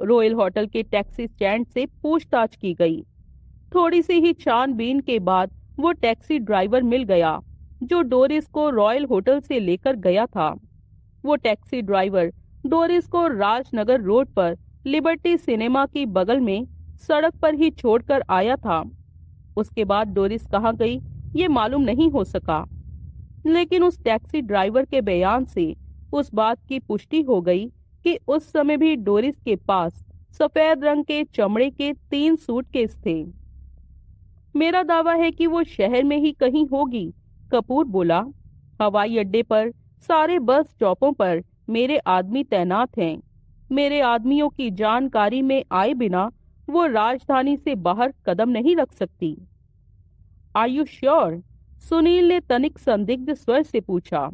रॉयल होटल के टैक्सी स्टैंड से पूछताछ की गई। थोड़ी सी ही छानबीन के बाद वो टैक्सी ड्राइवर मिल गया जो डोरिस को रॉयल होटल से लेकर गया था। वो टैक्सी ड्राइवर डोरिस को राजनगर रोड पर लिबर्टी सिनेमा की बगल में सड़क पर ही छोड़कर आया था। उसके बाद डोरिस कहाँ गई ये मालूम नहीं हो सका, लेकिन उस टैक्सी ड्राइवर के बयान से उस बात की पुष्टि हो गई कि उस समय भी डोरिस के पास सफेद रंग के चमड़े के 3 सूटकेस थे। मेरा दावा है कि वो शहर में ही कहीं होगी, कपूर बोला। हवाई अड्डे पर, सारे बस स्टॉपों पर मेरे आदमी तैनात हैं। मेरे आदमियों की जानकारी में आए बिना वो राजधानी से बाहर कदम नहीं रख सकती। Are you sure? सुनील ने तनिक संदिग्ध स्वर से पूछा।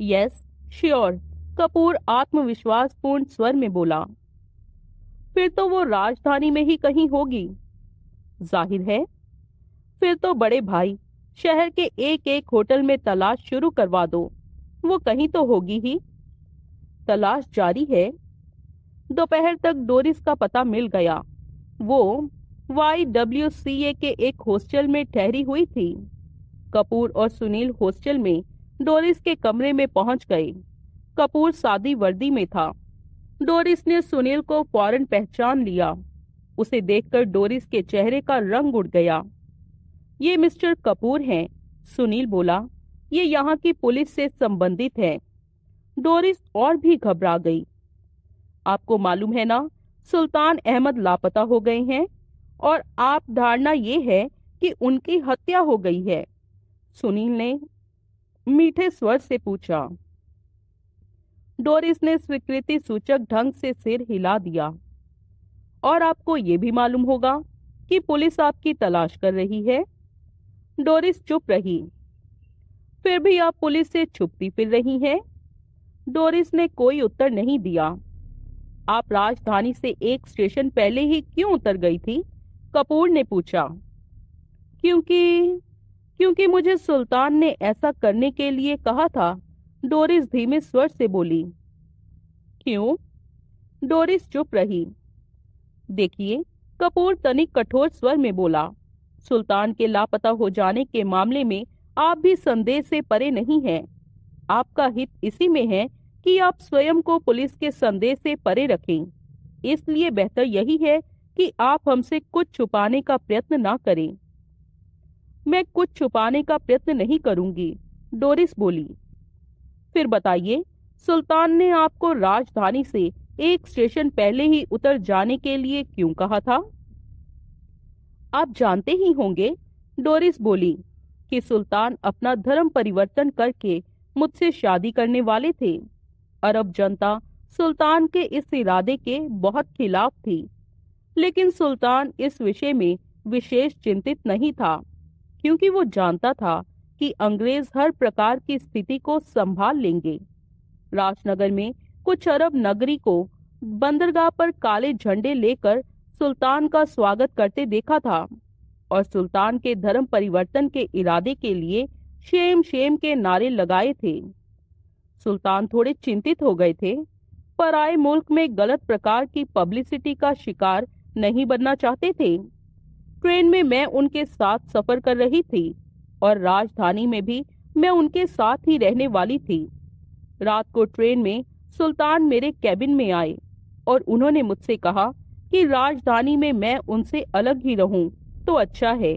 यस, श्योर, कपूर आत्मविश्वासपूर्ण स्वर में बोला। फिर तो वो राजधानी में ही कहीं होगी। जाहिर है। फिर तो बड़े भाई, शहर के एक एक होटल में तलाश शुरू करवा दो। वो कहीं तो होगी ही। तलाश जारी है। दोपहर तक डोरिस का पता मिल गया। वो YWCA के एक हॉस्टल में ठहरी हुई थी। कपूर और सुनील हॉस्टल में डोरिस के कमरे में पहुंच गए। कपूर सादी वर्दी में था। डोरिस ने सुनील को फौरन पहचान लिया। उसे देखकर डोरिस के चेहरे का रंग उड़ गया। ये मिस्टर कपूर हैं, सुनील बोला। ये यहाँ की पुलिस से संबंधित है। डोरिस और भी घबरा गई। आपको मालूम है ना, सुल्तान अहमद लापता हो गए हैं और आप धारणा ये है कि उनकी हत्या हो गई है, सुनील ने मीठे स्वर से पूछा। डोरिस ने स्वीकृति सूचक ढंग से सिर हिला दिया। और आपको ये भी मालूम होगा कि पुलिस आपकी तलाश कर रही है। डोरिस चुप रही। फिर भी आप पुलिस से छुपती फिर रही हैं? डोरिस ने कोई उत्तर नहीं दिया। आप राजधानी से एक स्टेशन पहले ही क्यों उतर गई थी? कपूर ने पूछा। क्योंकि मुझे सुल्तान ने ऐसा करने के लिए कहा था, डोरिस धीमे स्वर से बोली। क्यों? डोरिस चुप रही। देखिए, कपूर तनिक कठोर स्वर में बोला, सुल्तान के लापता हो जाने के मामले में आप भी संदेह से परे नहीं हैं। आपका हित इसी में है कि आप स्वयं को पुलिस के संदेह से परे रखें। इसलिए बेहतर यही है कि आप हमसे कुछ छुपाने का प्रयत्न ना करें। मैं कुछ छुपाने का प्रयत्न नहीं करूंगी, डोरिस बोली। फिर बताइए, सुल्तान ने आपको राजधानी से एक स्टेशन पहले ही उतर जाने के लिए क्यों कहा था? आप जानते ही होंगे, डोरिस बोली, कि सुल्तान अपना धर्म परिवर्तन करके मुझसे शादी करने वाले थे। अरब जनता सुल्तान के इस इरादे के बहुत खिलाफ थी, लेकिन सुल्तान इस विषय में विशेष चिंतित नहीं था, क्योंकि वो जानता था कि अंग्रेज हर प्रकार की स्थिति को संभाल लेंगे। राजनगर में कुछ अरब नगरी को बंदरगाह पर काले झंडे लेकर सुल्तान का स्वागत करते देखा था और सुल्तान के धर्म परिवर्तन के इरादे के लिए शेम शेम के नारे लगाए थे। सुल्तान थोड़े चिंतित हो गए थे, पर आए मुल्क में गलत प्रकार की पब्लिसिटी का शिकार नहीं बनना चाहते थे। ट्रेन में मैं उनके साथ सफर कर रही थी और राजधानी में भी मैं उनके साथ ही रहने वाली थी। रात को ट्रेन में सुल्तान मेरे कैबिन में आए और उन्होंने मुझसे कहा कि राजधानी में मैं उनसे अलग ही रहूं तो अच्छा है।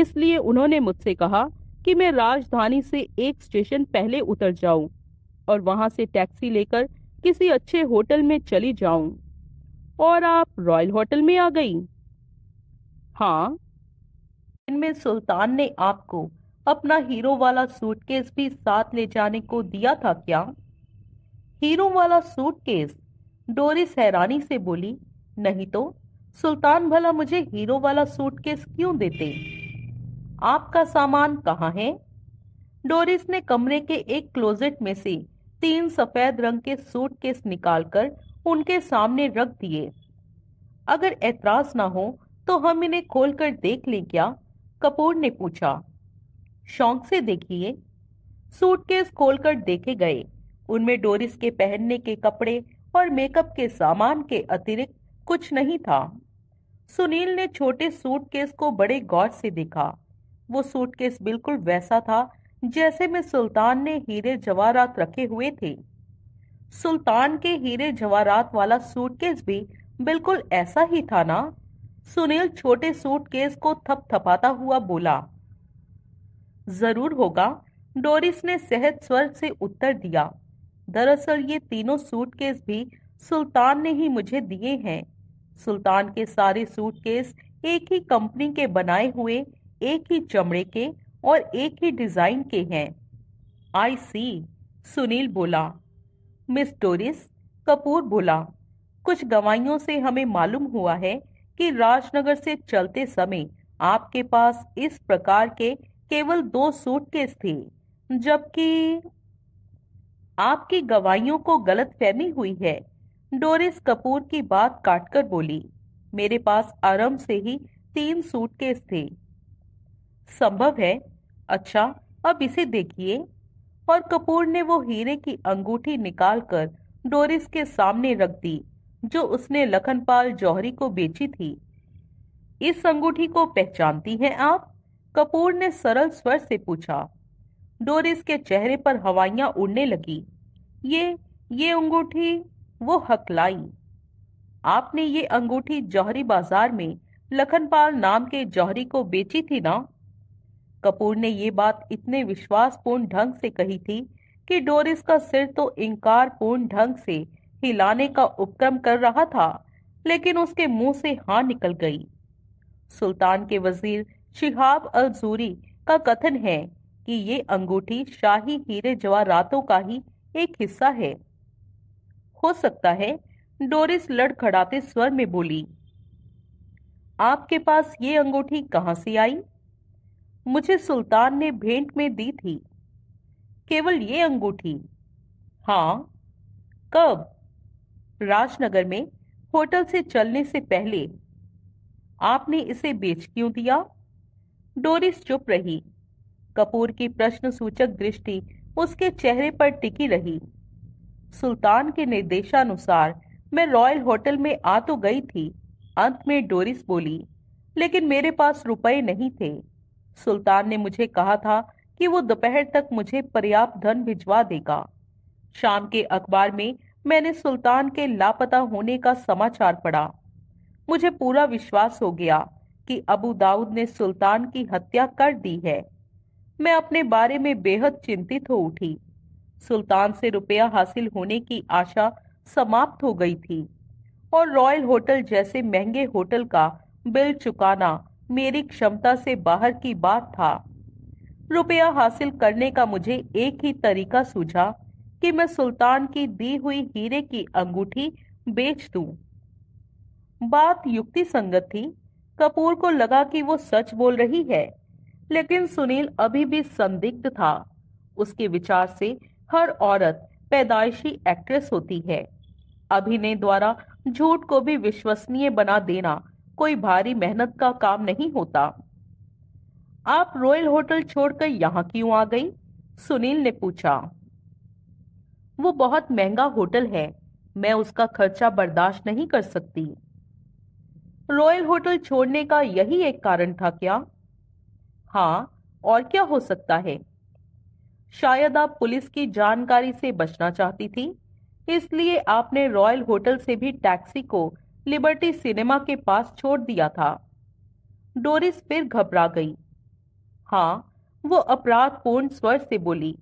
इसलिए उन्होंने मुझसे कहा कि मैं राजधानी से एक स्टेशन पहले उतर जाऊं और वहां से टैक्सी लेकर किसी अच्छे होटल में चली जाऊं। और आप रॉयल होटल में आ गई? हाँ। इनमें सुल्तान ने आपको अपना हीरो वाला सूटकेस भी साथ ले जाने को दिया था क्या? हीरो वाला सूटकेस? डोरिस हैरानी से बोली। नहीं तो सुल्तान भला मुझे हीरो वाला सूटकेस क्यों देते? आपका सामान कहाँ है? डोरिस ने कमरे के एक क्लोजेट में से 3 सफेद रंग के सूटकेस निकालकर उनके सामने रख दिए। अगर एतराज ना हो तो हम इन्हें खोलकर देख लें क्या? कपूर ने पूछा। शौक से देखिए। सूटकेस खोलकर देखे गए। उनमें डोरिस के पहनने के कपड़े और मेकअप के सामान के अतिरिक्त कुछ नहीं था। सुनील ने छोटे सूटकेस को बड़े गौर से देखा। वो सूटकेस बिल्कुल वैसा था जैसे में सुल्तान ने हीरे जवाहरात रखे हुए थे। सुल्तान के हीरे जवाहरात वाला सूटकेस भी बिल्कुल ऐसा ही था ना? सुनील छोटे सूटकेस को थपथपाता हुआ बोला। जरूर होगा, डोरिस ने सहज स्वर से उत्तर दिया। दरअसल ये तीनों सूटकेस भी सुल्तान ने ही मुझे दिए हैं। सुल्तान के सारे सूटकेस एक ही कंपनी के बनाए हुए, एक ही चमड़े के और एक ही डिजाइन के हैं। आई सी, सुनील बोला। मिस डोरिस, कपूर बोला, कुछ गवाहियों से हमें मालूम हुआ है कि राजनगर से चलते समय आपके पास इस प्रकार के केवल 2 सूटकेस थे, जबकि आपकी गवाहियों को गलतफहमी हुई है। डोरिस कपूर की बात काटकर बोली, मेरे पास आराम से ही 3 सूटकेस थे। संभव है। अच्छा, अब इसे देखिए। और कपूर ने वो हीरे की अंगूठी निकालकर डोरिस के सामने रख दी जो उसने लखनपाल जौहरी को बेची थी। इस अंगूठी को पहचानती हैं आप? कपूर ने सरल स्वर से पूछा। डोरिस के चेहरे पर हवाइयां उड़ने लगी। ये अंगूठी वो हकलाई। आपने ये अंगूठी जौहरी बाजार में लखनपाल नाम के जौहरी को बेची थी ना? कपूर ने ये बात इतने विश्वासपूर्ण ढंग से कही थी कि डोरिस का सिर तो इंकारपूर्ण ढंग से हिलाने का उपक्रम कर रहा था, लेकिन उसके मुंह से हाँ निकल गई। सुल्तान के वजीर शिहाब अल-ज़ूरी का कथन है कि ये अंगूठी शाही हीरे जवाहरातों का ही एक हिस्सा है। हो सकता है, डोरिस लड़खड़ाते स्वर में बोली। आपके पास ये अंगूठी कहाँ से आई? मुझे सुल्तान ने भेंट में दी थी। केवल ये अंगूठी? हाँ। कब? राजनगर में होटल से चलने से पहले। आपने इसे बेच क्यों दिया? डोरिस चुप रही। कपूर की प्रश्न सूचक दृष्टि उसके चेहरे पर टिकी रही। सुल्तान के निर्देशानुसार मैं रॉयल होटल में आ तो गई थी, अंत में डोरिस बोली, लेकिन मेरे पास रुपए नहीं थे। सुल्तान ने मुझे कहा था कि वो दोपहर तक मुझे पर्याप्त धन भिजवा देगा। शाम के अखबार में मैंने सुल्तान के लापता होने का समाचार पढ़ा। मुझे पूरा विश्वास हो गया कि अबू दाऊद ने सुल्तान की हत्या कर दी है। मैं अपने बारे में बेहद चिंतित हो उठी। सुल्तान से रुपया हासिल होने की आशा समाप्त हो गई थी और रॉयल होटल जैसे महंगे होटल का बिल चुकाना मेरी क्षमता से बाहर की बात था। रुपया हासिल करने का मुझे एक ही तरीका सूझा कि मैं सुल्तान की दी हुई हीरे की अंगूठी बेच दूं। बात युक्ति संगत थी। कपूर को लगा कि वो सच बोल रही है, लेकिन सुनील अभी भी संदिग्ध था। उसके विचार से हर औरत पैदाइशी एक्ट्रेस होती है। अभिनय द्वारा झूठ को भी विश्वसनीय बना देना कोई भारी मेहनत का काम नहीं होता। आप रॉयल होटल छोड़कर यहाँ क्यों आ गई? सुनील ने पूछा। वो बहुत महंगा होटल है, मैं उसका खर्चा बर्दाश्त नहीं कर सकती। रॉयल होटल छोड़ने का यही एक कारण था क्या? हाँ, और क्या हो सकता है? शायद आप पुलिस की जानकारी से बचना चाहती थी, इसलिए आपने रॉयल होटल से भी टैक्सी को लिबर्टी सिनेमा के पास छोड़ दिया था। डोरिस फिर घबरा गई। हाँ, वो अपराधपूर्ण स्वर से बोली,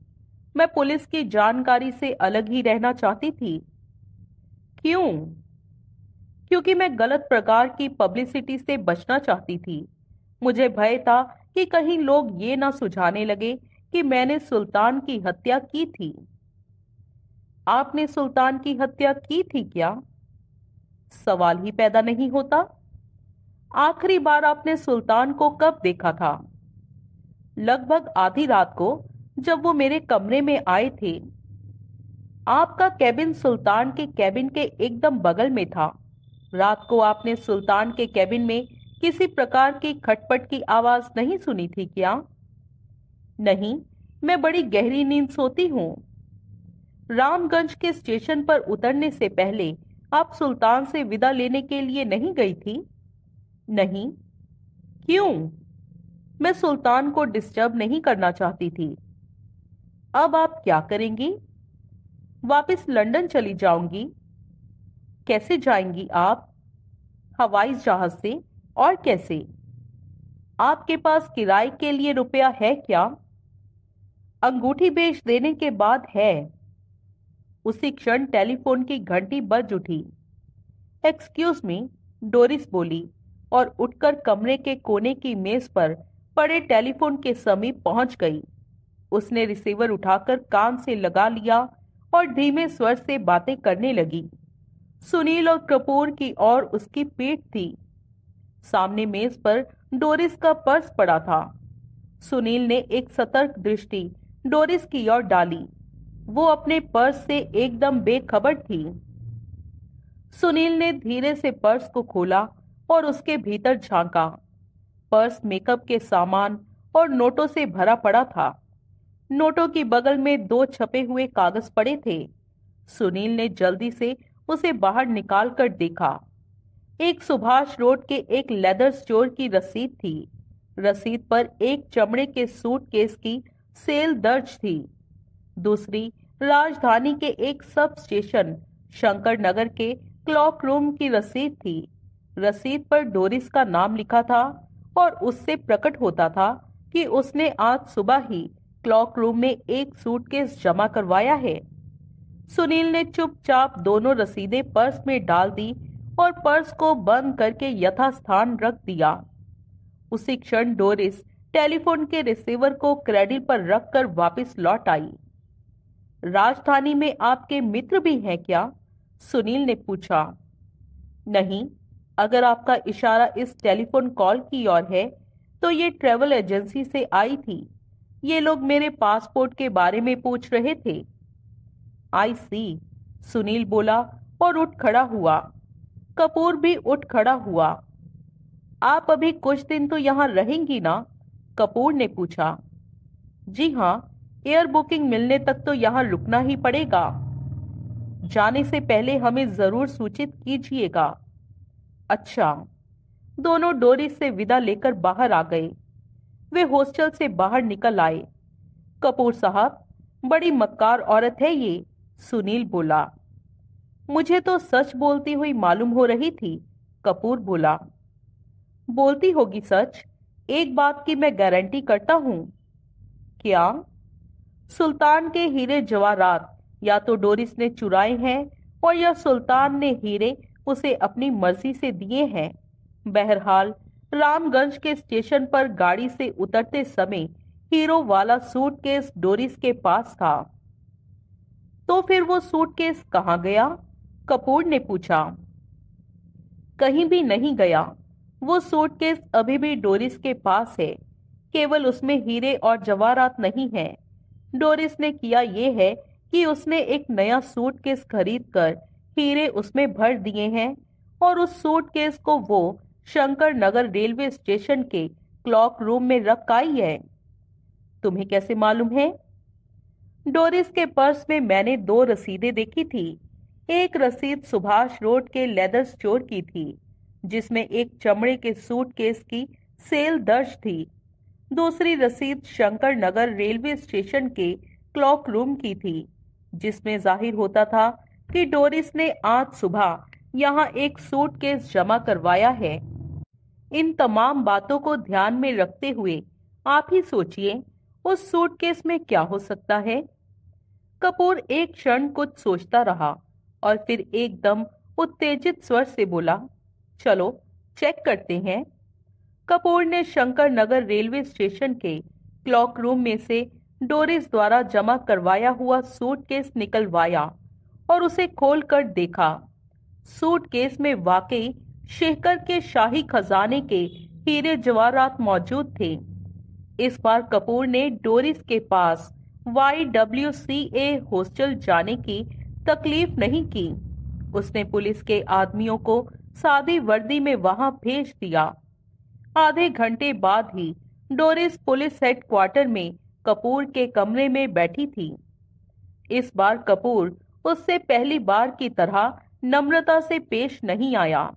मैं पुलिस की जानकारी से अलग ही रहना चाहती थी। क्यों? क्योंकि मैं गलत प्रकार की पब्लिसिटी से बचना चाहती थी। मुझे भय था कि कहीं लोग ये ना सुझाने लगे कि मैंने सुल्तान की हत्या की थी। आपने सुल्तान की हत्या की थी क्या? सवाल ही पैदा नहीं होता। आखिरी बार आपने सुल्तान को कब देखा था? लगभग आधी रात को, जब वो मेरे कमरे में आए थे। आपका कैबिन सुल्तान के कैबिन के एकदम बगल में था। रात को आपने सुल्तान के कैबिन में किसी प्रकार की खटपट की आवाज नहीं सुनी थी क्या? नहीं, मैं बड़ी गहरी नींद सोती हूँ। रामगंज के स्टेशन पर उतरने से पहले आप सुल्तान से विदा लेने के लिए नहीं गई थी? नहीं। क्यों? मैं सुल्तान को डिस्टर्ब नहीं करना चाहती थी। अब आप क्या करेंगी? वापस लंदन चली जाऊंगी? कैसे जाएंगी आप? हवाई जहाज से। और कैसे? आपके पास किराए के लिए रुपया है क्या? अंगूठी बेच देने के बाद है। उसी क्षण टेलीफोन की घंटी बज उठी। एक्सक्यूज मी, डोरिस बोली और उठकर कमरे के कोने की मेज पर पड़े टेलीफोन के समीप पहुंच गई। उसने रिसीवर उठाकर कान से लगा लिया और धीमे स्वर से बातें करने लगी। सुनील और कपूर की ओर उसकी पीठ थी। सामने मेज पर डोरिस का पर्स पड़ा था। सुनील ने एक सतर्क दृष्टि डोरिस की ओर डाली। वो अपने पर्स से एकदम बेखबर थी। सुनील ने धीरे से पर्स को खोला और उसके भीतर झांका। पर्स मेकअप के सामान और नोटों से भरा पड़ा था। नोटों की बगल में दो छपे हुए कागज पड़े थे। सुनील ने जल्दी से उसे बाहर निकाल कर देखा। एक सुभाष रोड के एक लेदर स्टोर की रसीद थी। रसीद पर एक चमड़े के सूटकेस की सेल दर्ज थी। दूसरी राजधानी के एक सब स्टेशन शंकर नगर के क्लॉक रूम की रसीद थी। रसीद पर डोरिस का नाम लिखा था और उससे प्रकट होता था कि उसने आज सुबह ही क्लॉक रूम में एक सूटकेस जमा करवाया है। सुनील ने चुपचाप दोनों रसीदें पर्स में डाल दी और पर्स को बंद करके यथास्थान रख दिया। उसी क्षण डोरिस टेलीफोन के रिसीवर को क्रेडिल पर रखकर वापस लौट आई। राजधानी में आपके मित्र भी हैं क्या? सुनील ने पूछा। नहीं, अगर आपका इशारा इस टेलीफोन कॉल की ओर है तो ये ट्रेवल एजेंसी से आई थी। ये लोग मेरे पासपोर्ट के बारे में पूछ रहे थे। आई सी, सुनील बोला और उठ खड़ा हुआ। कपूर भी उठ खड़ा हुआ। आप अभी कुछ दिन तो यहाँ रहेंगी ना? कपूर ने पूछा। जी हाँ, एयर बुकिंग मिलने तक तो यहाँ रुकना ही पड़ेगा। जाने से पहले हमें जरूर सूचित कीजिएगा। अच्छा। दोनों डोरिस से विदा लेकर बाहर आ गए। वे हॉस्टल से बाहर निकल आए। कपूर साहब, बड़ी मक्कार औरत है ये, सुनील बोला। मुझे तो सच बोलती हुई मालूम हो रही थी, कपूर बोला। बोलती होगी सच, एक बात की मैं गारंटी करता हूँ। क्या? सुल्तान के हीरे जवाहरात या तो डोरिस ने चुराए हैं और या सुल्तान ने हीरे उसे अपनी मर्जी से दिए हैं। बहरहाल रामगंज के स्टेशन पर गाड़ी से उतरते समय हीरो वाला सूटकेस डोरिस के पास था। तो फिर वो सूटकेस कहाँ गया? कपूर ने पूछा। कहीं भी नहीं गया। वो सूटकेस अभी भी डोरिस के पास है, केवल उसमें हीरे और जवाहरात नहीं हैं। डोरिस ने किया ये है कि उसने एक नया सूटकेस खरीदकर हीरे उसमें भर दिए हैं और उस सूटकेस को वो शंकर नगर रेलवे स्टेशन के क्लॉक रूम में रख आई है। तुम्हें कैसे मालूम है? डोरिस के पर्स में मैंने दो रसीदें देखी थी। एक रसीद सुभाष रोड के लेदर स्टोर की थी जिसमें एक चमड़े के सूटकेस की सेल दर्ज थी। दूसरी रसीद शंकर नगर रेलवे स्टेशन के क्लॉक रूम की थी जिसमें जाहिर होता था कि डोरिस ने आज सुबह यहाँ एक सूटकेस जमा करवाया है। इन तमाम बातों को ध्यान में रखते हुए आप ही सोचिए उस सूटकेस में क्या हो सकता है। कपूर एक क्षण कुछ सोचता रहा और फिर एकदम उत्तेजित स्वर से बोला, चलो चेक करते हैं। कपूर ने शंकर नगर रेलवे स्टेशन के क्लॉक रूम में से डोरिस द्वारा जमा करवाया हुआ सूटकेस निकलवाया और उसे खोलकर देखा। सूटकेस में वाकई शेखर के शाही खजाने के हीरे जवाहरात मौजूद थे। इस बार कपूर ने डोरिस के पास YWCA हॉस्टल जाने की तकलीफ नहीं की। उसने पुलिस के आदमियों को सादी वर्दी में वहां भेज दिया। आधे घंटे बाद ही डोरिस पुलिस हेडक्वार्टर में कपूर के कमरे में बैठी थी। इस बार कपूर उससे पहली बार की तरह नम्रता से पेश नहीं आया।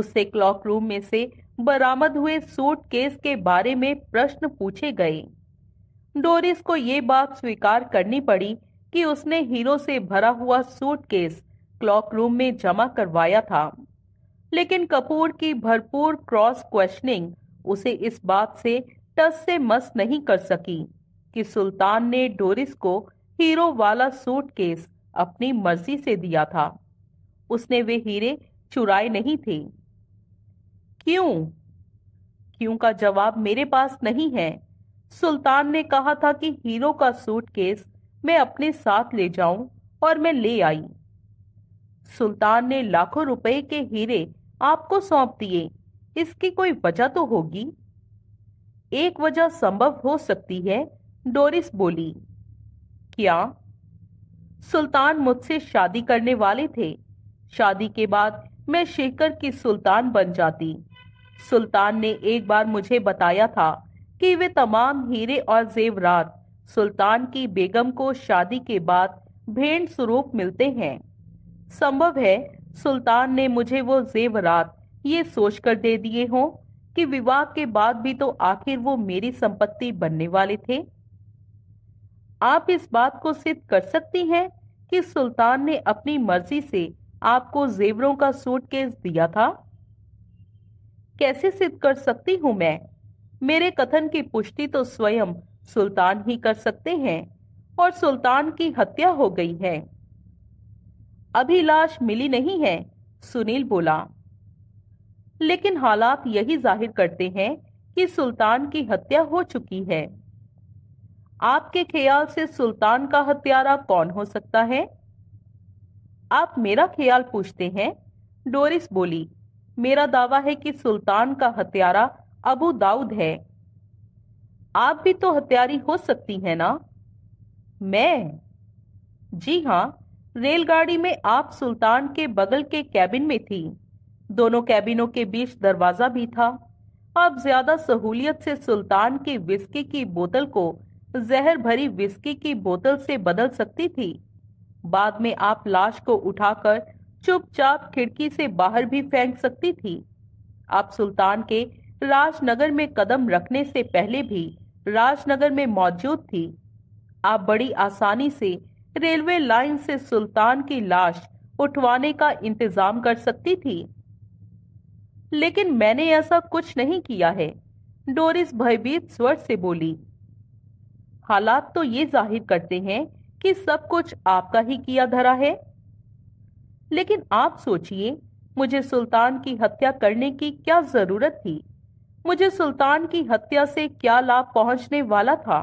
उससे क्लॉक रूम में से बरामद हुए सूटकेस के बारे में प्रश्न पूछे गए। डोरिस को ये बात स्वीकार करनी पड़ी कि उसने हीरो से भरा हुआ सूटकेस क्लॉक रूम में जमा करवाया था, लेकिन कपूर की भरपूर क्रॉस क्वेश्चनिंग उसे इस बात से टस से मस नहीं कर सकी कि सुल्तान ने डोरिस को हीरो वाला सूटकेस अपनी मर्जी से दिया था। उसने वे हीरे चुराए नहीं थे। क्यों? क्यों का जवाब मेरे पास नहीं है। सुल्तान ने कहा था कि हीरो का सूटकेस मैं अपने साथ ले जाऊं और मैं ले आई। सुल्तान ने लाखों रुपए के हीरे आपको सौंप दिए, इसकी कोई वजह तो होगी। एक वजह संभव हो सकती है, डोरिस बोली। क्या? सुल्तान मुझसे शादी करने वाले थे। शादी के बाद मैं शेखर की सुल्तान बन जाती। सुल्तान ने एक बार मुझे बताया था कि वे तमाम हीरे और जेवरात सुल्तान की बेगम को शादी के बाद भेंट स्वरूप मिलते हैं। संभव है सुल्तान ने मुझे वो जेवरात ये सोचकर दे दिए हों कि विवाह के बाद भी तो आखिर वो मेरी संपत्ति बनने वाले थे। आप इस बात को सिद्ध कर सकती हैं कि सुल्तान ने अपनी मर्जी से आपको जेवरों का सूटकेस दिया था? कैसे सिद्ध कर सकती हूं मैं? मेरे कथन की पुष्टि तो स्वयं सुल्तान ही कर सकते हैं और सुल्तान की हत्या हो गई है। अभी लाश मिली नहीं है, सुनील बोला। लेकिन हालात यही जाहिर करते हैं कि सुल्तान की हत्या हो चुकी है। आपके ख्याल से सुल्तान का हत्यारा कौन हो सकता है? आप मेरा ख्याल पूछते हैं, डोरिस बोली। मेरा दावा है कि सुल्तान का हत्यारा अबू दाऊद है। आप भी तो हत्यारी हो सकती हैं ना? मैं? जी हाँ, रेलगाड़ी में आप सुल्तान के बगल के कैबिन में थी। दोनों कैबिनों के बीच दरवाजा भी था। आप ज्यादा सहूलियत से सुल्तान की विस्की की बोतल को जहर भरी विस्की की बोतल से बदल सकती थी। बाद में आप लाश को उठाकर चुपचाप खिड़की से बाहर भी फेंक सकती थी। आप सुल्तान के राजनगर में कदम रखने से पहले भी राजनगर में मौजूद थी। आप बड़ी आसानी से रेलवे लाइन से सुल्तान की लाश उठवाने का इंतजाम कर सकती थी। लेकिन मैंने ऐसा कुछ नहीं किया है, डोरिस भयभीत स्वर से बोली। हालात तो ये जाहिर करते हैं कि सब कुछ आपका ही किया धरा है। लेकिन आप सोचिए, मुझे सुल्तान की हत्या करने की क्या जरूरत थी? मुझे सुल्तान की हत्या से क्या लाभ पहुंचने वाला था?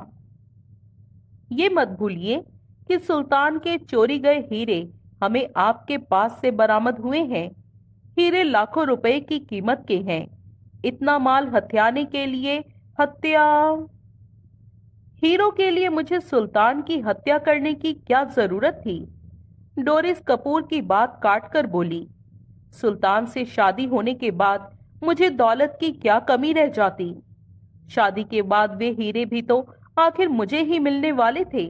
ये मत भूलिए कि सुल्तान के चोरी गए हीरे हमें आपके पास से बरामद हुए हैं। हीरे लाखों रुपए की कीमत के हैं। इतना माल हथियाने के लिए हीरो के लिए मुझे सुल्तान की हत्या करने की क्या जरूरत थी? डोरिस कपूर की बात काटकर बोली। सुल्तान से शादी होने के बाद मुझे दौलत की क्या कमी रह जाती? शादी के बाद वे हीरे भी तो आखिर मुझे ही मिलने वाले थे।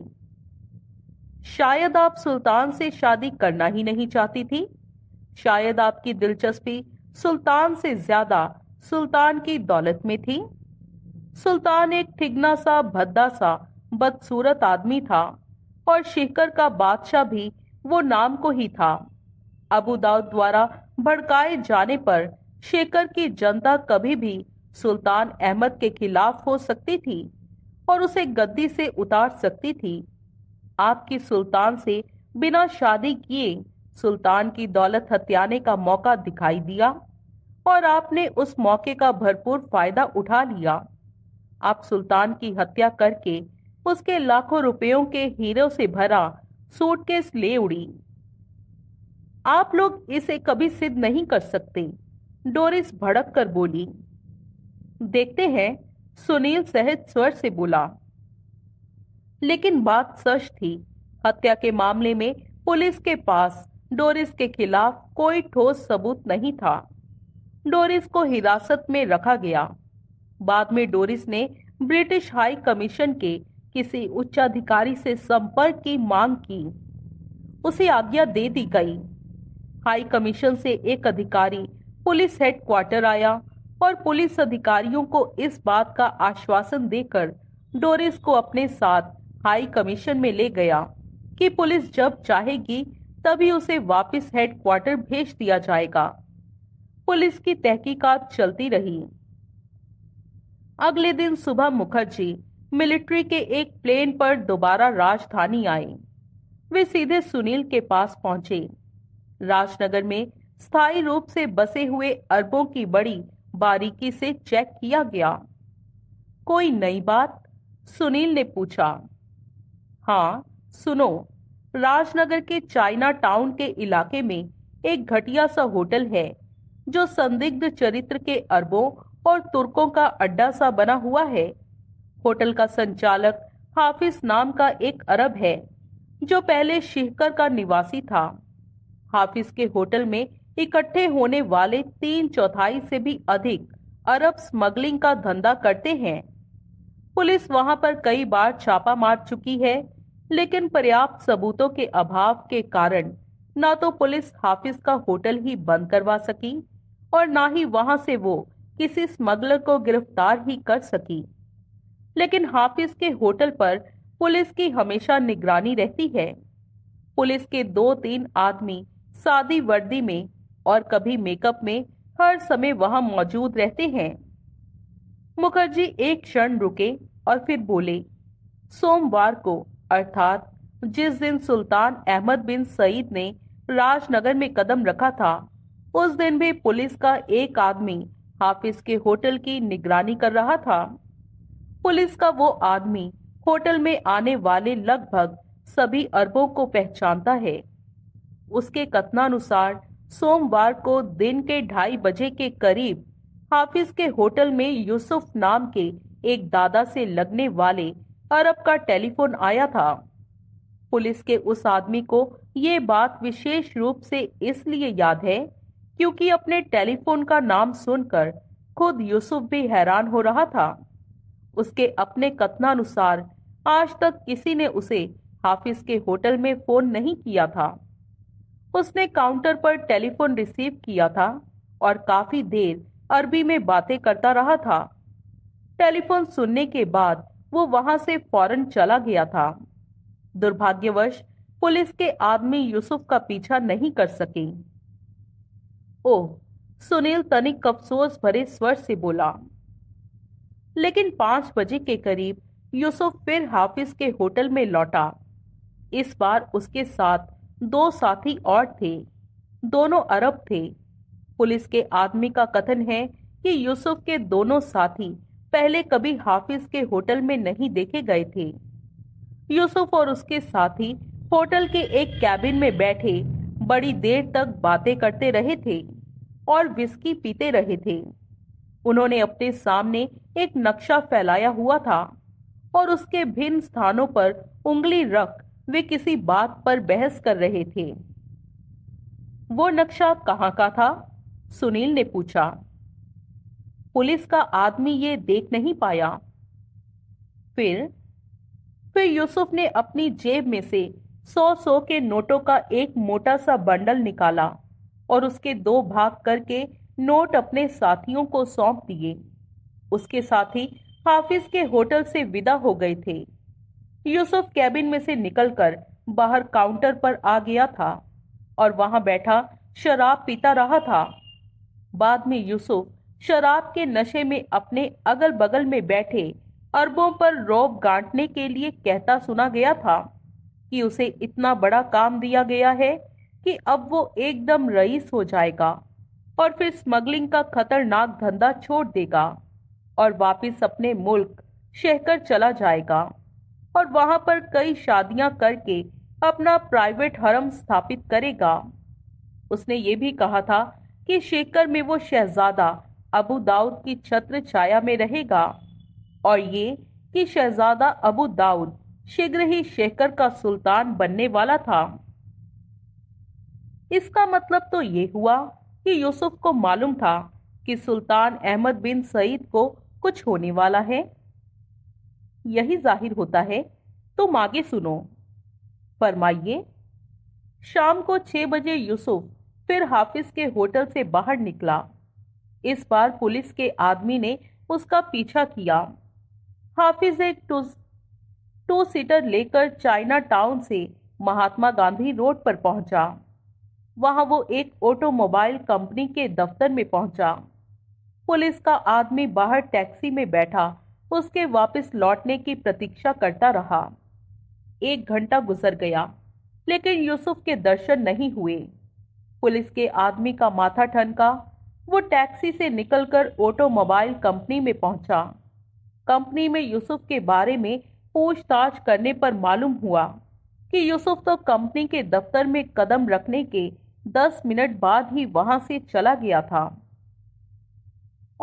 शायद आप सुल्तान से शादी करना ही नहीं चाहती थी। शायद आपकी दिलचस्पी सुल्तान से ज्यादा सुल्तान की दौलत में थी। सुल्तान एक ठिगना सा, भद्दा सा, बदसूरत आदमी था और शिखर का बादशाह भी वो नाम को ही था। अबू दाऊद द्वारा भड़काए जाने पर शेखर की जनता कभी भी सुल्तान अहमद के खिलाफ हो सकती थी और उसे गद्दी से उतार सकती थी। आपकी सुल्तान से बिना शादी किए सुल्तान की दौलत हत्याने का मौका दिखाई दिया और आपने उस मौके का भरपूर फायदा उठा लिया। आप सुल्तान की हत्या करके उसके लाखों रुपयों के हीरों से भरा सूटकेस ले उड़ी। आप लोग इसे कभी सिद्ध नहीं कर सकते, डोरिस भड़क कर बोली। देखते हैं, सुनील सहज स्वर से बोला। लेकिन बात सच थी। हत्या के मामले में पुलिस के पास डोरिस के खिलाफ कोई ठोस सबूत नहीं था। डोरिस को हिरासत में रखा गया। बाद में डोरिस ने ब्रिटिश हाई कमीशन के किसी उच्चाधिकारी से संपर्क की मांग की। उसे आज्ञा दे दी गई। हाई कमीशन से एक अधिकारी पुलिस हेडक्वार्टर आया और पुलिस अधिकारियों को इस बात का आश्वासन देकर डोरिस को अपने साथ हाई कमीशन में ले गया कि पुलिस जब चाहेगी तभी उसे वापस हेडक्वार्टर भेज दिया जाएगा। पुलिस की तहकीकात चलती रही। अगले दिन सुबह मुखर्जी मिलिट्री के एक प्लेन पर दोबारा राजधानी आए। वे सीधे सुनील के पास पहुंचे। राजनगर में स्थायी रूप से बसे हुए अरबों की बड़ी बारीकी से चेक किया गया। कोई नई बात? सुनील ने पूछा। हाँ, सुनो, राजनगर के चाइना टाउन के इलाके में एक घटिया सा होटल है जो संदिग्ध चरित्र के अरबों और तुर्कों का अड्डा सा बना हुआ है। होटल का संचालक हाफिज नाम का एक अरब है जो पहले शीहकर का निवासी था। हाफिज के होटल में इकट्ठे होने वाले 3/4 से भी अधिक अरब स्मगलिंग का धंधा करते हैं। पुलिस वहां पर कई बार छापा मार चुकी है, लेकिन पर्याप्त सबूतों के अभाव के कारण ना तो पुलिस हाफिज का होटल ही बंद करवा सकी और ना ही वहां से वो किसी स्मगलर को गिरफ्तार ही कर सकी। लेकिन हाफिज के होटल पर पुलिस की हमेशा निगरानी रहती है। पुलिस के 2-3 आदमी सादी वर्दी में और कभी मेकअप में हर समय वहां मौजूद रहते हैं। मुखर्जी एक क्षण रुके और फिर बोले, सोमवार को अर्थात जिस दिन सुल्तान अहमद बिन सईद ने राजनगर में कदम रखा था, उस दिन भी पुलिस का एक आदमी हाफिज के होटल की निगरानी कर रहा था। पुलिस का वो आदमी होटल में आने वाले लगभग सभी अरबों को पहचानता है। उसके कथनानुसार सोमवार को दिन के 2:30 बजे के करीब हाफिज के होटल में यूसुफ नाम के एक दादा से लगने वाले अरब का टेलीफोन आया था। पुलिस के उस आदमी को ये बात विशेष रूप से इसलिए याद है क्योंकि अपने टेलीफोन का नाम सुनकर खुद यूसुफ भी हैरान हो रहा था। उसके अपने कथनानुसार आज तक किसी ने उसे हाफिज के होटल में फोन नहीं किया था। उसने काउंटर पर टेलीफोन रिसीव किया था और काफी देर अरबी में बातें करता रहा था। टेलीफोन सुनने के बाद वो वहां से फौरन चला गया था। दुर्भाग्यवश पुलिस के आदमी यूसुफ का पीछा नहीं कर सके। ओह, सुनील तनिक अफसोस भरे स्वर से बोला। लेकिन 5 बजे के करीब यूसुफ फिर हाफिज के होटल में लौटा। इस बार उसके साथ 2 साथी और थे, दोनों अरब थे। पुलिस के आदमी का कथन है कि यूसुफ के दोनों साथी पहले कभी हाफिज के होटल में नहीं देखे गए थे। यूसुफ और उसके साथी होटल के एक कैबिन में बैठे बड़ी देर तक बातें करते रहे थे और विस्की पीते रहे थे। उन्होंने अपने सामने एक नक्शा फैलाया हुआ था और उसके भिन्न स्थानों पर उंगली रख वे किसी बात पर बहस कर रहे थे। वो नक्शा कहाँ का था? सुनील ने पूछा। पुलिस का आदमी ये देख नहीं पाया। फिर यूसुफ ने अपनी जेब में से 100 के नोटों का एक मोटा सा बंडल निकाला और उसके 2 भाग करके नोट अपने साथियों को सौंप दिए। उसके साथी हाफिज के होटल से विदा हो गए थे। यूसुफ कैबिन में से निकलकर बाहर काउंटर पर आ गया था और वहां बैठा शराब पीता रहा था। बाद में यूसुफ शराब के नशे में अपने अगल बगल में बैठे अरबों पर रौब गांठने के लिए कहता सुना गया था कि उसे इतना बड़ा काम दिया गया है कि अब वो एकदम रईस हो जाएगा और फिर स्मगलिंग का खतरनाक धंधा छोड़ देगा और वापस अपने मुल्क शहकर चला जाएगा और वहां पर कई शादियां करके अपना प्राइवेट हरम स्थापित करेगा। उसने ये भी कहा था कि शेखर में वो शहजादा अबू दाऊद की छत्र छाया में रहेगा और ये कि शहजादा अबू दाऊद शीघ्र ही शेखर का सुल्तान बनने वाला था। इसका मतलब तो ये हुआ कि यूसुफ को मालूम था कि सुल्तान अहमद बिन सईद को कुछ होने वाला है। यही जाहिर होता है। तुम आगे सुनो। फरमाइए। शाम को 6 बजे यूसुफ फिर हाफिज के होटल से बाहर निकला। इस बार पुलिस के आदमी ने उसका पीछा किया। हाफिज एक टू सीटर लेकर चाइना टाउन से महात्मा गांधी रोड पर पहुंचा। वहां वो एक ऑटोमोबाइल कंपनी के दफ्तर में पहुंचा। पुलिस का आदमी बाहर टैक्सी में बैठा उसके वापस लौटने की प्रतीक्षा करता रहा। 1 घंटा गुजर गया लेकिन यूसुफ के दर्शन नहीं हुए। पुलिस के आदमी का माथा ठनका। वो टैक्सी से निकलकर ऑटोमोबाइल कंपनी में पहुंचा। कंपनी में यूसुफ के बारे में पूछताछ करने पर मालूम हुआ कि यूसुफ तो कंपनी के दफ्तर में कदम रखने के 10 मिनट बाद ही वहां से चला गया था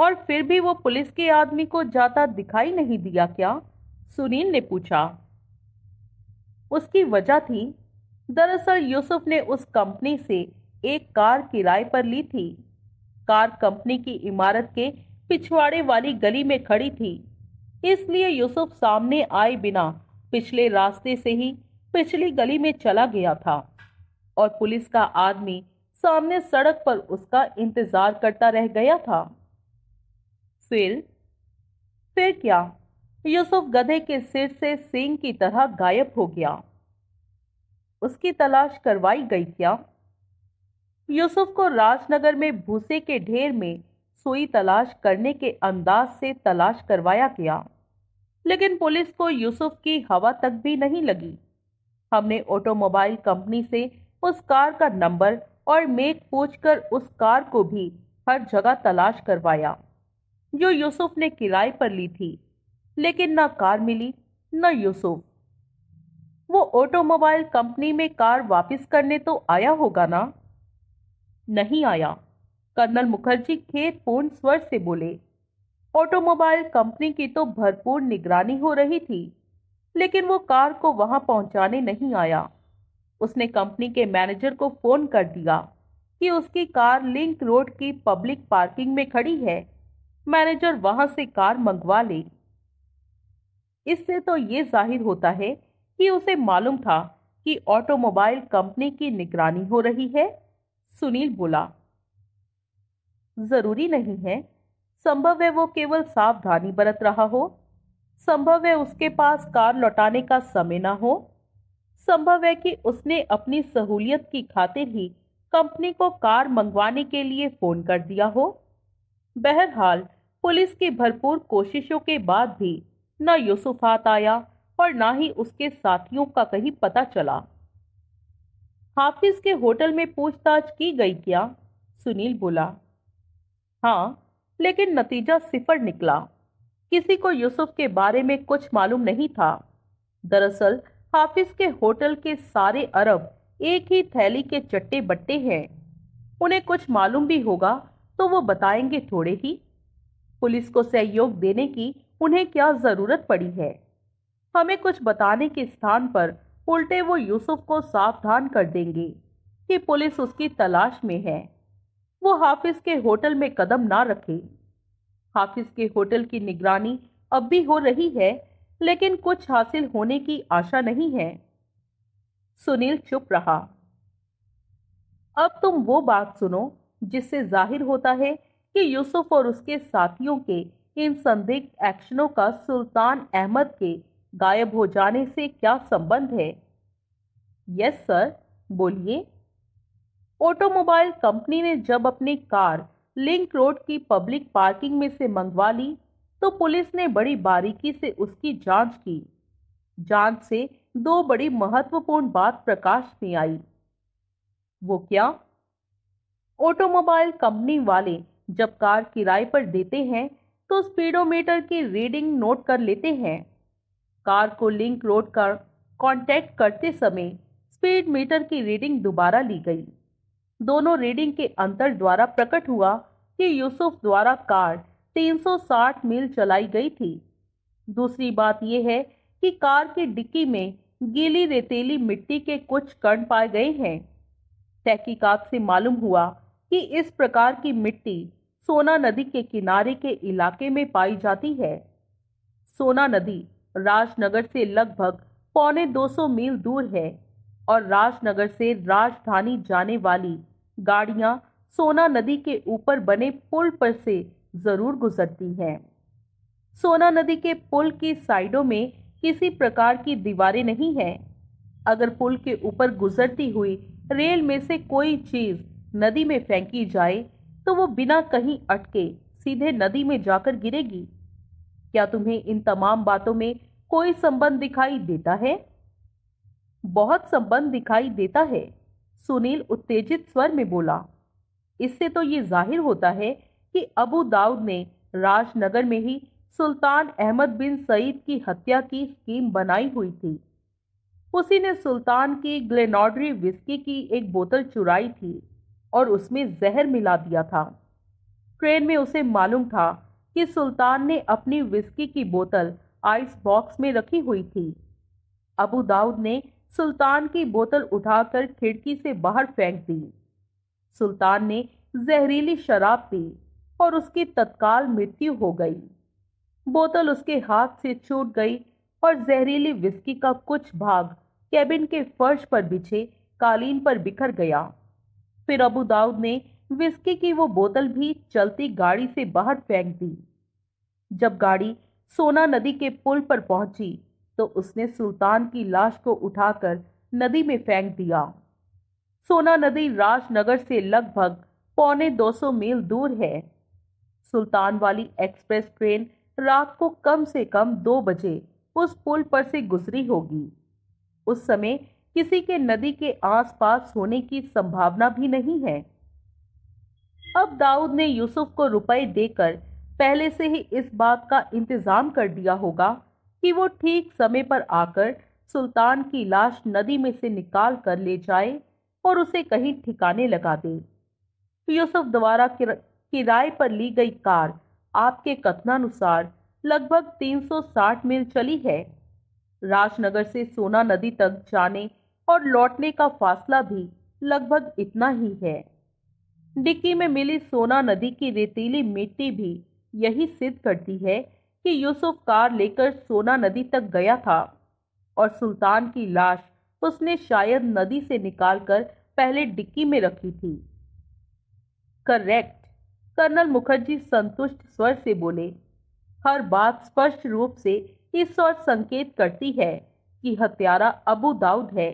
और फिर भी वो पुलिस के आदमी को जाता दिखाई नहीं दिया क्या? सुनील ने पूछा। उसकी वजह थी, दरअसल यूसुफ ने उस कंपनी से एक कार किराए पर ली थी। कार कंपनी की इमारत के पिछवाड़े वाली गली में खड़ी थी, इसलिए यूसुफ सामने आए बिना पिछले रास्ते से ही पिछली गली में चला गया था और पुलिस का आदमी सामने सड़क पर उसका इंतजार करता रह गया था। फिर क्या? यूसुफ गधे के सिर से सींग की तरह गायब हो गया। उसकी तलाश करवाई गई क्या? यूसुफ को राजनगर में भूसे के ढेर में सुई तलाश करने के अंदाज से तलाश करवाया गया, लेकिन पुलिस को यूसुफ की हवा तक भी नहीं लगी। हमने ऑटोमोबाइल कंपनी से उस कार का नंबर और मेक पूछकर उस कार को भी हर जगह तलाश करवाया जो यूसुफ ने किराए पर ली थी, लेकिन ना कार मिली ना यूसुफ। वो ऑटोमोबाइल कंपनी में कार वापस करने तो आया होगा ना? नहीं आया। कर्नल मुखर्जी खेदपूर्ण स्वर से बोले। ऑटोमोबाइल कंपनी की तो भरपूर निगरानी हो रही थी, लेकिन वो कार को वहां पहुंचाने नहीं आया। उसने कंपनी के मैनेजर को फोन कर दिया कि उसकी कार लिंक रोड की पब्लिक पार्किंग में खड़ी है, मैनेजर वहां से कार मंगवा ले। इससे तो ये जाहिर होता है कि उसे मालूम था कि ऑटोमोबाइल कंपनी की निगरानी हो रही है। सुनील बोला। जरूरी नहीं है, संभव है वो केवल सावधानी बरत रहा हो, संभव है उसके पास कार लौटाने का समय ना हो, संभव है कि उसने अपनी सहूलियत की खातिर ही कंपनी को कार मंगवाने के लिए फोन कर दिया हो। बहरहाल पुलिस की भरपूर कोशिशों के बाद भी ना यूसुफ हाथ आया और ना ही उसके साथियों का कहीं पता चला। हाफिज के होटल में पूछताछ की गई क्या? सुनील बोला। हाँ, लेकिन नतीजा सिफर निकला। किसी को यूसुफ के बारे में कुछ मालूम नहीं था। दरअसल हाफिज के होटल के सारे अरब एक ही थैली के चट्टे बट्टे हैं। उन्हें कुछ मालूम भी होगा तो वो बताएंगे थोड़े ही। पुलिस को सहयोग देने की उन्हें क्या जरूरत पड़ी है? हमें कुछ बताने के स्थान पर उल्टे वो यूसुफ को सावधान कर देंगे कि पुलिस उसकी तलाश में है। वो हाफिज के होटल में कदम ना रखे। हाफिज के होटल की निगरानी अब भी हो रही है, लेकिन कुछ हासिल होने की आशा नहीं है। सुनील चुप रहा। अब तुम वो बात सुनो जिससे जाहिर होता है कि यूसुफ और उसके साथियों के इन संदिग्ध एक्शनों का सुल्तान अहमद के गायब हो जाने से क्या संबंध है। यस सर, बोलिए। ऑटोमोबाइल कंपनी ने जब अपनी कार लिंक रोड की पब्लिक पार्किंग में से मंगवा ली तो पुलिस ने बड़ी बारीकी से उसकी जांच की। जांच से दो बड़ी महत्वपूर्ण बात प्रकाश में आई। वो क्या? ऑटोमोबाइल कंपनी वाले जब कार किराए पर देते हैं तो स्पीडोमीटर की रीडिंग नोट कर लेते हैं। कार को लिंक रोड का कांटेक्ट करते समय स्पीड मीटर की रीडिंग दोबारा ली गई। दोनों रीडिंग के अंतर द्वारा प्रकट हुआ कि यूसुफ द्वारा कार 360 मील चलाई गई थी। दूसरी बात यह है कि कार की डिक्की में गीली रेतीली मिट्टी के कुछ कण पाए गए हैं। तहकीकात से मालूम हुआ कि इस प्रकार की मिट्टी सोना नदी के किनारे के इलाके में पाई जाती है। सोना नदी राजनगर से लगभग 250 मील दूर है और राजनगर से राजधानी जाने वाली गाड़ियां सोना नदी के ऊपर बने पुल पर से जरूर गुजरती हैं। सोना नदी के पुल की साइडों में किसी प्रकार की दीवारें नहीं हैं। अगर पुल के ऊपर गुजरती हुई रेल में से कोई चीज नदी में फेंकी जाए तो वो बिना कहीं अटके सीधे नदी में जाकर गिरेगी। क्या तुम्हें इन तमाम बातों में कोई संबंध दिखाई देता है? बहुत संबंध दिखाई देता है, सुनील उत्तेजित स्वर में बोला। इससे तो ये जाहिर होता है कि अबू दाऊद ने राजनगर में ही सुल्तान अहमद बिन सईद की हत्या की स्कीम बनाई हुई थी। उसी ने सुल्तान की ग्लेनॉडरी विस्की की एक बोतल चुराई थी और उसमें जहर मिला दिया था। ट्रेन में उसे मालूम था कि सुल्तान ने अपनी विस्की की बोतल आइस बॉक्स में रखी हुई थी। अबू दाऊद ने सुल्तान की बोतल उठाकर खिड़की से बाहर फेंक दी। सुल्तान ने जहरीली शराब पी और उसकी तत्काल मृत्यु हो गई। बोतल उसके हाथ से छूट गई और जहरीली विस्की का कुछ भाग कैबिन के फर्श पर बिछे कालीन पर बिखर गया। फिर अबू दाऊद ने विस्की की वो बोतल भी चलती गाड़ी से बाहर फेंक दी। जब गाड़ी सोना नदी के पुल पर पहुंची तो उसने सुल्तान की लाश को उठाकर नदी में फेंक दिया। सोना नदी राजनगर से लगभग 125 मील दूर है। सुल्तान वाली एक्सप्रेस ट्रेन रात को कम से कम 2 बजे उस पुल पर से गुजरी होगी। उस समय किसी के नदी के आसपास होने की संभावना भी नहीं है। अब दाऊद ने यूसुफ को रुपए देकर पहले से ही इस बात का इंतजाम कर दिया होगा कि वो ठीक समय पर आकर सुल्तान की लाश नदी में से निकाल कर ले जाए और उसे कहीं ठिकाने लगा दे। यूसुफ द्वारा किराए पर ली गई कार आपके कथनानुसार लगभग 360 मील चली है। राजनगर से सोना नदी तक जाने और लौटने का फासला भी लगभग इतना ही है। डिक्की में मिली सोना नदी की रेतीली मिट्टी भी यही सिद्ध करती है कि यूसुफ कार लेकर सोना नदी तक गया था और सुल्तान की लाश उसने शायद नदी से निकालकर पहले डिक्की में रखी थी। करेक्ट, कर्नल मुखर्जी संतुष्ट स्वर से बोले। हर बात स्पष्ट रूप से इस ओर संकेत करती है कि हत्यारा अबू दाऊद है,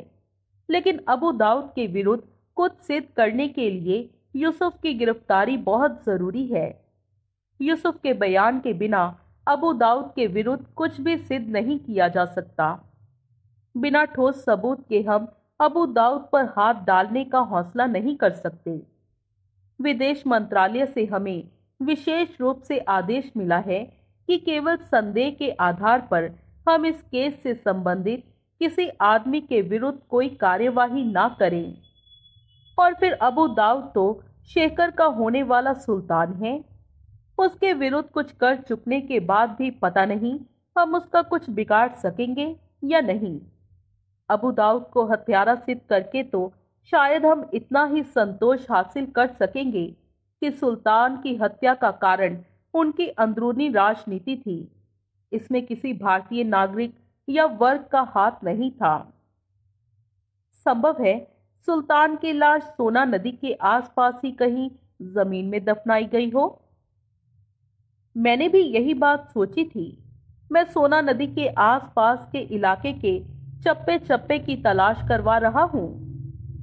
लेकिन अबू दाऊद के विरुद्ध कुछ सिद्ध करने के लिए यूसुफ की गिरफ्तारी बहुत जरूरी है। यूसुफ के बयान के बिना अबू दाऊद के विरुद्ध कुछ भी सिद्ध नहीं किया जा सकता। बिना ठोस सबूत के हम अबू दाऊद पर हाथ डालने का हौसला नहीं कर सकते। विदेश मंत्रालय से हमें विशेष रूप से आदेश मिला है कि केवल संदेह के आधार पर हम इस केस से संबंधित किसी आदमी के विरुद्ध कोई कार्यवाही ना करें। और फिर अबू दाऊद तो शेखर का होने वाला सुल्तान है। उसके विरुद्ध कुछ कर चुकने के बाद भी पता नहीं हम उसका कुछ बिगाड़ सकेंगे या नहीं। अबू दाऊद को हत्यारा सिद्ध करके तो शायद हम इतना ही संतोष हासिल कर सकेंगे कि सुल्तान की हत्या का कारण उनकी अंदरूनी राजनीति थी। इसमें किसी भारतीय नागरिक या वर्ग का हाथ नहीं था। संभव है सुल्तान की लाश सोना नदी के आसपास ही कहीं जमीन में दफनाई गई हो। मैंने भी यही बात सोची थी। मैं सोना नदी के आसपास के इलाके के चप्पे चप्पे की तलाश करवा रहा हूँ।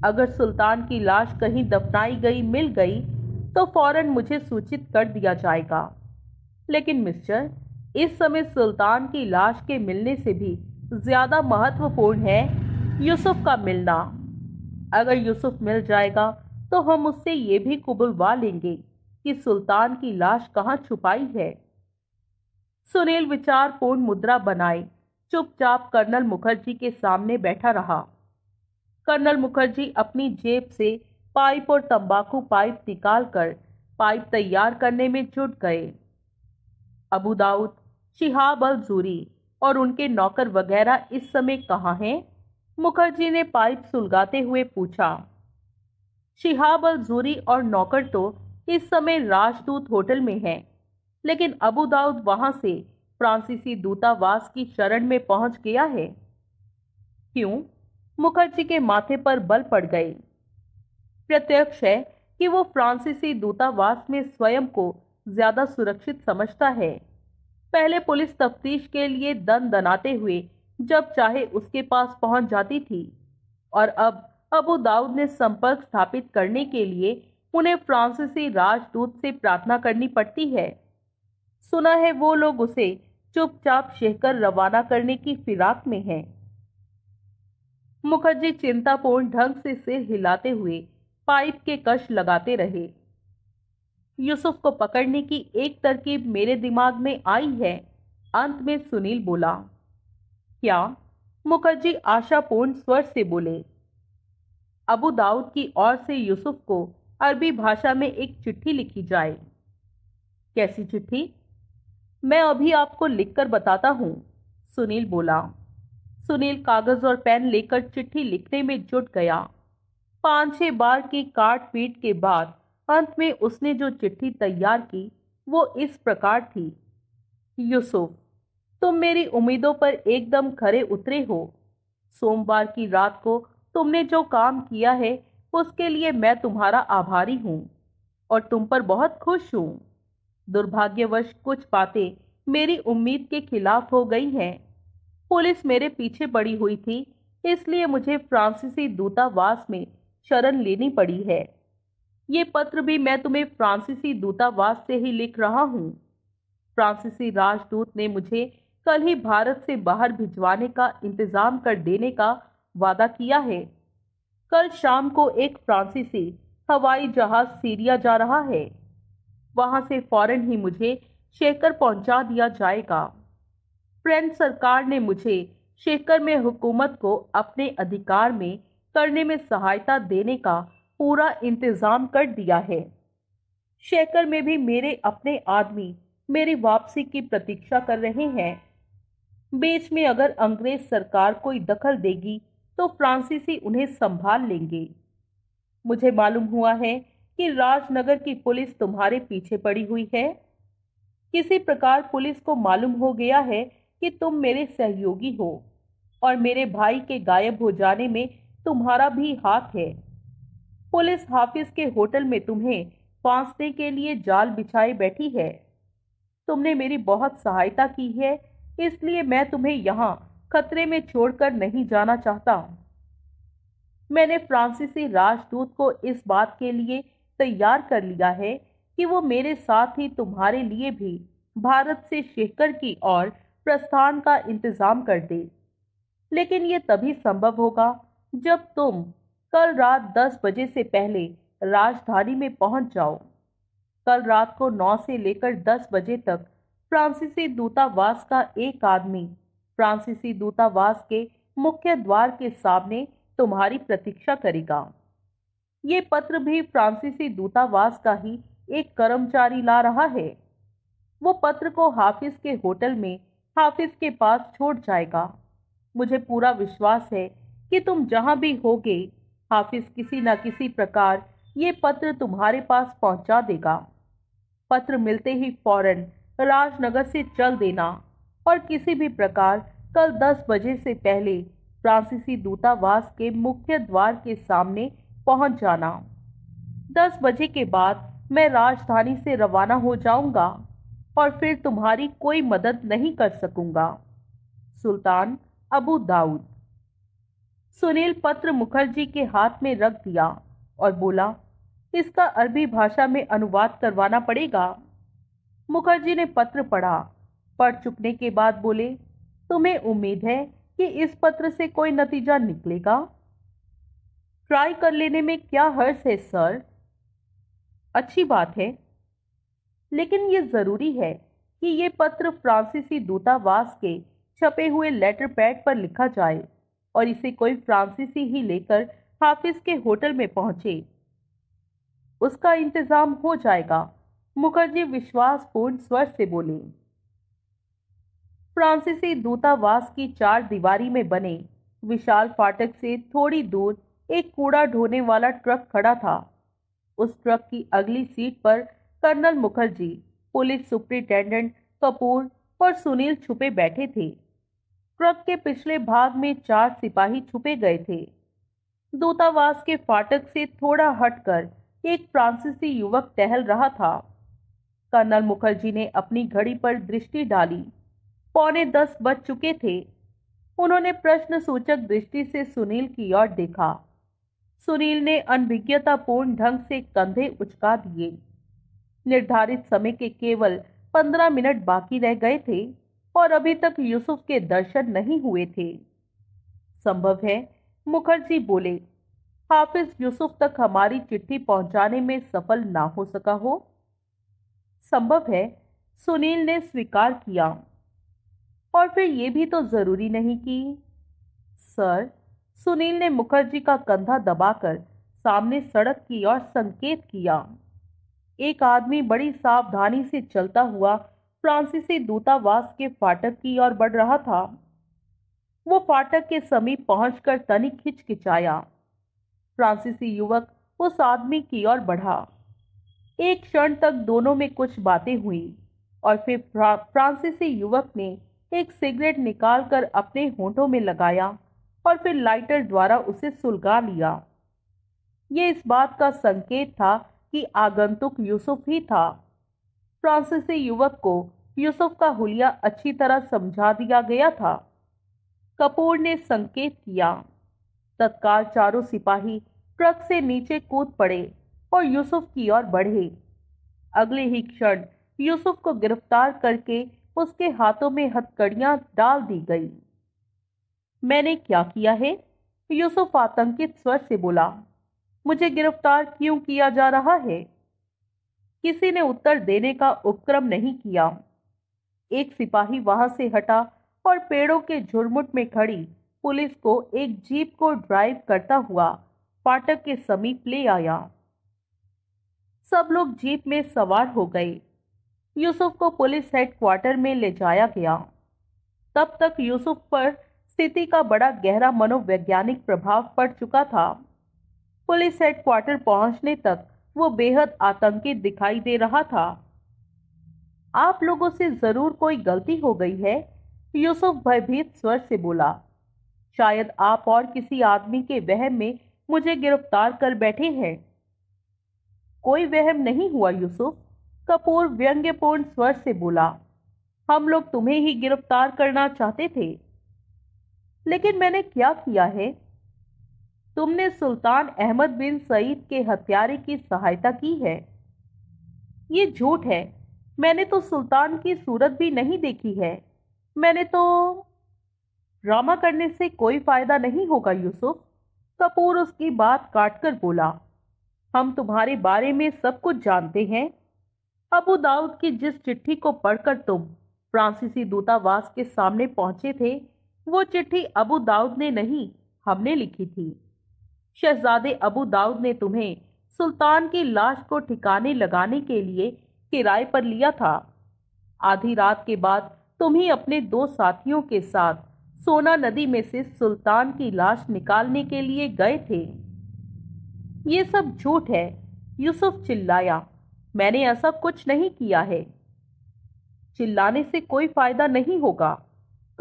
अगर सुल्तान की लाश कहीं दफनाई गई मिल गई तो फौरन मुझे सूचित कर दिया जाएगा। लेकिन मिस्टर, इस समय सुल्तान की लाश के मिलने से भी ज्यादा महत्वपूर्ण है यूसुफ का मिलना। अगर यूसुफ मिल जाएगा तो हम उससे ये भी कबूलवा लेंगे कि सुल्तान की लाश कहाँ छुपाई है। सुनील विचारपूर्ण मुद्रा बनाए चुपचाप कर्नल मुखर्जी के सामने बैठा रहा। कर्नल मुखर्जी अपनी जेब से पाइप और तंबाकू पाइप निकालकर पाइप तैयार करने में जुट गए। अबू दाऊद, शिहाब अल ज़ूरी और उनके नौकर वगैरह इस समय कहाँ हैं? मुखर्जी ने पाइप सुलगाते हुए पूछा। शिहाब अल ज़ूरी और नौकर तो इस समय राजदूत होटल में हैं, लेकिन अबू दाऊद वहाँ से फ्रांसीसी दूतावास की शरण में पहुँच गया है। क्यों? मुखर्जी के माथे पर बल पड़ गए। प्रत्यक्ष है कि वो फ्रांसीसी दूतावास में स्वयं को ज्यादा सुरक्षित समझता है। पहले पुलिस तफ्तीश के लिए दन दनाते हुए जब चाहे उसके पास पहुंच जाती थी और अब अबू दाऊद ने संपर्क स्थापित करने के लिए उन्हें फ्रांसीसी राजदूत से प्रार्थना करनी पड़ती है। सुना है वो लोग उसे चुपचाप शेखकर रवाना करने की फिराक में हैं। मुखर्जी चिंतापूर्ण ढंग से सिर हिलाते हुए पाइप के कश लगाते रहे। यूसुफ को पकड़ने की एक तरकीब मेरे दिमाग में आई है, अंत में सुनील बोला। क्या? मुखर्जी आशापूर्ण स्वर से बोले। अबू दाऊद की ओर से यूसुफ को अरबी भाषा में एक चिट्ठी लिखी जाए। कैसी चिट्ठी? मैं अभी आपको लिखकर बताता हूँ, सुनील बोला। सुनील कागज और पेन लेकर चिट्ठी लिखने में जुट गया। 5-6 बार की काट पीट के बाद अंत में उसने जो चिट्ठी तैयार की वो इस प्रकार थी। यूसुफ, तुम मेरी उम्मीदों पर एकदम खरे उतरे हो। सोमवार की रात को तुमने जो काम किया है उसके लिए मैं तुम्हारा आभारी हूँ और तुम पर बहुत खुश हूँ। दुर्भाग्यवश कुछ बातें मेरी उम्मीद के खिलाफ हो गई हैं। पुलिस मेरे पीछे पड़ी हुई थी इसलिए मुझे फ्रांसीसी दूतावास में शरण लेनी पड़ी है। ये पत्र भी मैं तुम्हें फ्रांसीसी दूतावास से ही लिख रहा हूँ। फ्रांसीसी राजदूत ने मुझे कल ही भारत से बाहर भिजवाने का इंतज़ाम कर देने का वादा किया है। कल शाम को एक फ्रांसीसी हवाई जहाज़ सीरिया जा रहा है। वहाँ से फौरन ही मुझे शेखर पहुँचा दिया जाएगा। फ्रेंच सरकार ने मुझे शेखर में हुकूमत को अपने अधिकार में करने में सहायता देने का पूरा इंतज़ाम कर दिया है। शेखर में भी मेरे अपने आदमी मेरी वापसी की प्रतीक्षा कर रहे हैं। बीच में अगर अंग्रेज सरकार कोई दखल देगी तो फ्रांसीसी उन्हें संभाल लेंगे। मुझे मालूम हुआ है कि राजनगर की पुलिस तुम्हारे पीछे पड़ी हुई है। किसी प्रकार पुलिस को मालूम हो गया है कि तुम मेरे सहयोगी हो और मेरे भाई के गायब हो जाने में तुम्हारा भी हाथ है। पुलिस हाफिज के होटल में तुम्हें फांसने के लिए जाल बिछाए बैठी है। तुमने मेरी बहुत सहायता की है, इसलिए मैं तुम्हें यहाँ खतरे में छोड़कर नहीं जाना चाहता। मैंने फ्रांसीसी राजदूत को इस बात के लिए तैयार कर लिया है कि वो मेरे साथ ही तुम्हारे लिए भी भारत से शेखर की ओर प्रस्थान का इंतज़ाम कर दे। लेकिन ये तभी संभव होगा जब तुम कल रात 10 बजे से पहले राजधानी में पहुंच जाओ। कल रात को 9 से लेकर 10 बजे तक फ्रांसीसी दूतावास का एक आदमी फ्रांसीसी दूतावास के मुख्य द्वार के सामने तुम्हारी प्रतीक्षा करेगा। ये पत्र भी फ्रांसीसी दूतावास का ही एक कर्मचारी ला रहा है। वो पत्र को हाफिज के होटल में हाफिज के पास छोड़ जाएगा। मुझे पूरा विश्वास है कि तुम जहाँ भी होगे हाफिज किसी न किसी प्रकार ये पत्र तुम्हारे पास पहुँचा देगा। पत्र मिलते ही फौरन राजनगर से चल देना और किसी भी प्रकार कल 10 बजे से पहले फ्रांसीसी दूतावास के मुख्य द्वार के सामने पहुँच जाना। 10 बजे के बाद मैं राजधानी से रवाना हो जाऊँगा और फिर तुम्हारी कोई मदद नहीं कर सकूंगा। सुल्तान अबू दाऊद। सुनील पत्र मुखर्जी के हाथ में रख दिया और बोला, इसका अरबी भाषा में अनुवाद करवाना पड़ेगा। मुखर्जी ने पत्र पढ़ा। पढ़ चुकने के बाद बोले, तुम्हें उम्मीद है कि इस पत्र से कोई नतीजा निकलेगा? ट्राई कर लेने में क्या हर्ज है सर? अच्छी बात है, लेकिन ये ज़रूरी है कि ये पत्र फ्रांसीसी दूतावास के छपे हुए लेटर पैड पर लिखा जाए और इसे कोई फ्रांसीसी ही लेकर हाफिज के होटल में पहुँचे। उसका इंतज़ाम हो जाएगा, मुखर्जी विश्वासपूर्ण स्वर से बोले। फ्रांसीसी दूतावास की चार दीवारी में बने विशाल फाटक से थोड़ी दूर एक कूड़ा ढोने वाला ट्रक खड़ा था। उस ट्रक की अगली सीट पर colonel Mukherjee, police superintendent Kapoor और सुनील छुपे बैठे थे। ट्रक के पिछले भाग में चार सिपाही छुपे गए थे। दूतावास के फाटक से थोड़ा हटकर एक फ्रांसीसी युवक टहल रहा था। कर्नल मुखर्जी ने अपनी घड़ी पर दृष्टि डाली। 9:45 बज चुके थे। उन्होंने प्रश्नसूचक दृष्टि से सुनील की ओर देखा। सुनील ने अनभिज्ञतापूर्ण ढंग से कंधे उचका दिए। निर्धारित समय के केवल 15 मिनट बाकी रह गए थे और अभी तक यूसुफ के दर्शन नहीं हुए थे। संभव है, मुखर्जी बोले, हाफिज यूसुफ तक हमारी चिट्ठी पहुंचाने में सफल ना हो सका हो। संभव है, सुनील ने स्वीकार किया। और फिर ये भी तो ज़रूरी नहीं कि सर, सुनील ने मुखर्जी का कंधा दबाकर सामने सड़क की ओर संकेत किया। एक आदमी बड़ी सावधानी से चलता हुआ फ्रांसीसी दूतावास के फाटक की ओर बढ़ रहा था। वो फाटक के समीप पहुंचकर तनिक हिचकिचाया। फ्रांसीसी युवक उस आदमी की ओर बढ़ा। एक क्षण तक दोनों में कुछ बातें हुई और फिर फ्रांसीसी युवक ने एक सिगरेट निकालकर अपने होंठों में लगाया और फिर लाइटर द्वारा उसे सुलगा लिया। ये इस बात का संकेत था कि आगंतुक यूसुफ ही था। फ्रांसीसी युवक को यूसुफ का हुलिया अच्छी तरह समझा दिया गया था। कपूर ने संकेत किया। तत्काल चारों सिपाही ट्रक से नीचे कूद पड़े और यूसुफ की ओर बढ़े। अगले ही क्षण यूसुफ को गिरफ्तार करके उसके हाथों में हथकड़ियां डाल दी गई। मैंने क्या किया है? यूसुफ आतंकित स्वर से बोला। मुझे गिरफ्तार क्यों किया जा रहा है? किसी ने उत्तर देने का उपक्रम नहीं किया। एक सिपाही वहां से हटा और पेड़ों के झुरमुट में खड़ी पुलिस को एक जीप को ड्राइव करता हुआ फाटक के समीप ले आया। सब लोग जीप में सवार हो गए। यूसुफ को पुलिस हेडक्वार्टर में ले जाया गया। तब तक यूसुफ पर स्थिति का बड़ा गहरा मनोवैज्ञानिक प्रभाव पड़ चुका था। पुलिस हेडक्वार्टर पहुंचने तक वो बेहद आतंकित दिखाई दे रहा था। आप लोगों से जरूर कोई गलती हो गई है, यूसुफ भयभीत स्वर से बोला। शायद आप और किसी आदमी के वहम में मुझे गिरफ्तार कर बैठे हैं। कोई वहम नहीं हुआ यूसुफ, कपूर व्यंग्यपूर्ण स्वर से बोला। हम लोग तुम्हें ही गिरफ्तार करना चाहते थे। लेकिन मैंने क्या किया है? तुमने सुल्तान अहमद बिन सईद के हत्यारे की सहायता की है। ये झूठ है, मैंने तो सुल्तान की सूरत भी नहीं देखी है। मैंने तो ड्रामा करने से कोई फायदा नहीं होगा यूसुफ, कपूर उसकी बात काटकर बोला। हम तुम्हारे बारे में सब कुछ जानते हैं। अबू दाऊद की जिस चिट्ठी को पढ़कर तुम फ्रांसीसी दूतावास के सामने पहुंचे थे, वो चिट्ठी अबू दाऊद ने नहीं, हमने लिखी थी। शहजादे अबू दाऊद ने तुम्हें सुल्तान की लाश को ठिकाने लगाने के लिए किराए पर लिया था। आधी रात के बाद तुम ही अपने दो साथियों के साथ सोना नदी में से सुल्तान की लाश निकालने के लिए गए थे। ये सब झूठ है, यूसुफ चिल्लाया। मैंने ऐसा कुछ नहीं किया है। चिल्लाने से कोई फायदा नहीं होगा,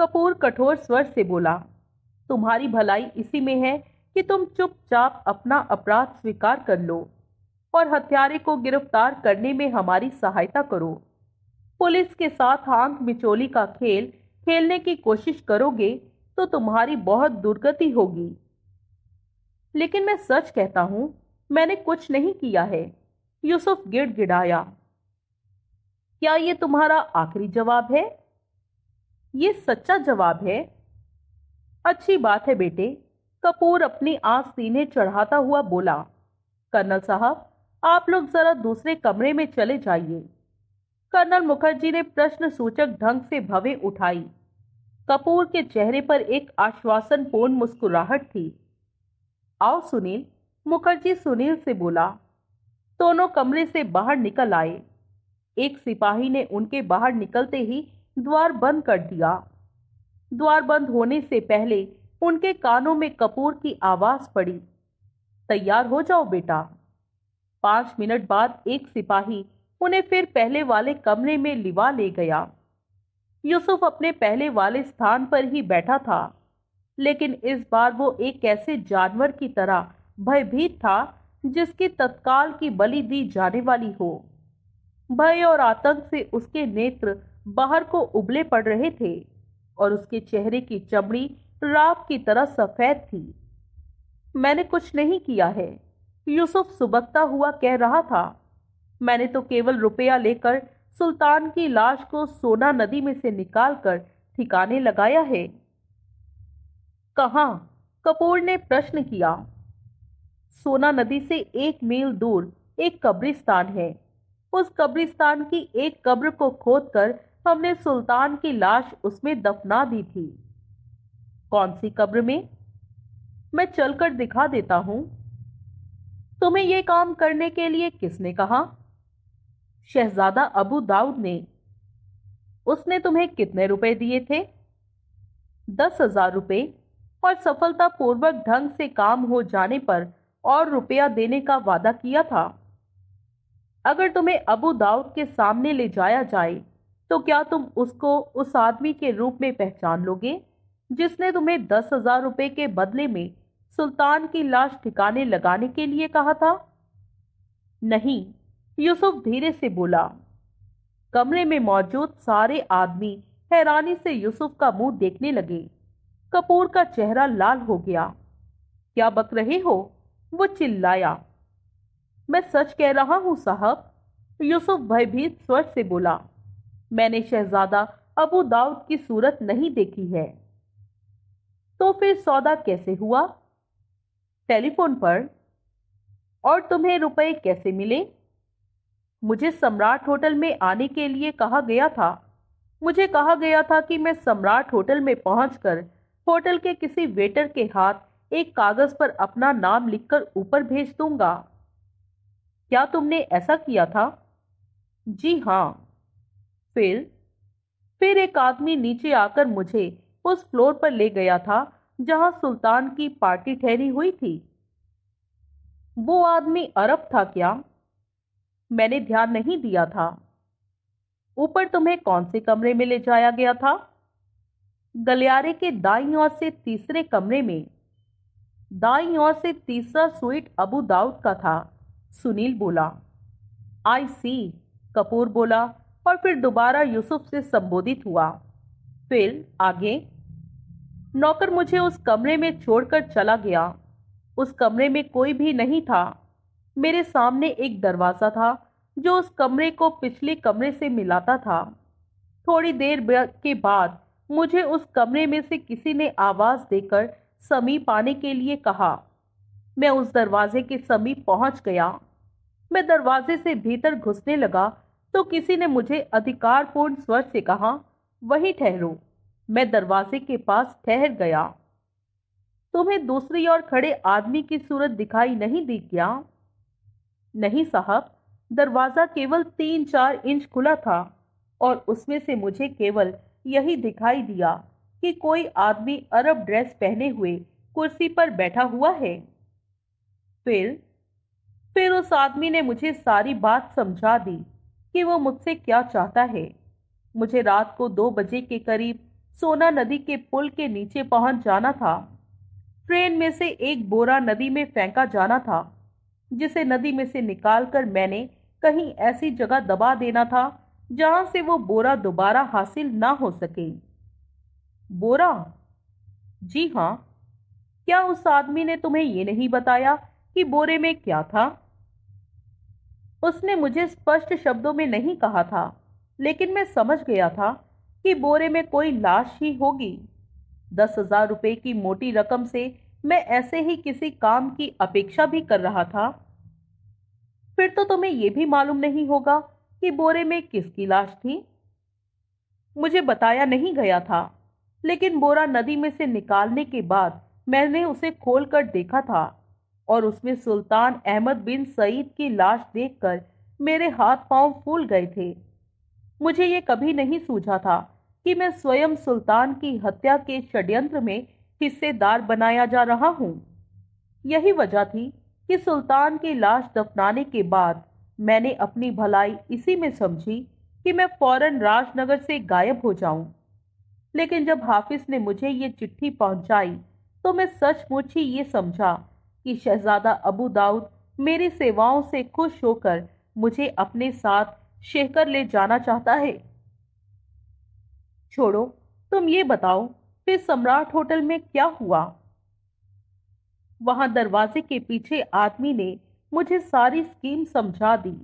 कपूर कठोर स्वर से बोला। तुम्हारी भलाई इसी में है कि तुम चुपचाप अपना अपराध स्वीकार कर लो और हत्यारे को गिरफ्तार करने में हमारी सहायता करो। पुलिस के साथ आंख मिचोली का खेल खेलने की कोशिश करोगे तो तुम्हारी बहुत दुर्गति होगी। लेकिन मैं सच कहता हूं, मैंने कुछ नहीं किया है, यूसुफ गिड़गिड़ाया। क्या ये तुम्हारा आखिरी जवाब है? ये सच्चा जवाब है। अच्छी बात है बेटे, कपूर अपनी आंख सीने चढ़ाता हुआ बोला। कर्नल साहब, आप लोग जरा दूसरे कमरे में चले जाइए। कर्नल मुखर्जी ने प्रश्न सूचक ढंग से भवें उठाई। कपूर के चेहरे पर एक आश्वासनपूर्ण मुस्कुराहट थी। आओ सुनील, मुखर्जी सुनील से बोला। दोनों कमरे से बाहर निकल आए। एक सिपाही ने उनके बाहर निकलते ही द्वार बंद कर दिया। द्वार बंद होने से पहले उनके कानों में कपूर की आवाज पड़ी। तैयार हो जाओ बेटा। 5 मिनट बाद एक सिपाही उन्हें फिर पहले वाले कमरे में लिवा ले गया। यूसुफ अपने पहले वाले स्थान पर ही बैठा था, लेकिन इस बार वो एक ऐसे जानवर की तरह भयभीत था जिसकी तत्काल की बलि दी जाने वाली हो। भय और आतंक से उसके नेत्र बाहर को उबले पड़ रहे थे और उसके चेहरे की चमड़ी राख की तरह सफेद थी। मैंने कुछ नहीं किया है, यूसुफ सुबकता हुआ कह रहा था। मैंने तो केवल रुपया लेकर सुल्तान की लाश को सोना नदी में से निकालकर ठिकाने लगाया है। कहाँ? कपूर ने प्रश्न किया। सोना नदी से 1 मील दूर एक कब्रिस्तान है। उस कब्रिस्तान की एक कब्र को खोदकर हमने सुल्तान की लाश उसमें दफना दी थी। कौन सी कब्र में? मैं चलकर दिखा देता हूँ। तुम्हें यह काम करने के लिए किसने कहा? शहजादा अबू दाऊद ने। उसने तुम्हें कितने रुपए दिए थे? 10,000 रुपए और सफलतापूर्वक ढंग से काम हो जाने पर और रुपया देने का वादा किया था। अगर तुम्हें अबू दाऊद के सामने ले जाया जाए तो क्या तुम उसको उस आदमी के रूप में पहचान लोगे जिसने तुम्हें 10,000 रुपए के बदले में सुल्तान की लाश ठिकाने लगाने के लिए कहा था? नहीं, यूसुफ धीरे से बोला। कमरे में मौजूद सारे आदमी हैरानी से यूसुफ का मुंह देखने लगे। कपूर का चेहरा लाल हो गया। क्या बक रहे हो? वो चिल्लाया। मैं सच कह रहा हूँ साहब, यूसुफ भयभीत स्वर से बोला। मैंने शहजादा अबू दाऊद की सूरत नहीं देखी है। तो फिर सौदा कैसे हुआ? टेलीफोन पर। और तुम्हें रुपए कैसे मिले? मुझे सम्राट होटल में आने के लिए कहा गया था। मुझे कहा गया था कि मैं सम्राट होटल में पहुंचकर होटल के किसी वेटर के हाथ एक कागज पर अपना नाम लिखकर ऊपर भेज दूंगा। क्या तुमने ऐसा किया था? जी हाँ। फिर एक आदमी नीचे आकर मुझे उस फ्लोर पर ले गया था जहां सुल्तान की पार्टी ठहरी हुई थी। वो आदमी अरब था क्या? मैंने ध्यान नहीं दिया था। ऊपर तुम्हें कौन से कमरे में ले जाया गया था? गलियारे के दाईं ओर से तीसरे कमरे में। दाईं ओर से तीसरा स्वीट अबू दाऊद का था, सुनील बोला। आई सी, कपूर बोला और फिर दोबारा यूसुफ से संबोधित हुआ। फिर आगे? नौकर मुझे उस कमरे में छोड़कर चला गया। उस कमरे में कोई भी नहीं था। मेरे सामने एक दरवाज़ा था जो उस कमरे को पिछले कमरे से मिलाता था। थोड़ी देर के बाद मुझे उस कमरे में से किसी ने आवाज़ देकर समीप आने के लिए कहा। मैं उस दरवाजे के समीप पहुंच गया। मैं दरवाजे से भीतर घुसने लगा तो किसी ने मुझे अधिकारपूर्ण स्वर से कहा, वहीं ठहरो। मैं दरवाजे के पास ठहर गया। तुम्हें दूसरी ओर खड़े आदमी की सूरत दिखाई नहीं दी क्या? नहीं साहब, दरवाज़ा केवल 3-4 इंच खुला था और उसमें से मुझे केवल यही दिखाई दिया कि कोई आदमी अरब ड्रेस पहने हुए कुर्सी पर बैठा हुआ है। फिर उस आदमी ने मुझे सारी बात समझा दी कि वो मुझसे क्या चाहता है। मुझे रात को 2 बजे के करीब सोना नदी के पुल के नीचे पहुंच जाना था। ट्रेन में से एक बोरा नदी में फेंका जाना था, जिसे नदी में से निकालकर मैंने कहीं ऐसी जगह दबा देना था जहां से वो बोरा दोबारा हासिल ना हो सके। बोरा? जी हाँ। क्या उस आदमी ने तुम्हें ये नहीं बताया कि बोरे में क्या था? उसने मुझे स्पष्ट शब्दों में नहीं कहा था, लेकिन मैं समझ गया था कि बोरे में कोई लाश ही होगी। 10,000 रुपये की मोटी रकम से मैं ऐसे ही किसी काम की अपेक्षा भी कर रहा था। फिर तो तुम्हें यह भी मालूम नहीं होगा कि बोरे में किसकी लाश थी। मुझे बताया नहीं गया था, लेकिन बोरा नदी में से निकालने के बाद मैंने उसे खोलकर देखा था और उसमें सुल्तान अहमद बिन सईद की लाश देखकर मेरे हाथ पांव फूल गए थे। मुझे ये कभी नहीं सूझा था कि मैं स्वयं सुल्तान की हत्या के षड्यंत्र में हिस्सेदार बनाया जा रहा हूँ। यही वजह थी कि सुल्तान की लाश दफनाने के बाद मैंने अपनी भलाई इसी में समझी कि मैं फौरन राजनगर से गायब हो जाऊँ। लेकिन जब हाफिज ने मुझे ये चिट्ठी पहुँचाई तो मैं सचमुच ही ये समझा कि शहजादा अबू दाऊद मेरी सेवाओं से खुश होकर मुझे अपने साथ शेखर ले जाना चाहता है। छोड़ो, तुम ये बताओ फिर सम्राट होटल में क्या हुआ? वहां दरवाजे के पीछे आदमी ने मुझे सारी स्कीम समझा दी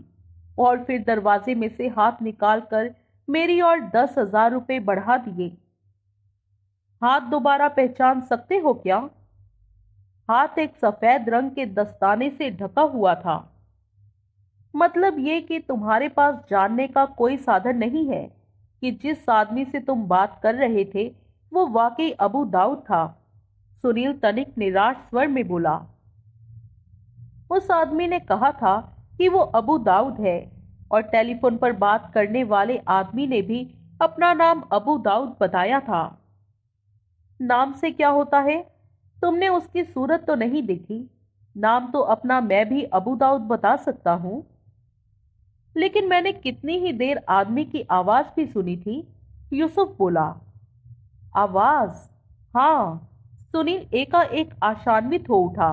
और फिर दरवाजे में से हाथ निकालकर मेरी और 10,000 रुपये बढ़ा दिए। हाथ दोबारा पहचान सकते हो क्या? हाथ एक सफेद रंग के दस्ताने से ढका हुआ था। मतलब ये कि तुम्हारे पास जानने का कोई साधन नहीं है कि जिस आदमी से तुम बात कर रहे थे वो वाकई अबू दाऊद था, सुनील तनिक निराश स्वर में बोला। उस आदमी ने कहा था कि वो अबू दाऊद है और टेलीफोन पर बात करने वाले आदमी ने भी अपना नाम अबू दाऊद बताया था। नाम से क्या होता है? तुमने उसकी सूरत तो नहीं देखी। नाम तो अपना मैं भी अबू दाऊद बता सकता हूँ। लेकिन मैंने कितनी ही देर आदमी की आवाज़ भी सुनी थी, यूसुफ बोला। आवाज़? हाँ, सुनील एकाएक आशान्वित हो उठा।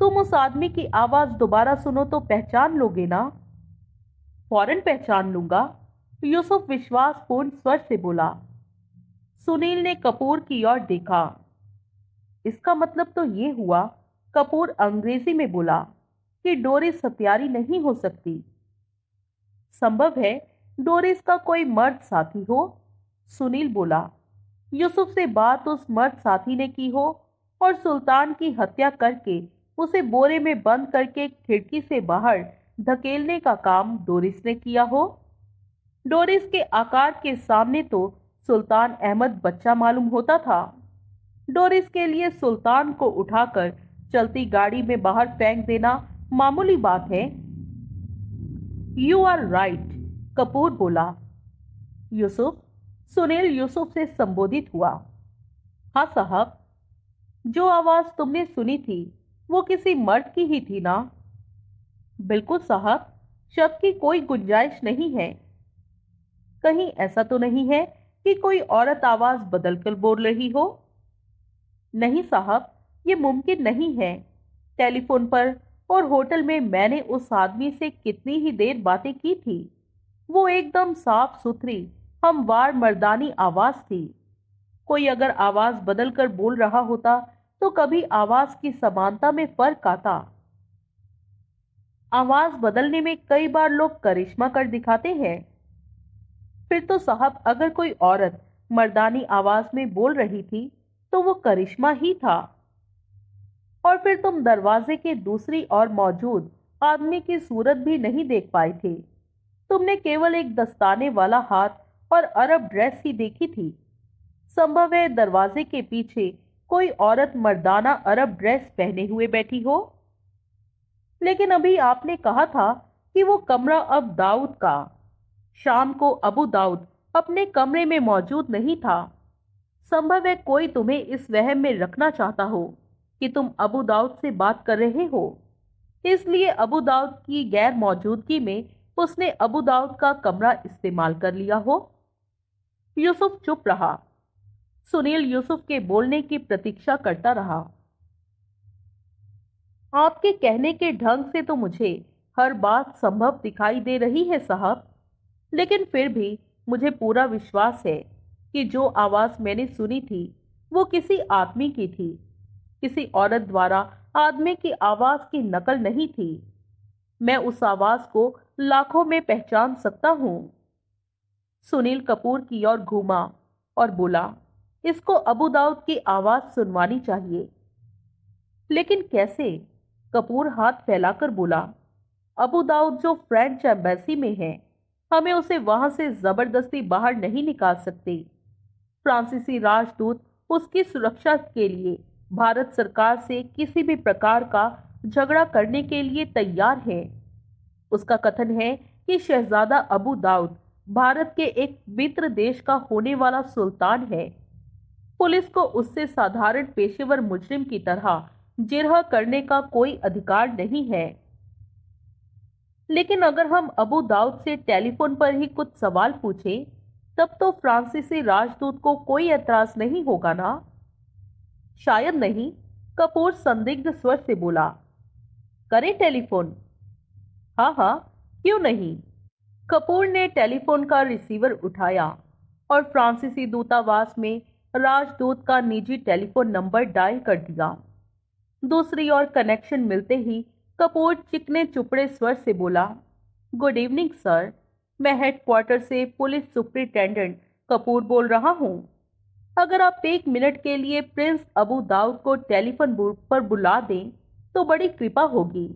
तुम उस आदमी की आवाज़ दोबारा सुनो तो पहचान लोगे ना? फौरन पहचान लूँगा, यूसुफ विश्वासपूर्ण स्वर से बोला। सुनील ने कपूर की ओर देखा। इसका मतलब तो ये हुआ कपूर अंग्रेजी में बोला कि डोरिस हत्यारी नहीं हो सकती। संभव है डोरिस का कोई मर्द साथी हो, सुनील बोला। यूसुफ से बात उस मर्द साथी ने की हो और सुल्तान की हत्या करके उसे बोरे में बंद करके खिड़की से बाहर धकेलने का काम डोरिस ने किया हो। डोरिस के आकार के सामने तो सुल्तान अहमद बच्चा मालूम होता था। डोरिस के लिए सुल्तान को उठाकर चलती गाड़ी में बाहर फेंक देना मामूली बात है। यू आर राइट, कपूर बोला। यूसुफ, सुनील यूसुफ से संबोधित हुआ। हाँ साहब, जो आवाज तुमने सुनी थी वो किसी मर्द की ही थी ना? बिल्कुल साहब, शक की कोई गुंजाइश नहीं है। कहीं ऐसा तो नहीं है कि कोई औरत आवाज बदलकर बोल रही हो? नहीं साहब, ये मुमकिन नहीं है। टेलीफोन पर और होटल में मैंने उस आदमी से कितनी ही देर बातें की थी। वो एकदम साफ सुथरी हमवार मर्दानी आवाज थी। कोई अगर आवाज बदलकर बोल रहा होता तो कभी आवाज की समानता में फर्क आता। आवाज बदलने में कई बार लोग करिश्मा कर दिखाते हैं। फिर तो साहब, अगर कोई औरत मर्दानी आवाज में बोल रही थी तो वो करिश्मा ही था। और फिर तुम दरवाजे के दूसरी ओर मौजूद आदमी की सूरत भी नहीं देख पाए थे। तुमने केवल एक दस्ताने वाला हाथ और अरब ड्रेस ही देखी थी। संभव है दरवाजे के पीछे कोई औरत मर्दाना अरब ड्रेस पहने हुए बैठी हो। लेकिन अभी आपने कहा था कि वो कमरा अब दाऊद का। शाम को अबू दाऊद अपने कमरे में मौजूद नहीं था। संभव है कोई तुम्हें इस वहम में रखना चाहता हो कि तुम अबू दाऊद से बात कर रहे हो, इसलिए अबू दाऊद की गैर मौजूदगी में उसने अबू दाऊद का कमरा इस्तेमाल कर लिया हो। यूसुफ चुप रहा। सुनील यूसुफ के बोलने की प्रतीक्षा करता रहा। आपके कहने के ढंग से तो मुझे हर बात संभव दिखाई दे रही है साहब, लेकिन फिर भी मुझे पूरा विश्वास है कि जो आवाज मैंने सुनी थी वो किसी आदमी की थी। किसी औरत द्वारा आदमी की आवाज की नकल नहीं थी। मैं उस आवाज को लाखों में पहचान सकता हूँ। सुनील कपूर की ओर घूमा और बोला, इसको अबू दाऊद की आवाज सुनवानी चाहिए। लेकिन कैसे? कपूर हाथ फैलाकर बोला, अबू दाऊद जो फ्रेंच एम्बेसी में है, हमें उसे वहां से जबरदस्ती बाहर नहीं निकाल सकते। फ्रांसीसी राजदूत उसकी सुरक्षा के लिए भारत सरकार से किसी भी प्रकार का झगड़ा करने के लिए तैयार है। उसका कथन है कि शहजादा अबू दाऊद भारत के एक मित्र देश का होने वाला सुल्तान है। पुलिस को उससे साधारण पेशेवर मुजरिम की तरह जिरह करने का कोई अधिकार नहीं है। लेकिन अगर हम अबू दाऊद से टेलीफोन पर ही कुछ सवाल पूछें, तब तो फ्रांसीसी राजदूत को कोई एतराज नहीं होगा ना? शायद नहीं, कपूर संदिग्ध स्वर से बोला। करें टेलीफोन? हाँ हाँ, क्यों नहीं। कपूर ने टेलीफोन का रिसीवर उठाया और फ्रांसीसी दूतावास में राजदूत का निजी टेलीफोन नंबर डायल कर दिया। दूसरी ओर कनेक्शन मिलते ही कपूर चिकने चुपड़े स्वर से बोला, गुड इवनिंग सर, मैं हेडक्वार्टर से पुलिस सुपरिटेंडेंट कपूर बोल रहा हूँ। अगर आप एक मिनट के लिए प्रिंस अबू दाऊद को टेलीफोन पर बुला दें तो बड़ी कृपा होगी।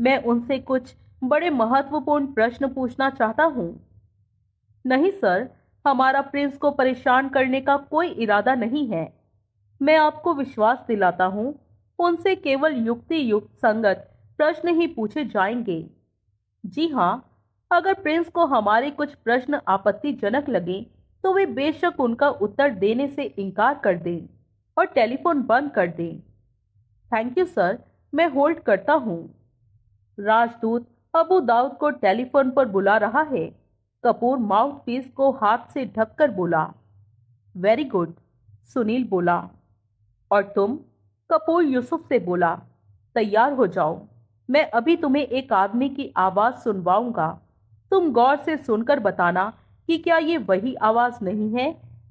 मैं उनसे कुछ बड़े महत्वपूर्ण प्रश्न पूछना चाहता हूँ। नहीं सर, हमारा प्रिंस को परेशान करने का कोई इरादा नहीं है। मैं आपको विश्वास दिलाता हूँ, उनसे केवल युक्ति युक्त संगत प्रश्न ही पूछे जाएंगे। जी हाँ, अगर प्रिंस को हमारे कुछ प्रश्न आपत्तिजनक लगें तो वे बेशक उनका उत्तर देने से इनकार कर दें और टेलीफोन बंद कर दें। थैंक यू सर, मैं होल्ड करता हूँ। राजदूत अबू दाऊद को टेलीफोन पर बुला रहा है। कपूर माउथपीस को हाथ से ढककर बोला, वेरी गुड, सुनील बोला। और तुम? कपूर यूसुफ से बोला, तैयार हो जाओ, मैं अभी तुम्हें एक आदमी की आवाज़ सुनवाऊंगा। तुम गौर से सुनकर बताना कि क्या ये वही आवाज़ नहीं है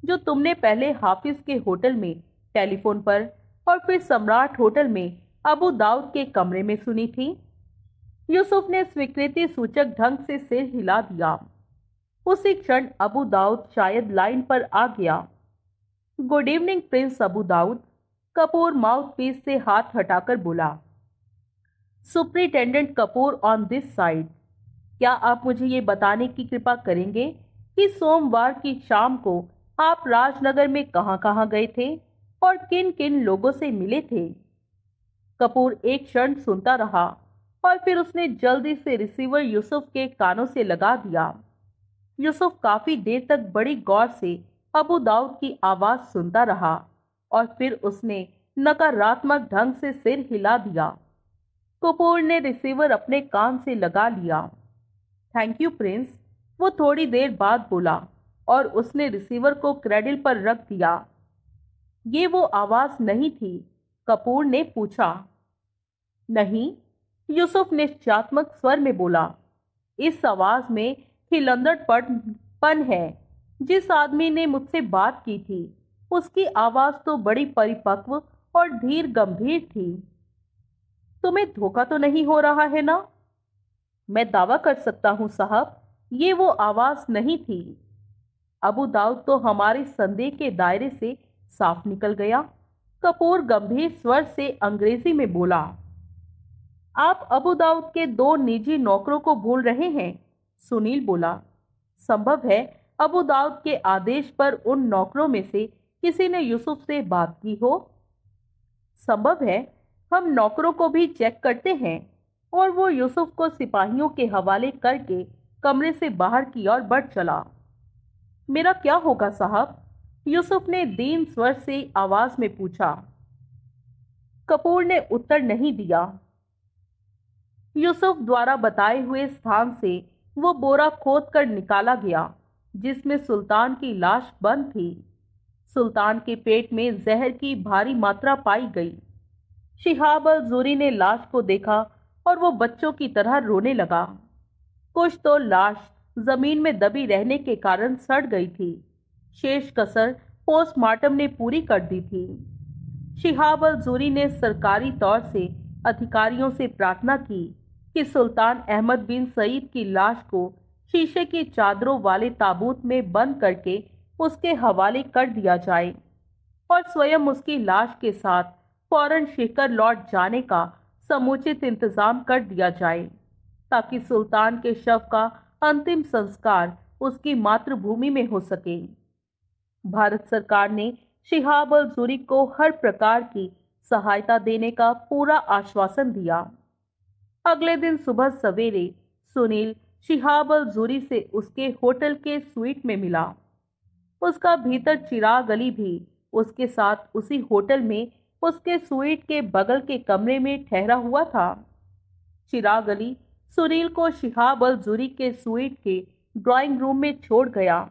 जो तुमने पहले हाफिज के होटल में टेलीफोन पर और फिर सम्राट होटल में अबू दाऊद के कमरे में सुनी थी। यूसुफ ने स्वीकृति सूचक ढंग से सिर हिला दिया। उसी क्षण अबू दाऊद शायद लाइन पर आ गया। Good evening prince Abu Daud, Kapoor mouthpiece से हाथ हटाकर बोला। Superintendent Kapoor on this side, क्या आप मुझे ये बताने की कृपा करेंगे कि सोमवार की शाम को आप राजनगर में कहां-कहां गए थे और किन-किन लोगों से मिले थे? कपूर एक क्षण सुनता रहा और फिर उसने जल्दी से रिसीवर यूसुफ के कानों से लगा दिया। यूसुफ काफी देर तक बड़ी गौर से अबू दाऊद की आवाज सुनता रहा और फिर उसने नकारात्मक ढंग से सिर हिला दिया। कपूर ने रिसीवर अपने कान से लगा लिया। थैंक यू प्रिंस, वो थोड़ी देर बाद बोला और उसने रिसीवर को क्रेडिल पर रख दिया। ये वो आवाज नहीं थी? कपूर ने पूछा। नहीं, यूसुफ निश्चयात्मक स्वर में बोला। इस आवाज में खिलंदड़पन है। जिस आदमी ने मुझसे बात की थी उसकी आवाज तो बड़ी परिपक्व और धीर गंभीर थी। तुम्हें धोखा तो नहीं हो रहा है ना? मैं दावा कर सकता हूं साहब, ये वो आवाज नहीं थी। अबू दाऊद तो हमारे संदेह के दायरे से साफ निकल गया। कपूर गंभीर स्वर से अंग्रेजी में बोला। आप अबू दाऊद के दो निजी नौकरों को भूल रहे हैं, सुनील बोला। संभव है अबू दाऊद के आदेश पर उन नौकरों में से किसी ने यूसुफ से बात की हो। संभव है, हम नौकरों को भी चेक करते हैं। और वो यूसुफ को सिपाहियों के हवाले करके कमरे से बाहर की ओर बढ़ चला। मेरा क्या होगा साहब? यूसुफ ने दीन स्वर से आवाज में पूछा। कपूर ने उत्तर नहीं दिया। यूसुफ द्वारा बताए हुए स्थान से वो बोरा खोद कर निकाला गया जिसमें सुल्तान की लाश बंद थी। सुल्तान के पेट में जहर की भारी मात्रा पाई गई। शिहाब अल-ज़ूरी ने लाश को देखा और वो बच्चों की तरह रोने लगा। कुछ तो लाश जमीन में दबी रहने के कारण सड़ गई थी, शेष कसर पोस्टमार्टम ने पूरी कर दी थी। शिहाब अल-ज़ूरी ने सरकारी तौर से अधिकारियों से प्रार्थना की कि सुल्तान अहमद बिन सईद की लाश को शीशे की चादरों वाले ताबूत में बंद करके उसके हवाले कर दिया जाए और स्वयं उसकी लाश के साथ फौरन शिखर लौट जाने का समुचित इंतजाम कर दिया जाए ताकि सुल्तान के शव का अंतिम संस्कार उसकी मातृभूमि में हो सके। भारत सरकार ने शिहाब अल-ज़ूरी को हर प्रकार की सहायता देने का पूरा आश्वासन दिया। अगले दिन सुबह सवेरे सुनील शिहाब अल-ज़ूरी से उसके होटल के स्वीट में मिला। उसका भीतर चिरागली भी उसके साथ उसी होटल में उसके स्वीट के बगल के कमरे में ठहरा हुआ था। चिरागली सुनील को शिहाब अल-ज़ूरी के स्वीट के ड्राइंग रूम में छोड़ गया।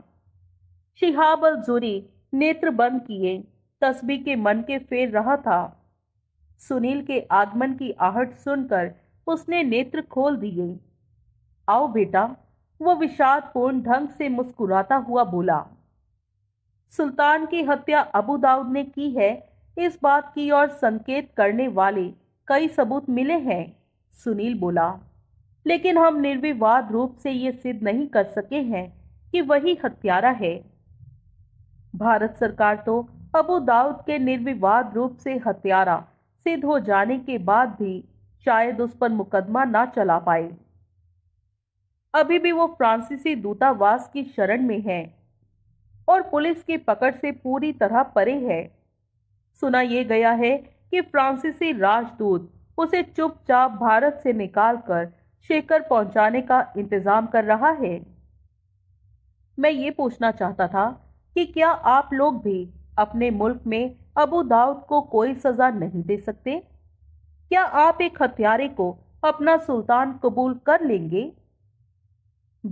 शिहाब अल-ज़ूरी नेत्र बंद किए तस्बीह के मन के फेर रहा था। सुनील के आगमन की आहट सुनकर उसने नेत्र खोल दिए। आओ बेटा, वो विषादपूर्ण ढंग से मुस्कुराता हुआ बोला। सुल्तान की हत्या अबू दाऊद ने की है, इस बात की ओर संकेत करने वाले कई सबूत मिले हैं, सुनील बोला। लेकिन हम निर्विवाद रूप से ये सिद्ध नहीं कर सके हैं कि वही हत्यारा है। भारत सरकार तो अबू दाऊद के निर्विवाद रूप से हत्यारा सिद्ध हो जाने के बाद भी शायद उस पर मुकदमा ना चला पाए। अभी भी वो फ्रांसीसी दूतावास की शरण में है और पुलिस की पकड़ से पूरी तरह परे है। सुना यह गया है कि फ्रांसीसी राजदूत उसे चुपचाप भारत से निकालकर शेखर पहुंचाने का इंतजाम कर रहा है। मैं ये पूछना चाहता था कि क्या आप लोग भी अपने मुल्क में अबू दाऊद को कोई सजा नहीं दे सकते? क्या आप एक हत्यारे को अपना सुल्तान कबूल कर लेंगे?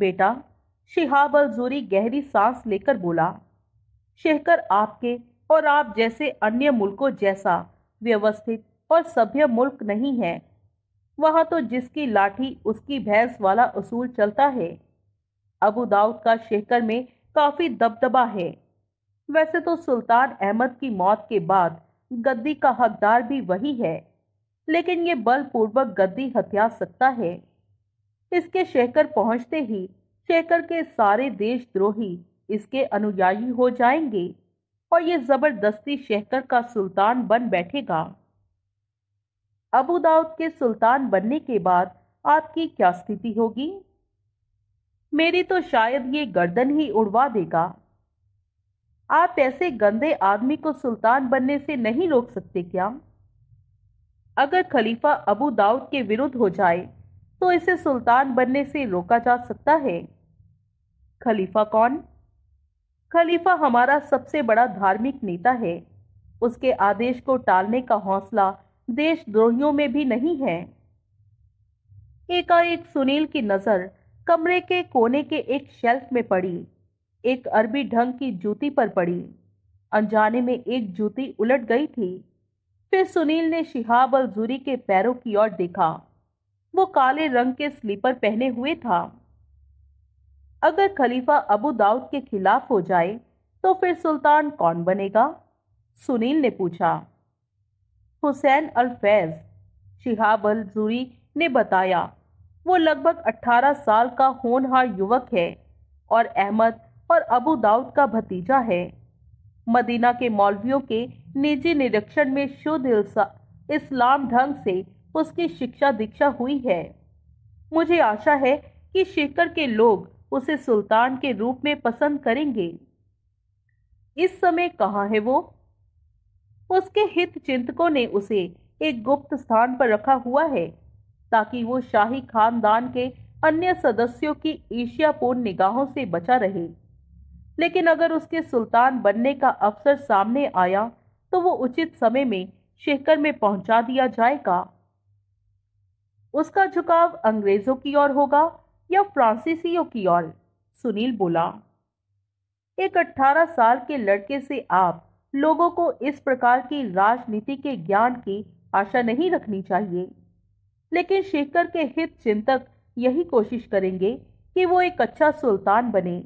बेटा, शिहाब अल-ज़ूरी गहरी सांस लेकर बोला, शेखर आपके और आप जैसे अन्य मुल्कों जैसा व्यवस्थित और सभ्य मुल्क नहीं है। वहां तो जिसकी लाठी उसकी भैंस वाला उसूल चलता है। अबू दाऊद का शेखर में काफी दबदबा है। वैसे तो सुल्तान अहमद की मौत के बाद गद्दी का हकदार भी वही है, लेकिन ये बलपूर्वक गद्दी हथिया सकता है। इसके शेखर पहुंचते ही शेखर के सारे देशद्रोही इसके अनुयायी हो जाएंगे और ये जबरदस्ती शेखर का सुल्तान बन बैठेगा। अबू दाऊद के सुल्तान बनने के बाद आपकी क्या स्थिति होगी? मेरी तो शायद ये गर्दन ही उड़वा देगा। आप ऐसे गंदे आदमी को सुल्तान बनने से नहीं रोक सकते क्या? अगर खलीफा अबू दाऊद के विरुद्ध हो जाए तो इसे सुल्तान बनने से रोका जा सकता है। खलीफा कौन? खलीफा हमारा सबसे बड़ा धार्मिक नेता है। उसके आदेश को टालने का हौसला देशद्रोहियों में भी नहीं है। एकाएक सुनील की नजर कमरे के कोने के एक शेल्फ में पड़ी, एक अरबी ढंग की जूती पर पड़ी। अनजाने में एक जूती उलट गई थी। फिर सुनील ने शिहाब अल ज़ूरी के पैरों की ओर देखा। वो काले रंग के स्लीपर पहने हुए था। अगर खलीफा अबू दाऊद के खिलाफ हो जाए तो फिर सुल्तान कौन बनेगा? सुनील ने पूछा। हुसैन अल फैज, शिहाब अल ज़ूरी ने बताया। वो लगभग 18 साल का होनहार युवक है और अहमद और अबू दाऊद का भतीजा है। मदीना के मौलवियों के निजी निरीक्षण में शुद्ध इस्लाम ढंग से उसकी शिक्षा दीक्षा हुई है। मुझे आशा है कि शेखर के लोग उसे सुल्तान के रूप में पसंद करेंगे। इस समय कहाँ है वो? उसके हित चिंतकों ने उसे एक गुप्त स्थान पर रखा हुआ है ताकि वो शाही खानदान के अन्य सदस्यों की ईर्ष्यापूर्ण निगाहों से बचा रहे। लेकिन अगर उसके सुल्तान बनने का अवसर सामने आया तो वो उचित समय में शेखर में पहुंचा दिया जाएगा। उसका झुकाव अंग्रेजों की ओर होगा या फ्रांसीसियों की ओर? सुनील बोला। एक 18 साल के लड़के से आप लोगों को इस प्रकार की राजनीति के ज्ञान की आशा नहीं रखनी चाहिए, लेकिन शेखर के हित चिंतक यही कोशिश करेंगे कि वो एक अच्छा सुल्तान बने।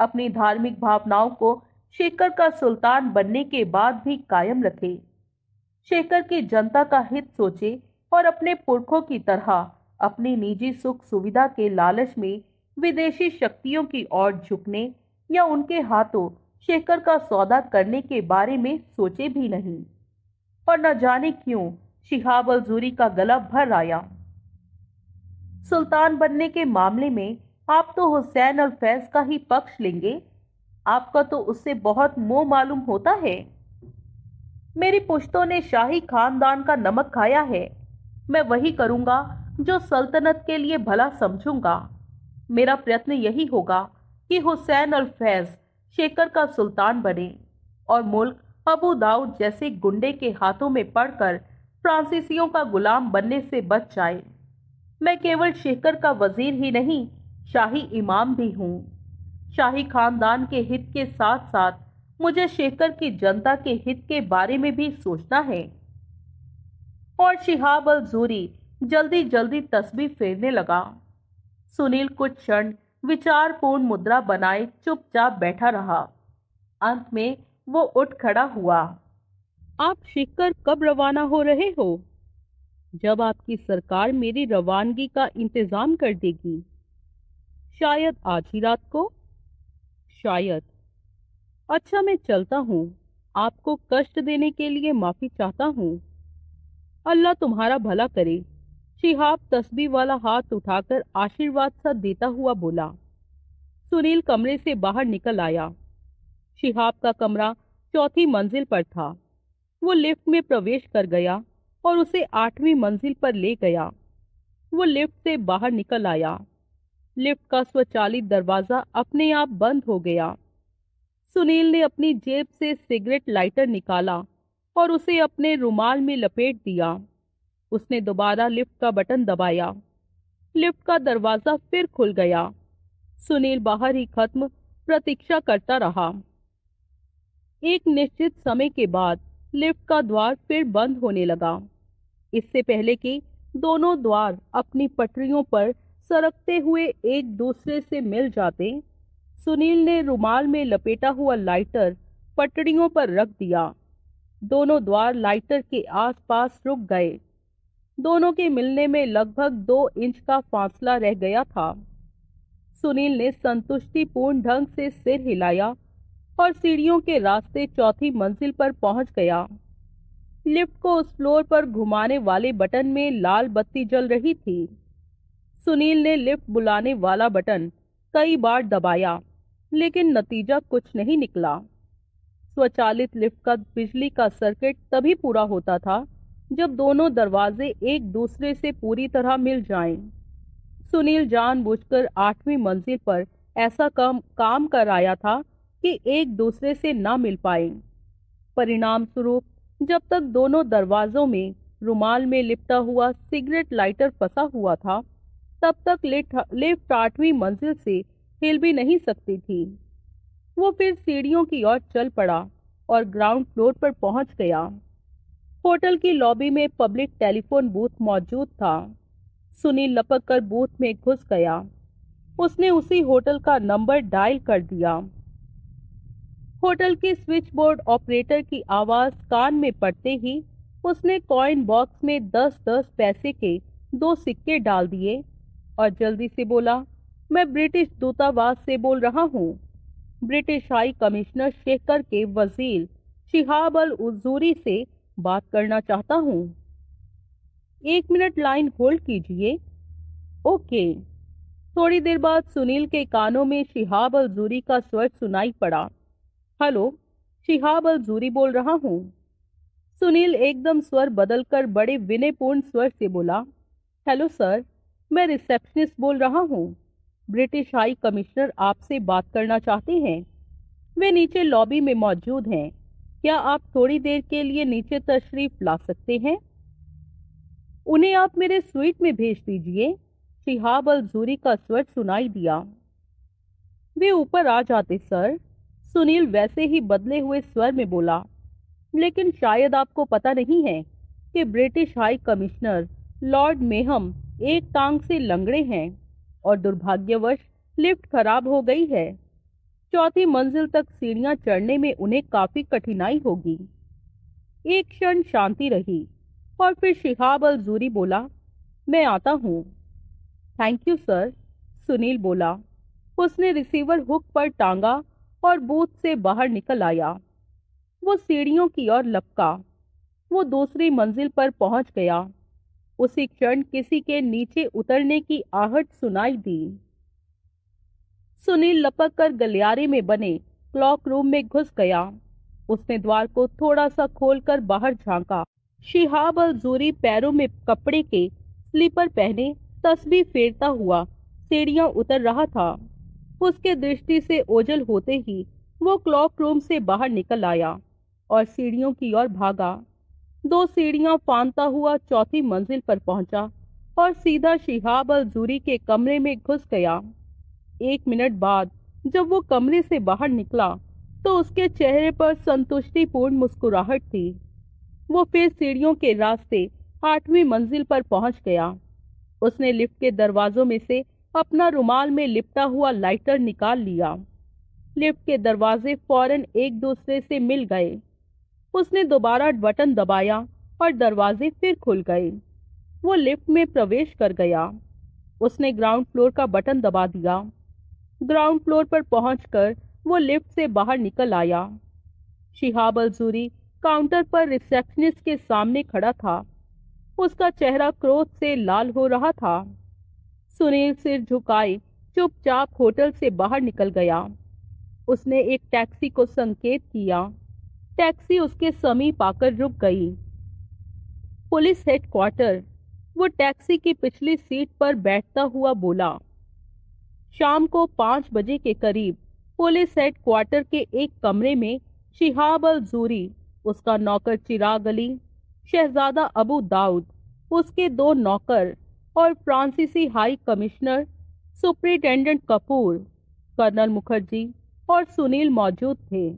अपनी धार्मिक भावनाओं को शेखर का सुल्तान बनने के बाद भी कायम रखे। शेखर की जनता का हित सोचे और अपने पुरखों की तरह अपनी निजी सुख सुविधा के लालच में विदेशी शक्तियों की ओर झुकने या उनके हाथों शेखर का सौदा करने के बारे में सोचे भी नहीं। और न जाने क्यों शिहाब अल ज़ूरी का गला भर आया। सुल्तान बनने के मामले में आप तो हुसैन अल फैज का ही पक्ष लेंगे। आपका तो उससे बहुत मोह मालूम होता है। मेरी पुश्तों ने शाही खानदान का नमक खाया है। मैं वही करूंगा जो सल्तनत के लिए भला समझूंगा। मेरा प्रयत्न यही होगा कि हुसैन अल फैज शेखर का सुल्तान बने और मुल्क अबू दाऊद जैसे गुंडे के हाथों में पड़कर फ्रांसीसियों का गुलाम बनने से बच जाए। मैं केवल शेखर का वजीर ही नहीं, शाही इमाम भी हूँ। शाही खानदान के हित के साथ साथ मुझे शेखर की जनता के हित के बारे में भी सोचना है। और शिहाब अल ज़ूरी जल्दी जल्दी तस्बीह फेरने लगा। सुनील कुछ क्षण विचारपूर्ण मुद्रा बनाए चुपचाप बैठा रहा। अंत में वो उठ खड़ा हुआ। आप शेखर कब रवाना हो रहे हो? जब आपकी सरकार मेरी रवानगी का इंतजाम कर देगी। शायद आज ही रात को। शायद। अच्छा, मैं चलता हूँ। आपको कष्ट देने के लिए माफ़ी चाहता हूँ। अल्लाह तुम्हारा भला करे। शिहाब तस्बीह वाला हाथ उठाकर आशीर्वाद सा देता हुआ बोला। सुनील कमरे से बाहर निकल आया। शिहाब का कमरा 4थी मंजिल पर था। वो लिफ्ट में प्रवेश कर गया और उसे 8वीं मंजिल पर ले गया। वो लिफ्ट से बाहर निकल आया। लिफ्ट का स्वचालित दरवाज़ा अपने आप बंद हो गया। सुनील ने अपनी जेब से सिगरेट लाइटर निकाला और उसे अपने रुमाल में लपेट दिया। उसने दोबारा लिफ्ट का बटन दबाया। लिफ्ट का दरवाज़ा फिर खुल गया। सुनील बाहर ही खत्म प्रतीक्षा करता रहा। एक निश्चित समय के बाद लिफ्ट का द्वार फिर बंद होने लगा। इससे पहले कि दोनों द्वार अपनी पटरियों पर सरकते हुए एक दूसरे से मिल जाते, सुनील ने रुमाल में लपेटा हुआ लाइटर पटड़ियों पर रख दिया। दोनों द्वार लाइटर के आसपास रुक गए। दोनों के मिलने में लगभग 2 इंच का फासला रह गया था। सुनील ने संतुष्टिपूर्ण ढंग से सिर हिलाया और सीढ़ियों के रास्ते चौथी मंजिल पर पहुंच गया। लिफ्ट को उस फ्लोर पर घुमाने वाले बटन में लाल बत्ती जल रही थी। सुनील ने लिफ्ट बुलाने वाला बटन कई बार दबाया, लेकिन नतीजा कुछ नहीं निकला। स्वचालित लिफ्ट का बिजली का सर्किट तभी पूरा होता था जब दोनों दरवाजे एक दूसरे से पूरी तरह मिल जाएं। सुनील जानबूझकर 8वीं मंजिल पर ऐसा काम कर आया था कि एक दूसरे से ना मिल पाए। परिणाम स्वरूप जब तक दोनों दरवाजों में रुमाल में लिपटा हुआ सिगरेट लाइटर फंसा हुआ था, तब तक लिफ्ट 8वीं मंजिल से हिल भी नहीं सकती थी। वो फिर सीढ़ियों की ओर चल पड़ा और ग्राउंड फ्लोर पर पहुंच गया। होटल की लॉबी में पब्लिक टेलीफोन बूथ मौजूद था। सुनील लपक कर बूथ में घुस गया। उसने उसी होटल का नंबर डायल कर दिया। होटल के स्विच बोर्ड ऑपरेटर की आवाज़ कान में पड़ते ही उसने कॉइन बॉक्स में 10-10 पैसे के 2 सिक्के डाल दिए और जल्दी से बोला, मैं ब्रिटिश दूतावास से बोल रहा हूँ। ब्रिटिश हाई कमिश्नर शेखर के वजील शिहाब अल-ज़ूरी से बात करना चाहता हूँ। 1 मिनट लाइन होल्ड कीजिए। ओके। थोड़ी देर बाद सुनील के कानों में शिहाब अल-ज़ूरी का स्वर सुनाई पड़ा। हेलो, शिहाब अल-ज़ूरी बोल रहा हूँ। सुनील एकदम स्वर बदलकर बड़े विनयपूर्ण स्वर से बोला, हेलो सर, मैं रिसेप्शनिस्ट बोल रहा हूँ। ब्रिटिश हाई कमिश्नर आपसे बात करना चाहते हैं। वे नीचे लॉबी में मौजूद हैं। क्या आप थोड़ी देर के लिए नीचे तशरीफ ला सकते हैं? उन्हें आप मेरे स्वीट में भेज दीजिए। शिहाब अल-ज़ूरी का स्वर सुनाई दिया। वे ऊपर आ जाते सर, सुनील वैसे ही बदले हुए स्वर में बोला, लेकिन शायद आपको पता नहीं है कि British high commissioner lord Meham एक टांग से लंगड़े हैं और दुर्भाग्यवश लिफ्ट खराब हो गई है। 4थी मंजिल तक सीढ़ियां चढ़ने में उन्हें काफी कठिनाई होगी। एक क्षण शांति रही और फिर शिहाब अल-ज़ूरी बोला, मैं आता हूँ। थैंक यू सर, सुनील बोला। उसने रिसीवर हुक पर टांगा और बूथ से बाहर निकल आया। वो सीढ़ियों की ओर लपका। वो दूसरी मंजिल पर पहुंच गया। उसी क्षण किसी के नीचे उतरने की आहट सुनाई दी। सुनील लपक कर गलियारे में बने क्लॉक रूम में घुस गया। उसने द्वार को थोड़ा सा खोलकर बाहर झांका। शिहाब अल-ज़ूरी पैरों में कपड़े के स्लीपर पहने तस्बीह फेरता हुआ सीढ़ियां उतर रहा था। उसके दृष्टि से ओझल होते ही वो क्लॉक रूम से बाहर निकल आया और सीढ़ियों की ओर भागा। 2 सीढ़ियां फांता हुआ 4थी मंजिल पर पहुंचा और सीधा शिहाब अल-ज़ूरी के कमरे में घुस गया। 1 मिनट बाद जब वो कमरे से बाहर निकला तो उसके चेहरे पर संतुष्टिपूर्ण मुस्कुराहट थी। वो फिर सीढ़ियों के रास्ते 8वीं मंजिल पर पहुंच गया। उसने लिफ्ट के दरवाजों में से अपना रुमाल में लिपटा हुआ लाइटर निकाल लिया। लिफ्ट के दरवाजे फौरन एक दूसरे से मिल गए। उसने दोबारा बटन दबाया और दरवाजे फिर खुल गए। वो लिफ्ट में प्रवेश कर गया। उसने ग्राउंड फ्लोर का बटन दबा दिया। ग्राउंड फ्लोर पर पहुंचकर वो लिफ्ट से बाहर निकल आया। शिहाब अल-ज़ूरी काउंटर पर रिसेप्शनिस्ट के सामने खड़ा था। उसका चेहरा क्रोध से लाल हो रहा था। सुनील सिर झुकाए चुपचाप होटल से बाहर निकल गया। उसने एक टैक्सी को संकेत किया। टैक्सी उसके समीप आकर रुक गई। पुलिस हेडक्वार्टर, वो टैक्सी की पिछली सीट पर बैठता हुआ बोला। शाम को 5 बजे के करीब पुलिस हेडक्वार्टर के एक कमरे में शिहाब अल-ज़ूरी, उसका नौकर चिरागली, शहजादा अबू दाऊद, उसके 2 नौकर और फ्रांसीसी high commissioner superintendent Kapoor, colonel Mukherjee और सुनील मौजूद थे।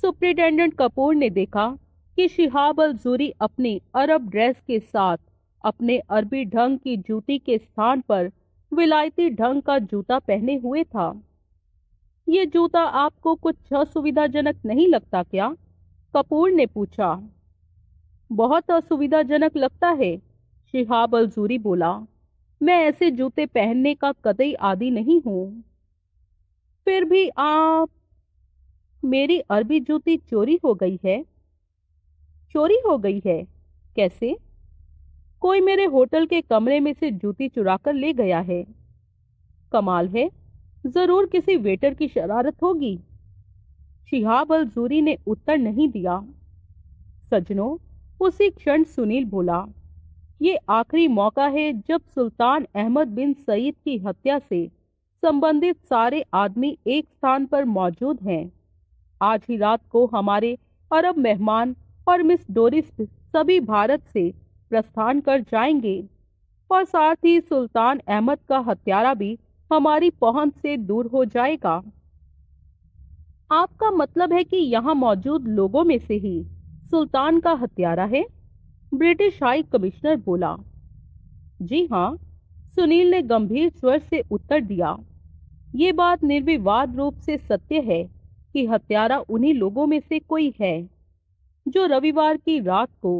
सुपरिटेंडेंट कपूर ने देखा कि शिहाब अल-ज़ूरी अपनी अरब ड्रेस के साथ अपने अरबी ढंग की जूती के स्थान पर विलायती ढंग का जूता पहने हुए था। ये जूता आपको कुछ असुविधाजनक नहीं लगता क्या? कपूर ने पूछा। बहुत असुविधाजनक लगता है, शिहाब अलजूरी बोला, मैं ऐसे जूते पहनने का कतई आदी नहीं हूं। फिर भी आप, मेरी अरबी जूती चोरी हो गई है। चोरी हो गई है? कैसे? कोई मेरे होटल के कमरे में से जूती चुरा कर ले गया है। कमाल है, जरूर किसी वेटर की शरारत होगी। शिहाब अलजूरी ने उत्तर नहीं दिया। सज्जनों, उसी क्षण सुनील बोला, ये आखिरी मौका है जब सुल्तान अहमद बिन सईद की हत्या से संबंधित सारे आदमी एक स्थान पर मौजूद हैं। आज ही रात को हमारे अरब मेहमान और मिस डोरिस सभी भारत से प्रस्थान कर जाएंगे और साथ ही सुल्तान अहमद का हत्यारा भी हमारी पहुंच से दूर हो जाएगा। आपका मतलब है कि यहाँ मौजूद लोगों में से ही सुल्तान का हत्यारा है? ब्रिटिश हाई कमिश्नर बोला। जी हाँ, सुनील ने गंभीर स्वर से उत्तर दिया। ये बात निर्विवाद रूप से सत्य है कि हत्यारा उन्हीं लोगों में से कोई है जो रविवार की रात को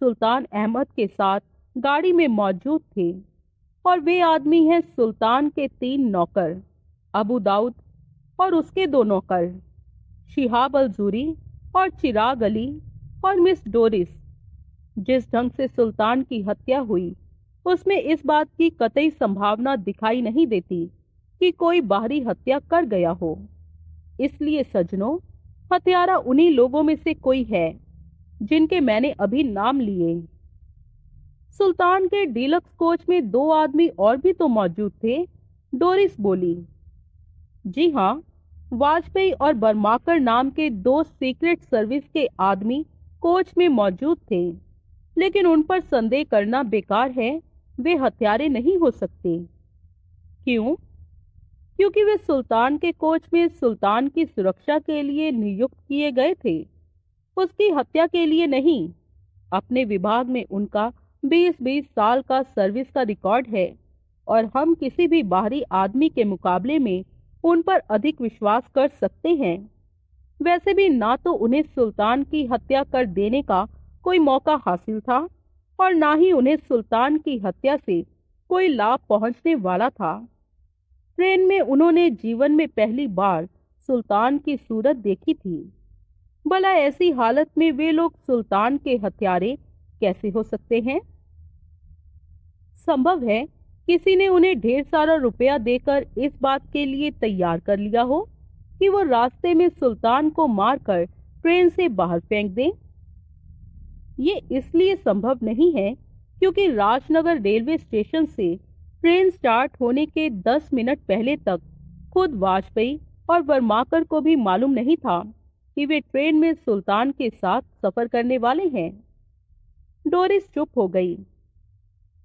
सुल्तान अहमद के साथ गाड़ी में मौजूद थे, और वे आदमी हैं सुल्तान के 3 नौकर, अबू दाऊद और उसके 2 नौकर, शिहाब अलजूरी और चिराग अली और मिस डोरिस। जिस ढंग से सुल्तान की हत्या हुई उसमें इस बात की कतई संभावना दिखाई नहीं देती कि कोई बाहरी हत्या कर गया हो। इसलिए सज्जनों, हत्यारा उन्हीं लोगों में से कोई है जिनके मैंने अभी नाम लिए। सुल्तान के डीलक्स कोच में 2 आदमी और भी तो मौजूद थे, डोरिस बोली। जी हाँ, वाजपेयी और बर्माकर नाम के 2 सीक्रेट सर्विस के आदमी कोच में मौजूद थे, लेकिन उन पर संदेह करना बेकार है। वे हत्यारे नहीं हो सकते। क्यों? क्योंकि वे सुल्तान के कोच में सुल्तान की सुरक्षा के लिए नियुक्त किए गए थे, उसकी हत्या के लिए नहीं। अपने विभाग में उनका 20-20 साल का सर्विस का रिकॉर्ड है और हम किसी भी बाहरी आदमी के मुकाबले में उन पर अधिक विश्वास कर सकते हैं। वैसे भी ना तो उन्हें सुल्तान की हत्या कर देने का कोई मौका हासिल था और ना ही उन्हें सुल्तान की हत्या से कोई लाभ पहुंचने वाला था। ट्रेन में उन्होंने जीवन में पहली बार सुल्तान की सूरत देखी थी। भला ऐसी हालत में वे लोग सुल्तान के हत्यारे कैसे हो सकते हैं? संभव है किसी ने उन्हें ढेर सारा रुपया देकर इस बात के लिए तैयार कर लिया हो कि वो रास्ते में सुल्तान को मारकर ट्रेन से बाहर फेंक दें। ये इसलिए संभव नहीं है क्योंकि राजनगर रेलवे स्टेशन से ट्रेन स्टार्ट होने के 10 मिनट पहले तक खुद वाजपेयी और वर्माकर को भी मालूम नहीं था कि वे ट्रेन में सुल्तान के साथ सफर करने वाले हैं। डोरिस चुप हो गई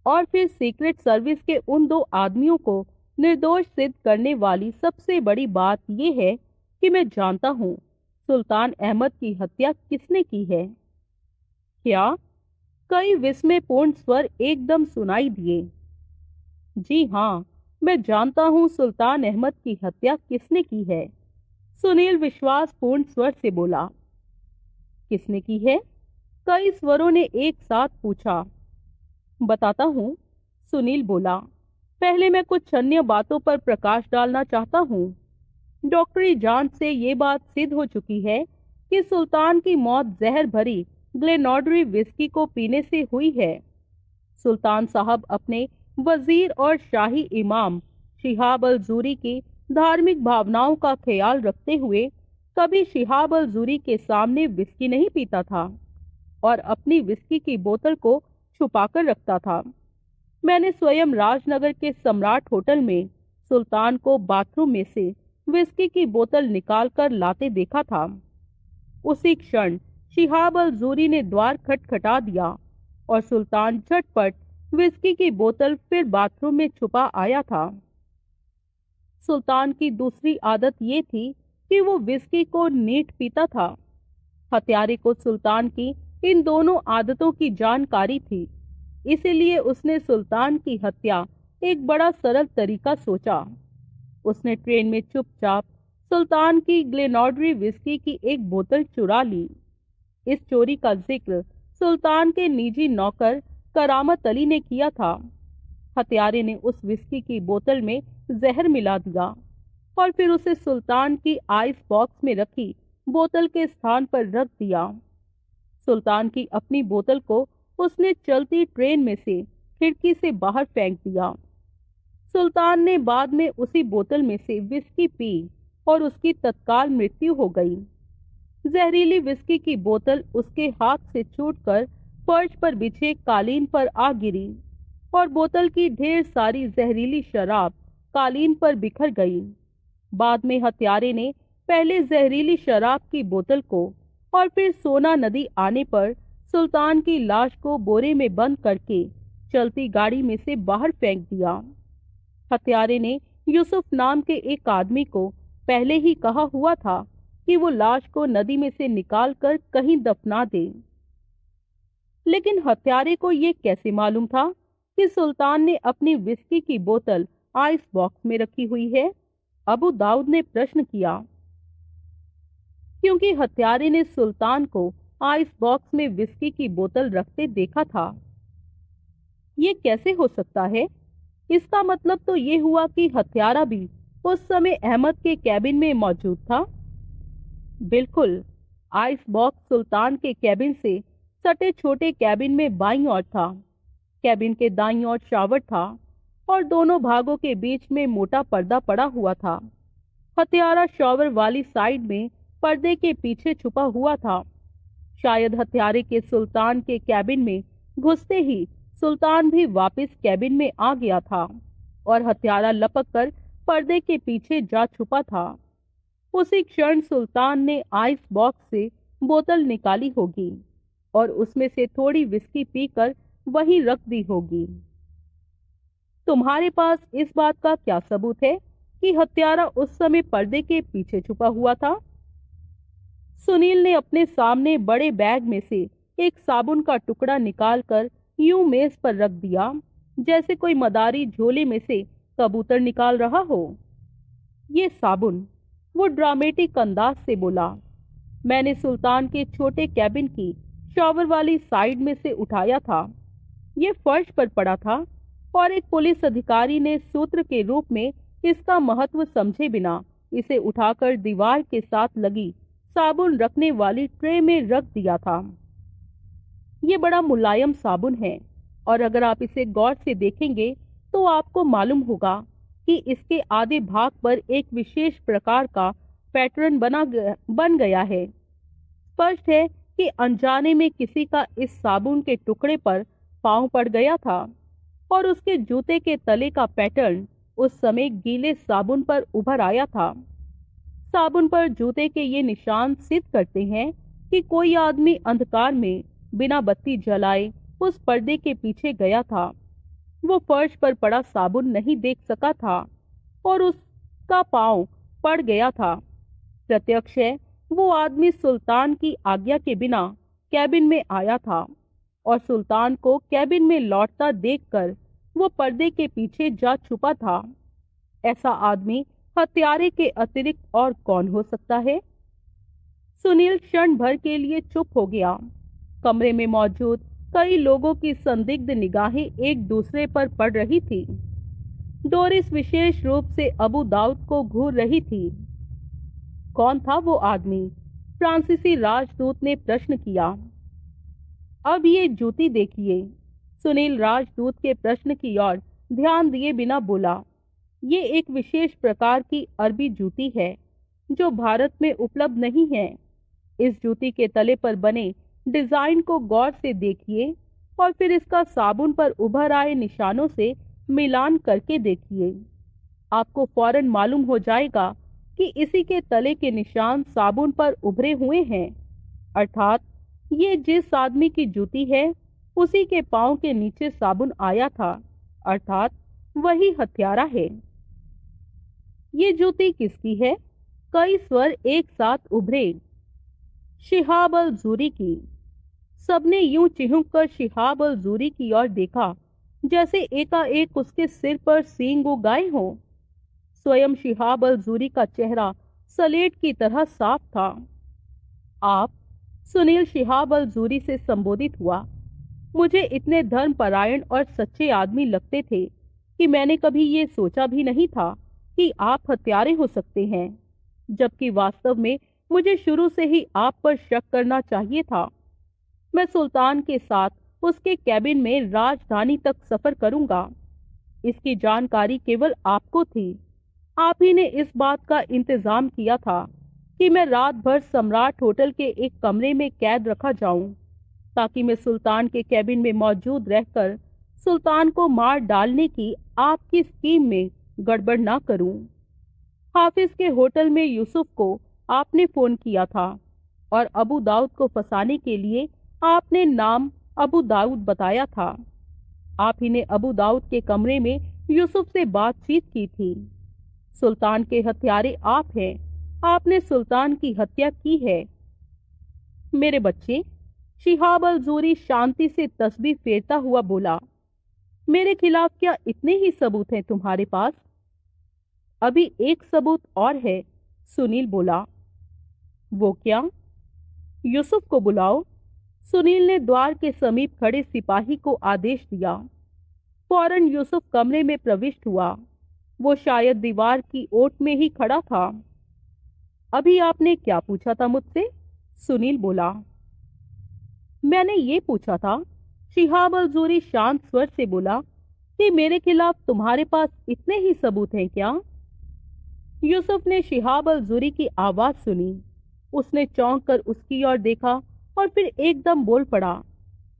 और फिर सीक्रेट सर्विस के उन 2 आदमियों को निर्दोष सिद्ध करने वाली सबसे बड़ी बात यह है कि मैं जानता हूँ सुल्तान अहमद की हत्या किसने की है। क्या? कई विस्मयपूर्ण स्वर एकदम सुनाई दिए। जी हाँ, मैं जानता हूँ सुल्तान अहमद की हत्या किसने की है, सुनील विश्वासपूर्ण स्वर से बोला। किसने की है? कई स्वरों ने एक साथ पूछा। बताता हूँ, सुनील बोला। पहले मैं कुछ अन्य बातों पर प्रकाश डालना चाहता हूँ। डॉक्टरी जांच से ये बात सिद्ध हो चुकी है कि सुल्तान की मौत जहर भरी ग्लेनॉडरी विस्की को पीने से हुई है। सुल्तान साहब अपने वजीर और शाही इमाम शिहाब अलजूरी की धार्मिक भावनाओं का ख्याल रखते हुए कभी शिहाब अलजूरी के सामने विस्की नहीं पीता था और अपनी विस्की की बोतल को छुपाकर रखता था। मैंने स्वयं राजनगर के सम्राट होटल में सुल्तान को बाथरूम में से विस्की की बोतल निकालकर लाते देखा था। उसी क्षण शिहाब अलजूरी ने द्वार खटखटा दिया और सुल्तान झटपट विस्की की बोतल फिर बाथरूम में छुपा आया था। सुल्तान की दूसरी आदत ये थी कि वो विस्की को नीट पीता था। हत्यारे को सुल्तान की इन दोनों आदतों की जानकारी थी, इसीलिए उसने सुल्तान की हत्या एक बड़ा सरल तरीका सोचा। उसने ट्रेन में चुपचाप सुल्तान की ग्लेनॉडरी विस्की की एक बोतल चुरा ली। इस चोरी का जिक्र सुल्तान के निजी नौकर करामत अली ने किया था। हत्यारे ने उस विस्की की बोतल में जहर मिला दिया और फिर उसे सुल्तान की आइस बॉक्स में रखी बोतल के स्थान पर रख दिया। सुल्तान की अपनी बोतल को उसने चलती ट्रेन में से खिड़की से बाहर फेंक दिया। सुल्तान ने बाद में उसी बोतल में से विस्की पी और उसकी तत्काल मृत्यु हो गई। जहरीली विस्की की बोतल उसके हाथ से छूटकर फर्श पर बिछे कालीन पर आ गिरी और बोतल की ढेर सारी जहरीली शराब कालीन पर बिखर गई। बाद में हत्यारे ने पहले जहरीली शराब की बोतल को और फिर सोना नदी आने पर सुल्तान की लाश को बोरे में बंद करके चलती गाड़ी में से बाहर फेंक दिया। हत्यारे ने यूसुफ नाम के एक आदमी को पहले ही कहा हुआ था कि वो लाश को नदी में से निकालकर कहीं दफना दे, लेकिन हत्यारे को ये कैसे मालूम था कि सुल्तान ने अपनी विस्की की बोतल आइस बॉक्स में रखी हुई है? अबू दाऊद ने प्रश्न किया, क्योंकि हत्यारे ने सुल्तान को आइस बॉक्स में विस्की की बोतल रखते देखा था। ये कैसे हो सकता है? इसका मतलब तो ये हुआ कि हत्यारा भी उस समय अहमद के कैबिन में मौजूद था। बिल्कुल, आइस बॉक्स सुल्तान के कैबिन से सटे छोटे कैबिन में बाईं ओर था। कैबिन के दाईं ओर शावर था और दोनों भागों के बीच में मोटा पर्दा पड़ा हुआ था। हत्यारा शावर वाली साइड में पर्दे के पीछे छुपा हुआ था। शायद हत्यारे के सुल्तान के कैबिन में घुसते ही सुल्तान भी वापस कैबिन में आ गया था और हत्यारा लपककर पर्दे के पीछे जा छुपा था। उसी क्षण सुल्तान ने आइस बॉक्स से बोतल निकाली होगी और उसमें से थोड़ी विस्की पीकर वहीं रख दी होगी। तुम्हारे पास इस बात का क्या सबूत है कि हत्यारा उस समय पर्दे के पीछे छुपा हुआ था? सुनील ने अपने सामने बड़े बैग में से एक साबुन का टुकड़ा निकालकर यूं मेज पर रख दिया, जैसे कोई मदारी झोले में से कबूतर निकाल रहा हो। ये साबुन, वो ड्रामेटिक अंदाज से बोला, मैंने सुल्तान के छोटे कैबिन की शॉवर वाली साइड में से उठाया था। ये फर्श पर पड़ा था और एक पुलिस अधिकारी ने सूत्र के रूप में इसका महत्व समझे बिना इसे उठाकर दीवार के साथ लगी साबुन रखने वाली ट्रे में रख दिया था। ये बड़ा मुलायम साबुन है और अगर आप इसे गौर से देखेंगे तो आपको मालूम होगा कि इसके आधे भाग पर एक विशेष प्रकार का पैटर्न बन गया है। स्पष्ट है कि अनजाने में किसी का इस साबुन के टुकड़े पर पांव पड़ गया था और उसके जूते के तले का पैटर्न उस समय गीले साबुन पर उभर आया था। साबुन पर जूते के ये निशान सिद्ध करते हैं कि कोई आदमी अंधकार में बिना बत्ती जलाए उस पर्दे के पीछे गया था। वो फर्श पर पड़ा साबुन नहीं देख सका था और उसका पांव पड़ गया था। प्रत्यक्ष है वो आदमी सुल्तान की आज्ञा के बिना कैबिन में आया था और सुल्तान को कैबिन में लौटता देखकर वो पर्दे के पीछे जा छुपा था। ऐसा आदमी हत्यारे के अतिरिक्त और कौन हो सकता है? सुनील क्षण भर के लिए चुप हो गया। कमरे में मौजूद कई लोगों की संदिग्ध निगाहें एक दूसरे पर पड़ रही थी। डोरिस विशेष रूप से अबू दाऊद को घूर रही थी। कौन था वो आदमी? फ्रांसीसी राजदूत ने प्रश्न किया। अब ये जूती देखिए, सुनील राजदूत के प्रश्न की ओर ध्यान दिए बिना बोला, ये एक विशेष प्रकार की अरबी जूती है जो भारत में उपलब्ध नहीं है। इस जूती के तले पर बने डिजाइन को गौर से देखिए और फिर इसका साबुन पर उभर आए निशानों से मिलान करके देखिए। आपको फौरन मालूम हो जाएगा कि इसी के तले के निशान साबुन पर उभरे हुए हैं, अर्थात ये जिस आदमी की जूती है उसी के पांव के नीचे साबुन आया था, अर्थात वही हत्यारा है। ये जूती किसकी है? कई स्वर एक साथ उभरे। शिहाब अल-ज़ूरी की। सबने यूं चिहुक कर शिहाब अल-ज़ूरी की ओर देखा जैसे एकाएक उसके सिर पर सींग उगाए हों। स्वयं शिहाब अल-ज़ूरी का चेहरा सलेट की तरह साफ था। आप? सुनील शिहाब अल-ज़ूरी से संबोधित हुआ। मुझे इतने धर्मपरायण और सच्चे आदमी लगते थे कि मैंने कभी ये सोचा भी नहीं था कि आप हत्यारे हो सकते हैं, जबकि वास्तव में मुझे शुरू से ही आप पर शक करना चाहिए था। मैं सुल्तान के साथ उसके कैबिन में राजधानी तक सफर करूंगा। इसकी जानकारी केवल आपको थी। आप ही ने इस बात का इंतजाम किया था कि मैं रात भर सम्राट होटल के एक कमरे में कैद रखा जाऊं, ताकि मैं सुल्तान के कैबिन में मौजूद रहकर सुल्तान को मार डालने की आपकी स्कीम में गड़बड़ ना करूं। हाफिज के होटल में यूसुफ को आपने फोन किया था और अबू दाऊद को फंसाने के लिए आपने नाम अबू दाऊद बताया था। आप ही ने अबू दाऊद के कमरे में यूसुफ से बातचीत की थी। सुल्तान के हत्यारे आप हैं। आपने सुल्तान की हत्या की है। मेरे बच्चे, शिहाब अल-ज़ूरी शांति से तस्बीह फेरता हुआ बोला, मेरे खिलाफ क्या इतने ही सबूत हैं तुम्हारे पास? अभी एक सबूत और है, सुनील बोला। वो क्या? यूसुफ को बुलाओ, सुनील ने द्वार के समीप खड़े सिपाही को आदेश दिया। फौरन यूसुफ कमरे में प्रविष्ट हुआ। वो शायद दीवार की ओट में ही खड़ा था। अभी आपने क्या पूछा था मुझसे? सुनील बोला। मैंने ये पूछा था, शिहाब अल-ज़ूरी शांत स्वर से बोला, कि मेरे खिलाफ तुम्हारे पास इतने ही सबूत हैं क्या? यूसुफ ने शिहाब अल-ज़ूरी की आवाज़ सुनी। उसने चौंक कर उसकी ओर देखा और फिर एकदम बोल पड़ा,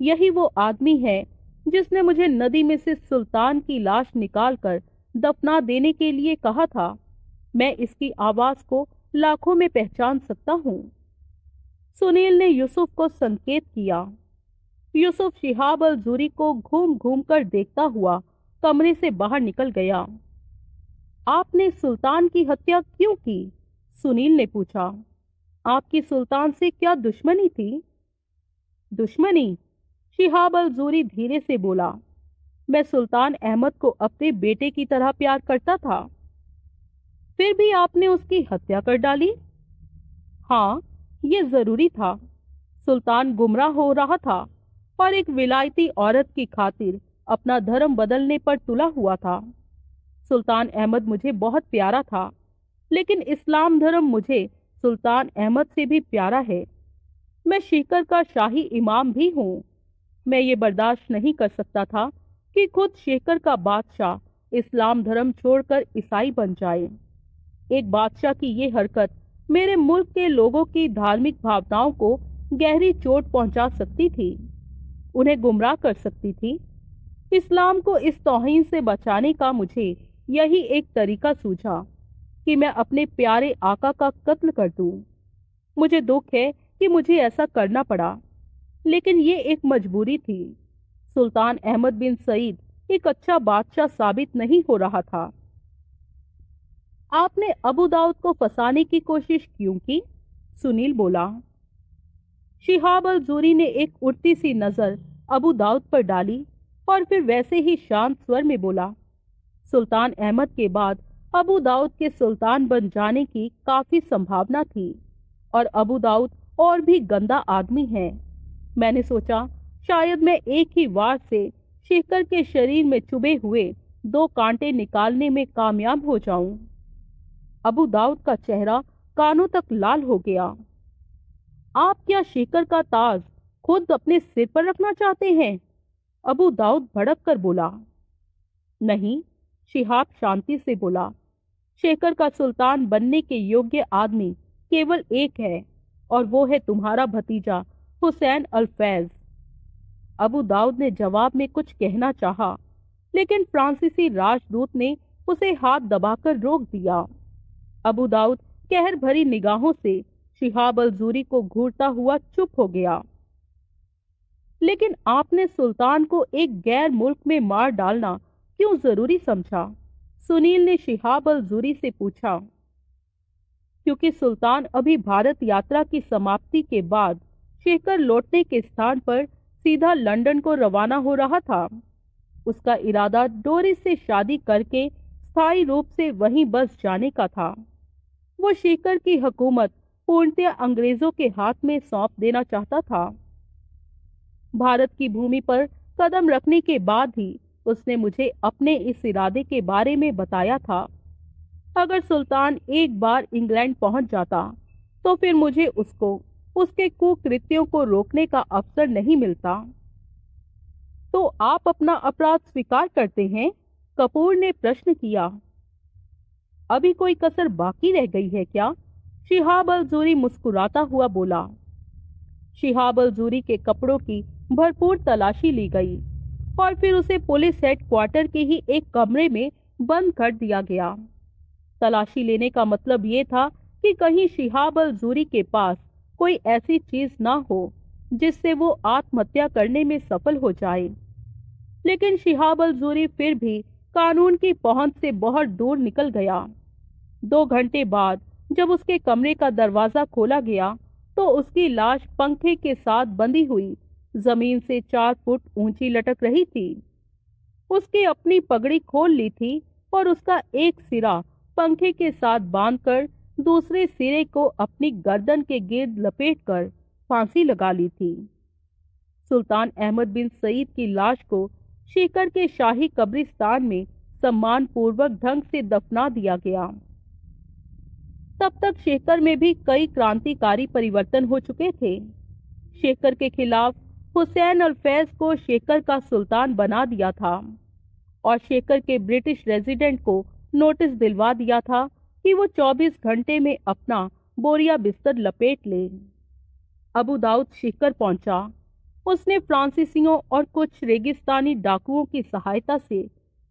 यही वो आदमी है जिसने मुझे नदी में से सुल्तान की लाश निकालकर दफना देने के लिए कहा था। मैं इसकी आवाज़ को लाखों में पहचान सकता हूँ। सुनील ने यूसुफ को संकेत किया। यूसुफ शिहाब अल-ज़ूरी को घूम घूम कर देखता हुआ कमरे से बाहर निकल गया। आपने सुल्तान की हत्या क्यों की? सुनील ने पूछा। आपकी सुल्तान से क्या दुश्मनी थी? दुश्मनी? शिहाब अल-ज़ूरी धीरे से बोला, मैं सुल्तान अहमद को अपने बेटे की तरह प्यार करता था। फिर भी आपने उसकी हत्या कर डाली? हाँ, ये जरूरी था। सुल्तान गुमराह हो रहा था और एक विलायती औरत की खातिर अपना धर्म बदलने पर तुला हुआ था। सुल्तान अहमद मुझे बहुत प्यारा था, लेकिन इस्लाम धर्म मुझे सुल्तान अहमद से भी प्यारा है। मैं शिखर का शाही इमाम भी हूँ। मैं ये बर्दाश्त नहीं कर सकता था कि खुद शिखर का बादशाह इस्लाम धर्म छोड़कर ईसाई बन जाए। एक बादशाह की ये हरकत मेरे मुल्क के लोगों की धार्मिक भावनाओं को गहरी चोट पहुंचा सकती थी, उन्हें गुमराह कर सकती थी। इस्लाम को इस तौहीन से बचाने का मुझे यही एक तरीका सूझा कि मैं अपने प्यारे आका का कत्ल कर दूं। मुझे दुख है कि मुझे ऐसा करना पड़ा, लेकिन ये एक मजबूरी थी। सुल्तान अहमद बिन सईद एक अच्छा बादशाह साबित नहीं हो रहा था। आपने अबू दाऊद को फंसाने की कोशिश क्यों की? सुनील बोला। शिहाब अल-ज़ूरी ने एक उड़ती सी नज़र अबू दाऊद पर डाली और फिर वैसे ही शांत स्वर में बोला, सुल्तान अहमद के बाद अबू दाऊद के सुल्तान बन जाने की काफ़ी संभावना थी, और अबू दाऊद और भी गंदा आदमी है। मैंने सोचा शायद मैं एक ही वार से शेखर के शरीर में चुभे हुए 2 कांटे निकालने में कामयाब हो जाऊं। अबू दाऊद का चेहरा कानों तक लाल हो गया। आप क्या शेखर का ताज खुद अपने सिर पर रखना चाहते हैं? अबू दाऊद भड़क कर बोला। नहीं, शिहाब शांति से बोला, शेखर का सुल्तान बनने के योग्य आदमी केवल एक है, और वो है तुम्हारा भतीजा हुसैन अल-फैज। अबू दाऊद ने जवाब में कुछ कहना चाहा, लेकिन फ्रांसीसी राजदूत ने उसे हाथ दबाकर रोक दिया। अबू दाऊद कहर भरी निगाहों से शिहाब अल-ज़ूरी को घूरता हुआ चुप हो गया। लेकिन आपने सुल्तान को एक गैर मुल्क में मार डालना क्यों जरूरी समझा? सुनील ने शिहाब अल-ज़ूरी से पूछा। क्योंकि सुल्तान अभी भारत यात्रा की समाप्ति के बाद शेखर लौटने के स्थान पर सीधा लंदन को रवाना हो रहा था। उसका इरादा डोरिस से शादी करके स्थायी रूप से वहीं बस जाने का था। वो शेखर की हुकूमत पूर्णतः अंग्रेजों के हाथ में सौंप देना चाहता था। भारत की भूमि पर कदम रखने के बाद ही उसने मुझे अपने इस इरादे के बारे में बताया था। अगर सुल्तान एक बार इंग्लैंड पहुंच जाता तो फिर मुझे उसको उसके कुकृत्यों को रोकने का अवसर नहीं मिलता। तो आप अपना अपराध स्वीकार करते हैं? कपूर ने प्रश्न किया। अभी कोई कसर बाकी रह गई है क्या? शिहाब अल-ज़ूरी मुस्कुराता हुआ बोला। शिहाब अल-ज़ूरी के कपड़ों की भरपूर तलाशी ली गई और फिर उसे पुलिस हेडक्वार्टर के ही एक कमरे में बंद कर दिया गया। तलाशी लेने का मतलब ये था कि कहीं शिहाब अल-ज़ूरी के पास कोई ऐसी चीज ना हो जिससे वो आत्महत्या करने में सफल हो जाए, लेकिन शिहाब अल-ज़ूरी फिर भी कानून की पहुंच से बहुत दूर निकल गया। 2 घंटे बाद जब उसके कमरे का दरवाजा खोला गया तो उसकी लाश पंखे के साथ बंधी हुई जमीन से 4 फुट ऊंची लटक रही थी। उसकी अपनी पगड़ी खोल ली थी और उसका एक सिरा पंखे के साथ बांधकर दूसरे सिरे को अपनी गर्दन के गिर्द लपेटकर फांसी लगा ली थी। सुल्तान अहमद बिन सईद की लाश को शेखर के शाही कब्रिस्तान में सम्मानपूर्वक ढंग से दफना दिया गया। तब तक शेखर में भी कई क्रांतिकारी परिवर्तन हो चुके थे। शेखर के खिलाफ हुसैन अल-फैज को शेखर का सुल्तान बना दिया था और शेखर के ब्रिटिश रेजिडेंट को नोटिस दिलवा दिया था कि वो 24 घंटे में अपना बोरिया बिस्तर लपेट ले। अबू दाऊद शेखर पहुंचा। उसने फ्रांसीसियों और कुछ रेगिस्तानी डाकुओं की सहायता से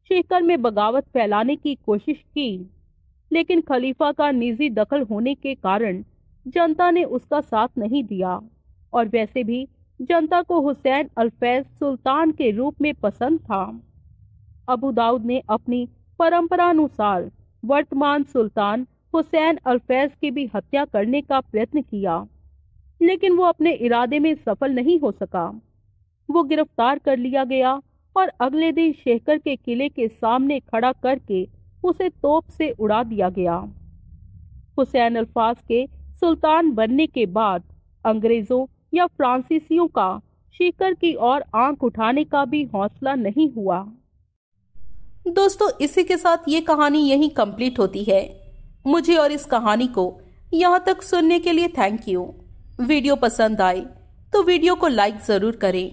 शेखर में बगावत फैलाने की कोशिश की, लेकिन खलीफा का निजी दखल होने के कारण जनता ने उसका साथ नहीं दिया और वैसे भी जनता को हुसैन अल-फैज सुल्तान के रूप में पसंद था। अबू दाऊद ने अपनी परंपरानुसार वर्तमान सुल्तान हुसैन अल-फैज की भी हत्या करने का प्रयत्न किया, लेकिन वो अपने इरादे में सफल नहीं हो सका। वो गिरफ्तार कर लिया गया और अगले दिन शेखर के किले के सामने खड़ा करके उसे तोप से उड़ा दिया गया। हुसैन अल-फैज के सुल्तान बनने के बाद अंग्रेजों या फ्रांसीसियों का शेखर की ओर आंख उठाने का भी हौसला नहीं हुआ। दोस्तों, इसी के साथ ये कहानी यहीं कंप्लीट होती है। मुझे और इस कहानी को यहाँ तक सुनने के लिए थैंक यू। वीडियो पसंद आए तो वीडियो को लाइक जरूर करें।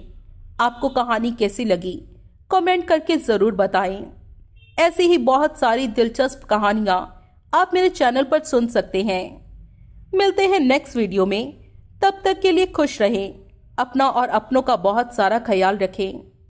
आपको कहानी कैसी लगी कमेंट करके जरूर बताएं। ऐसी ही बहुत सारी दिलचस्प कहानियाँ आप मेरे चैनल पर सुन सकते हैं। मिलते हैं नेक्स्ट वीडियो में। तब तक के लिए खुश रहें, अपना और अपनों का बहुत सारा ख्याल रखें।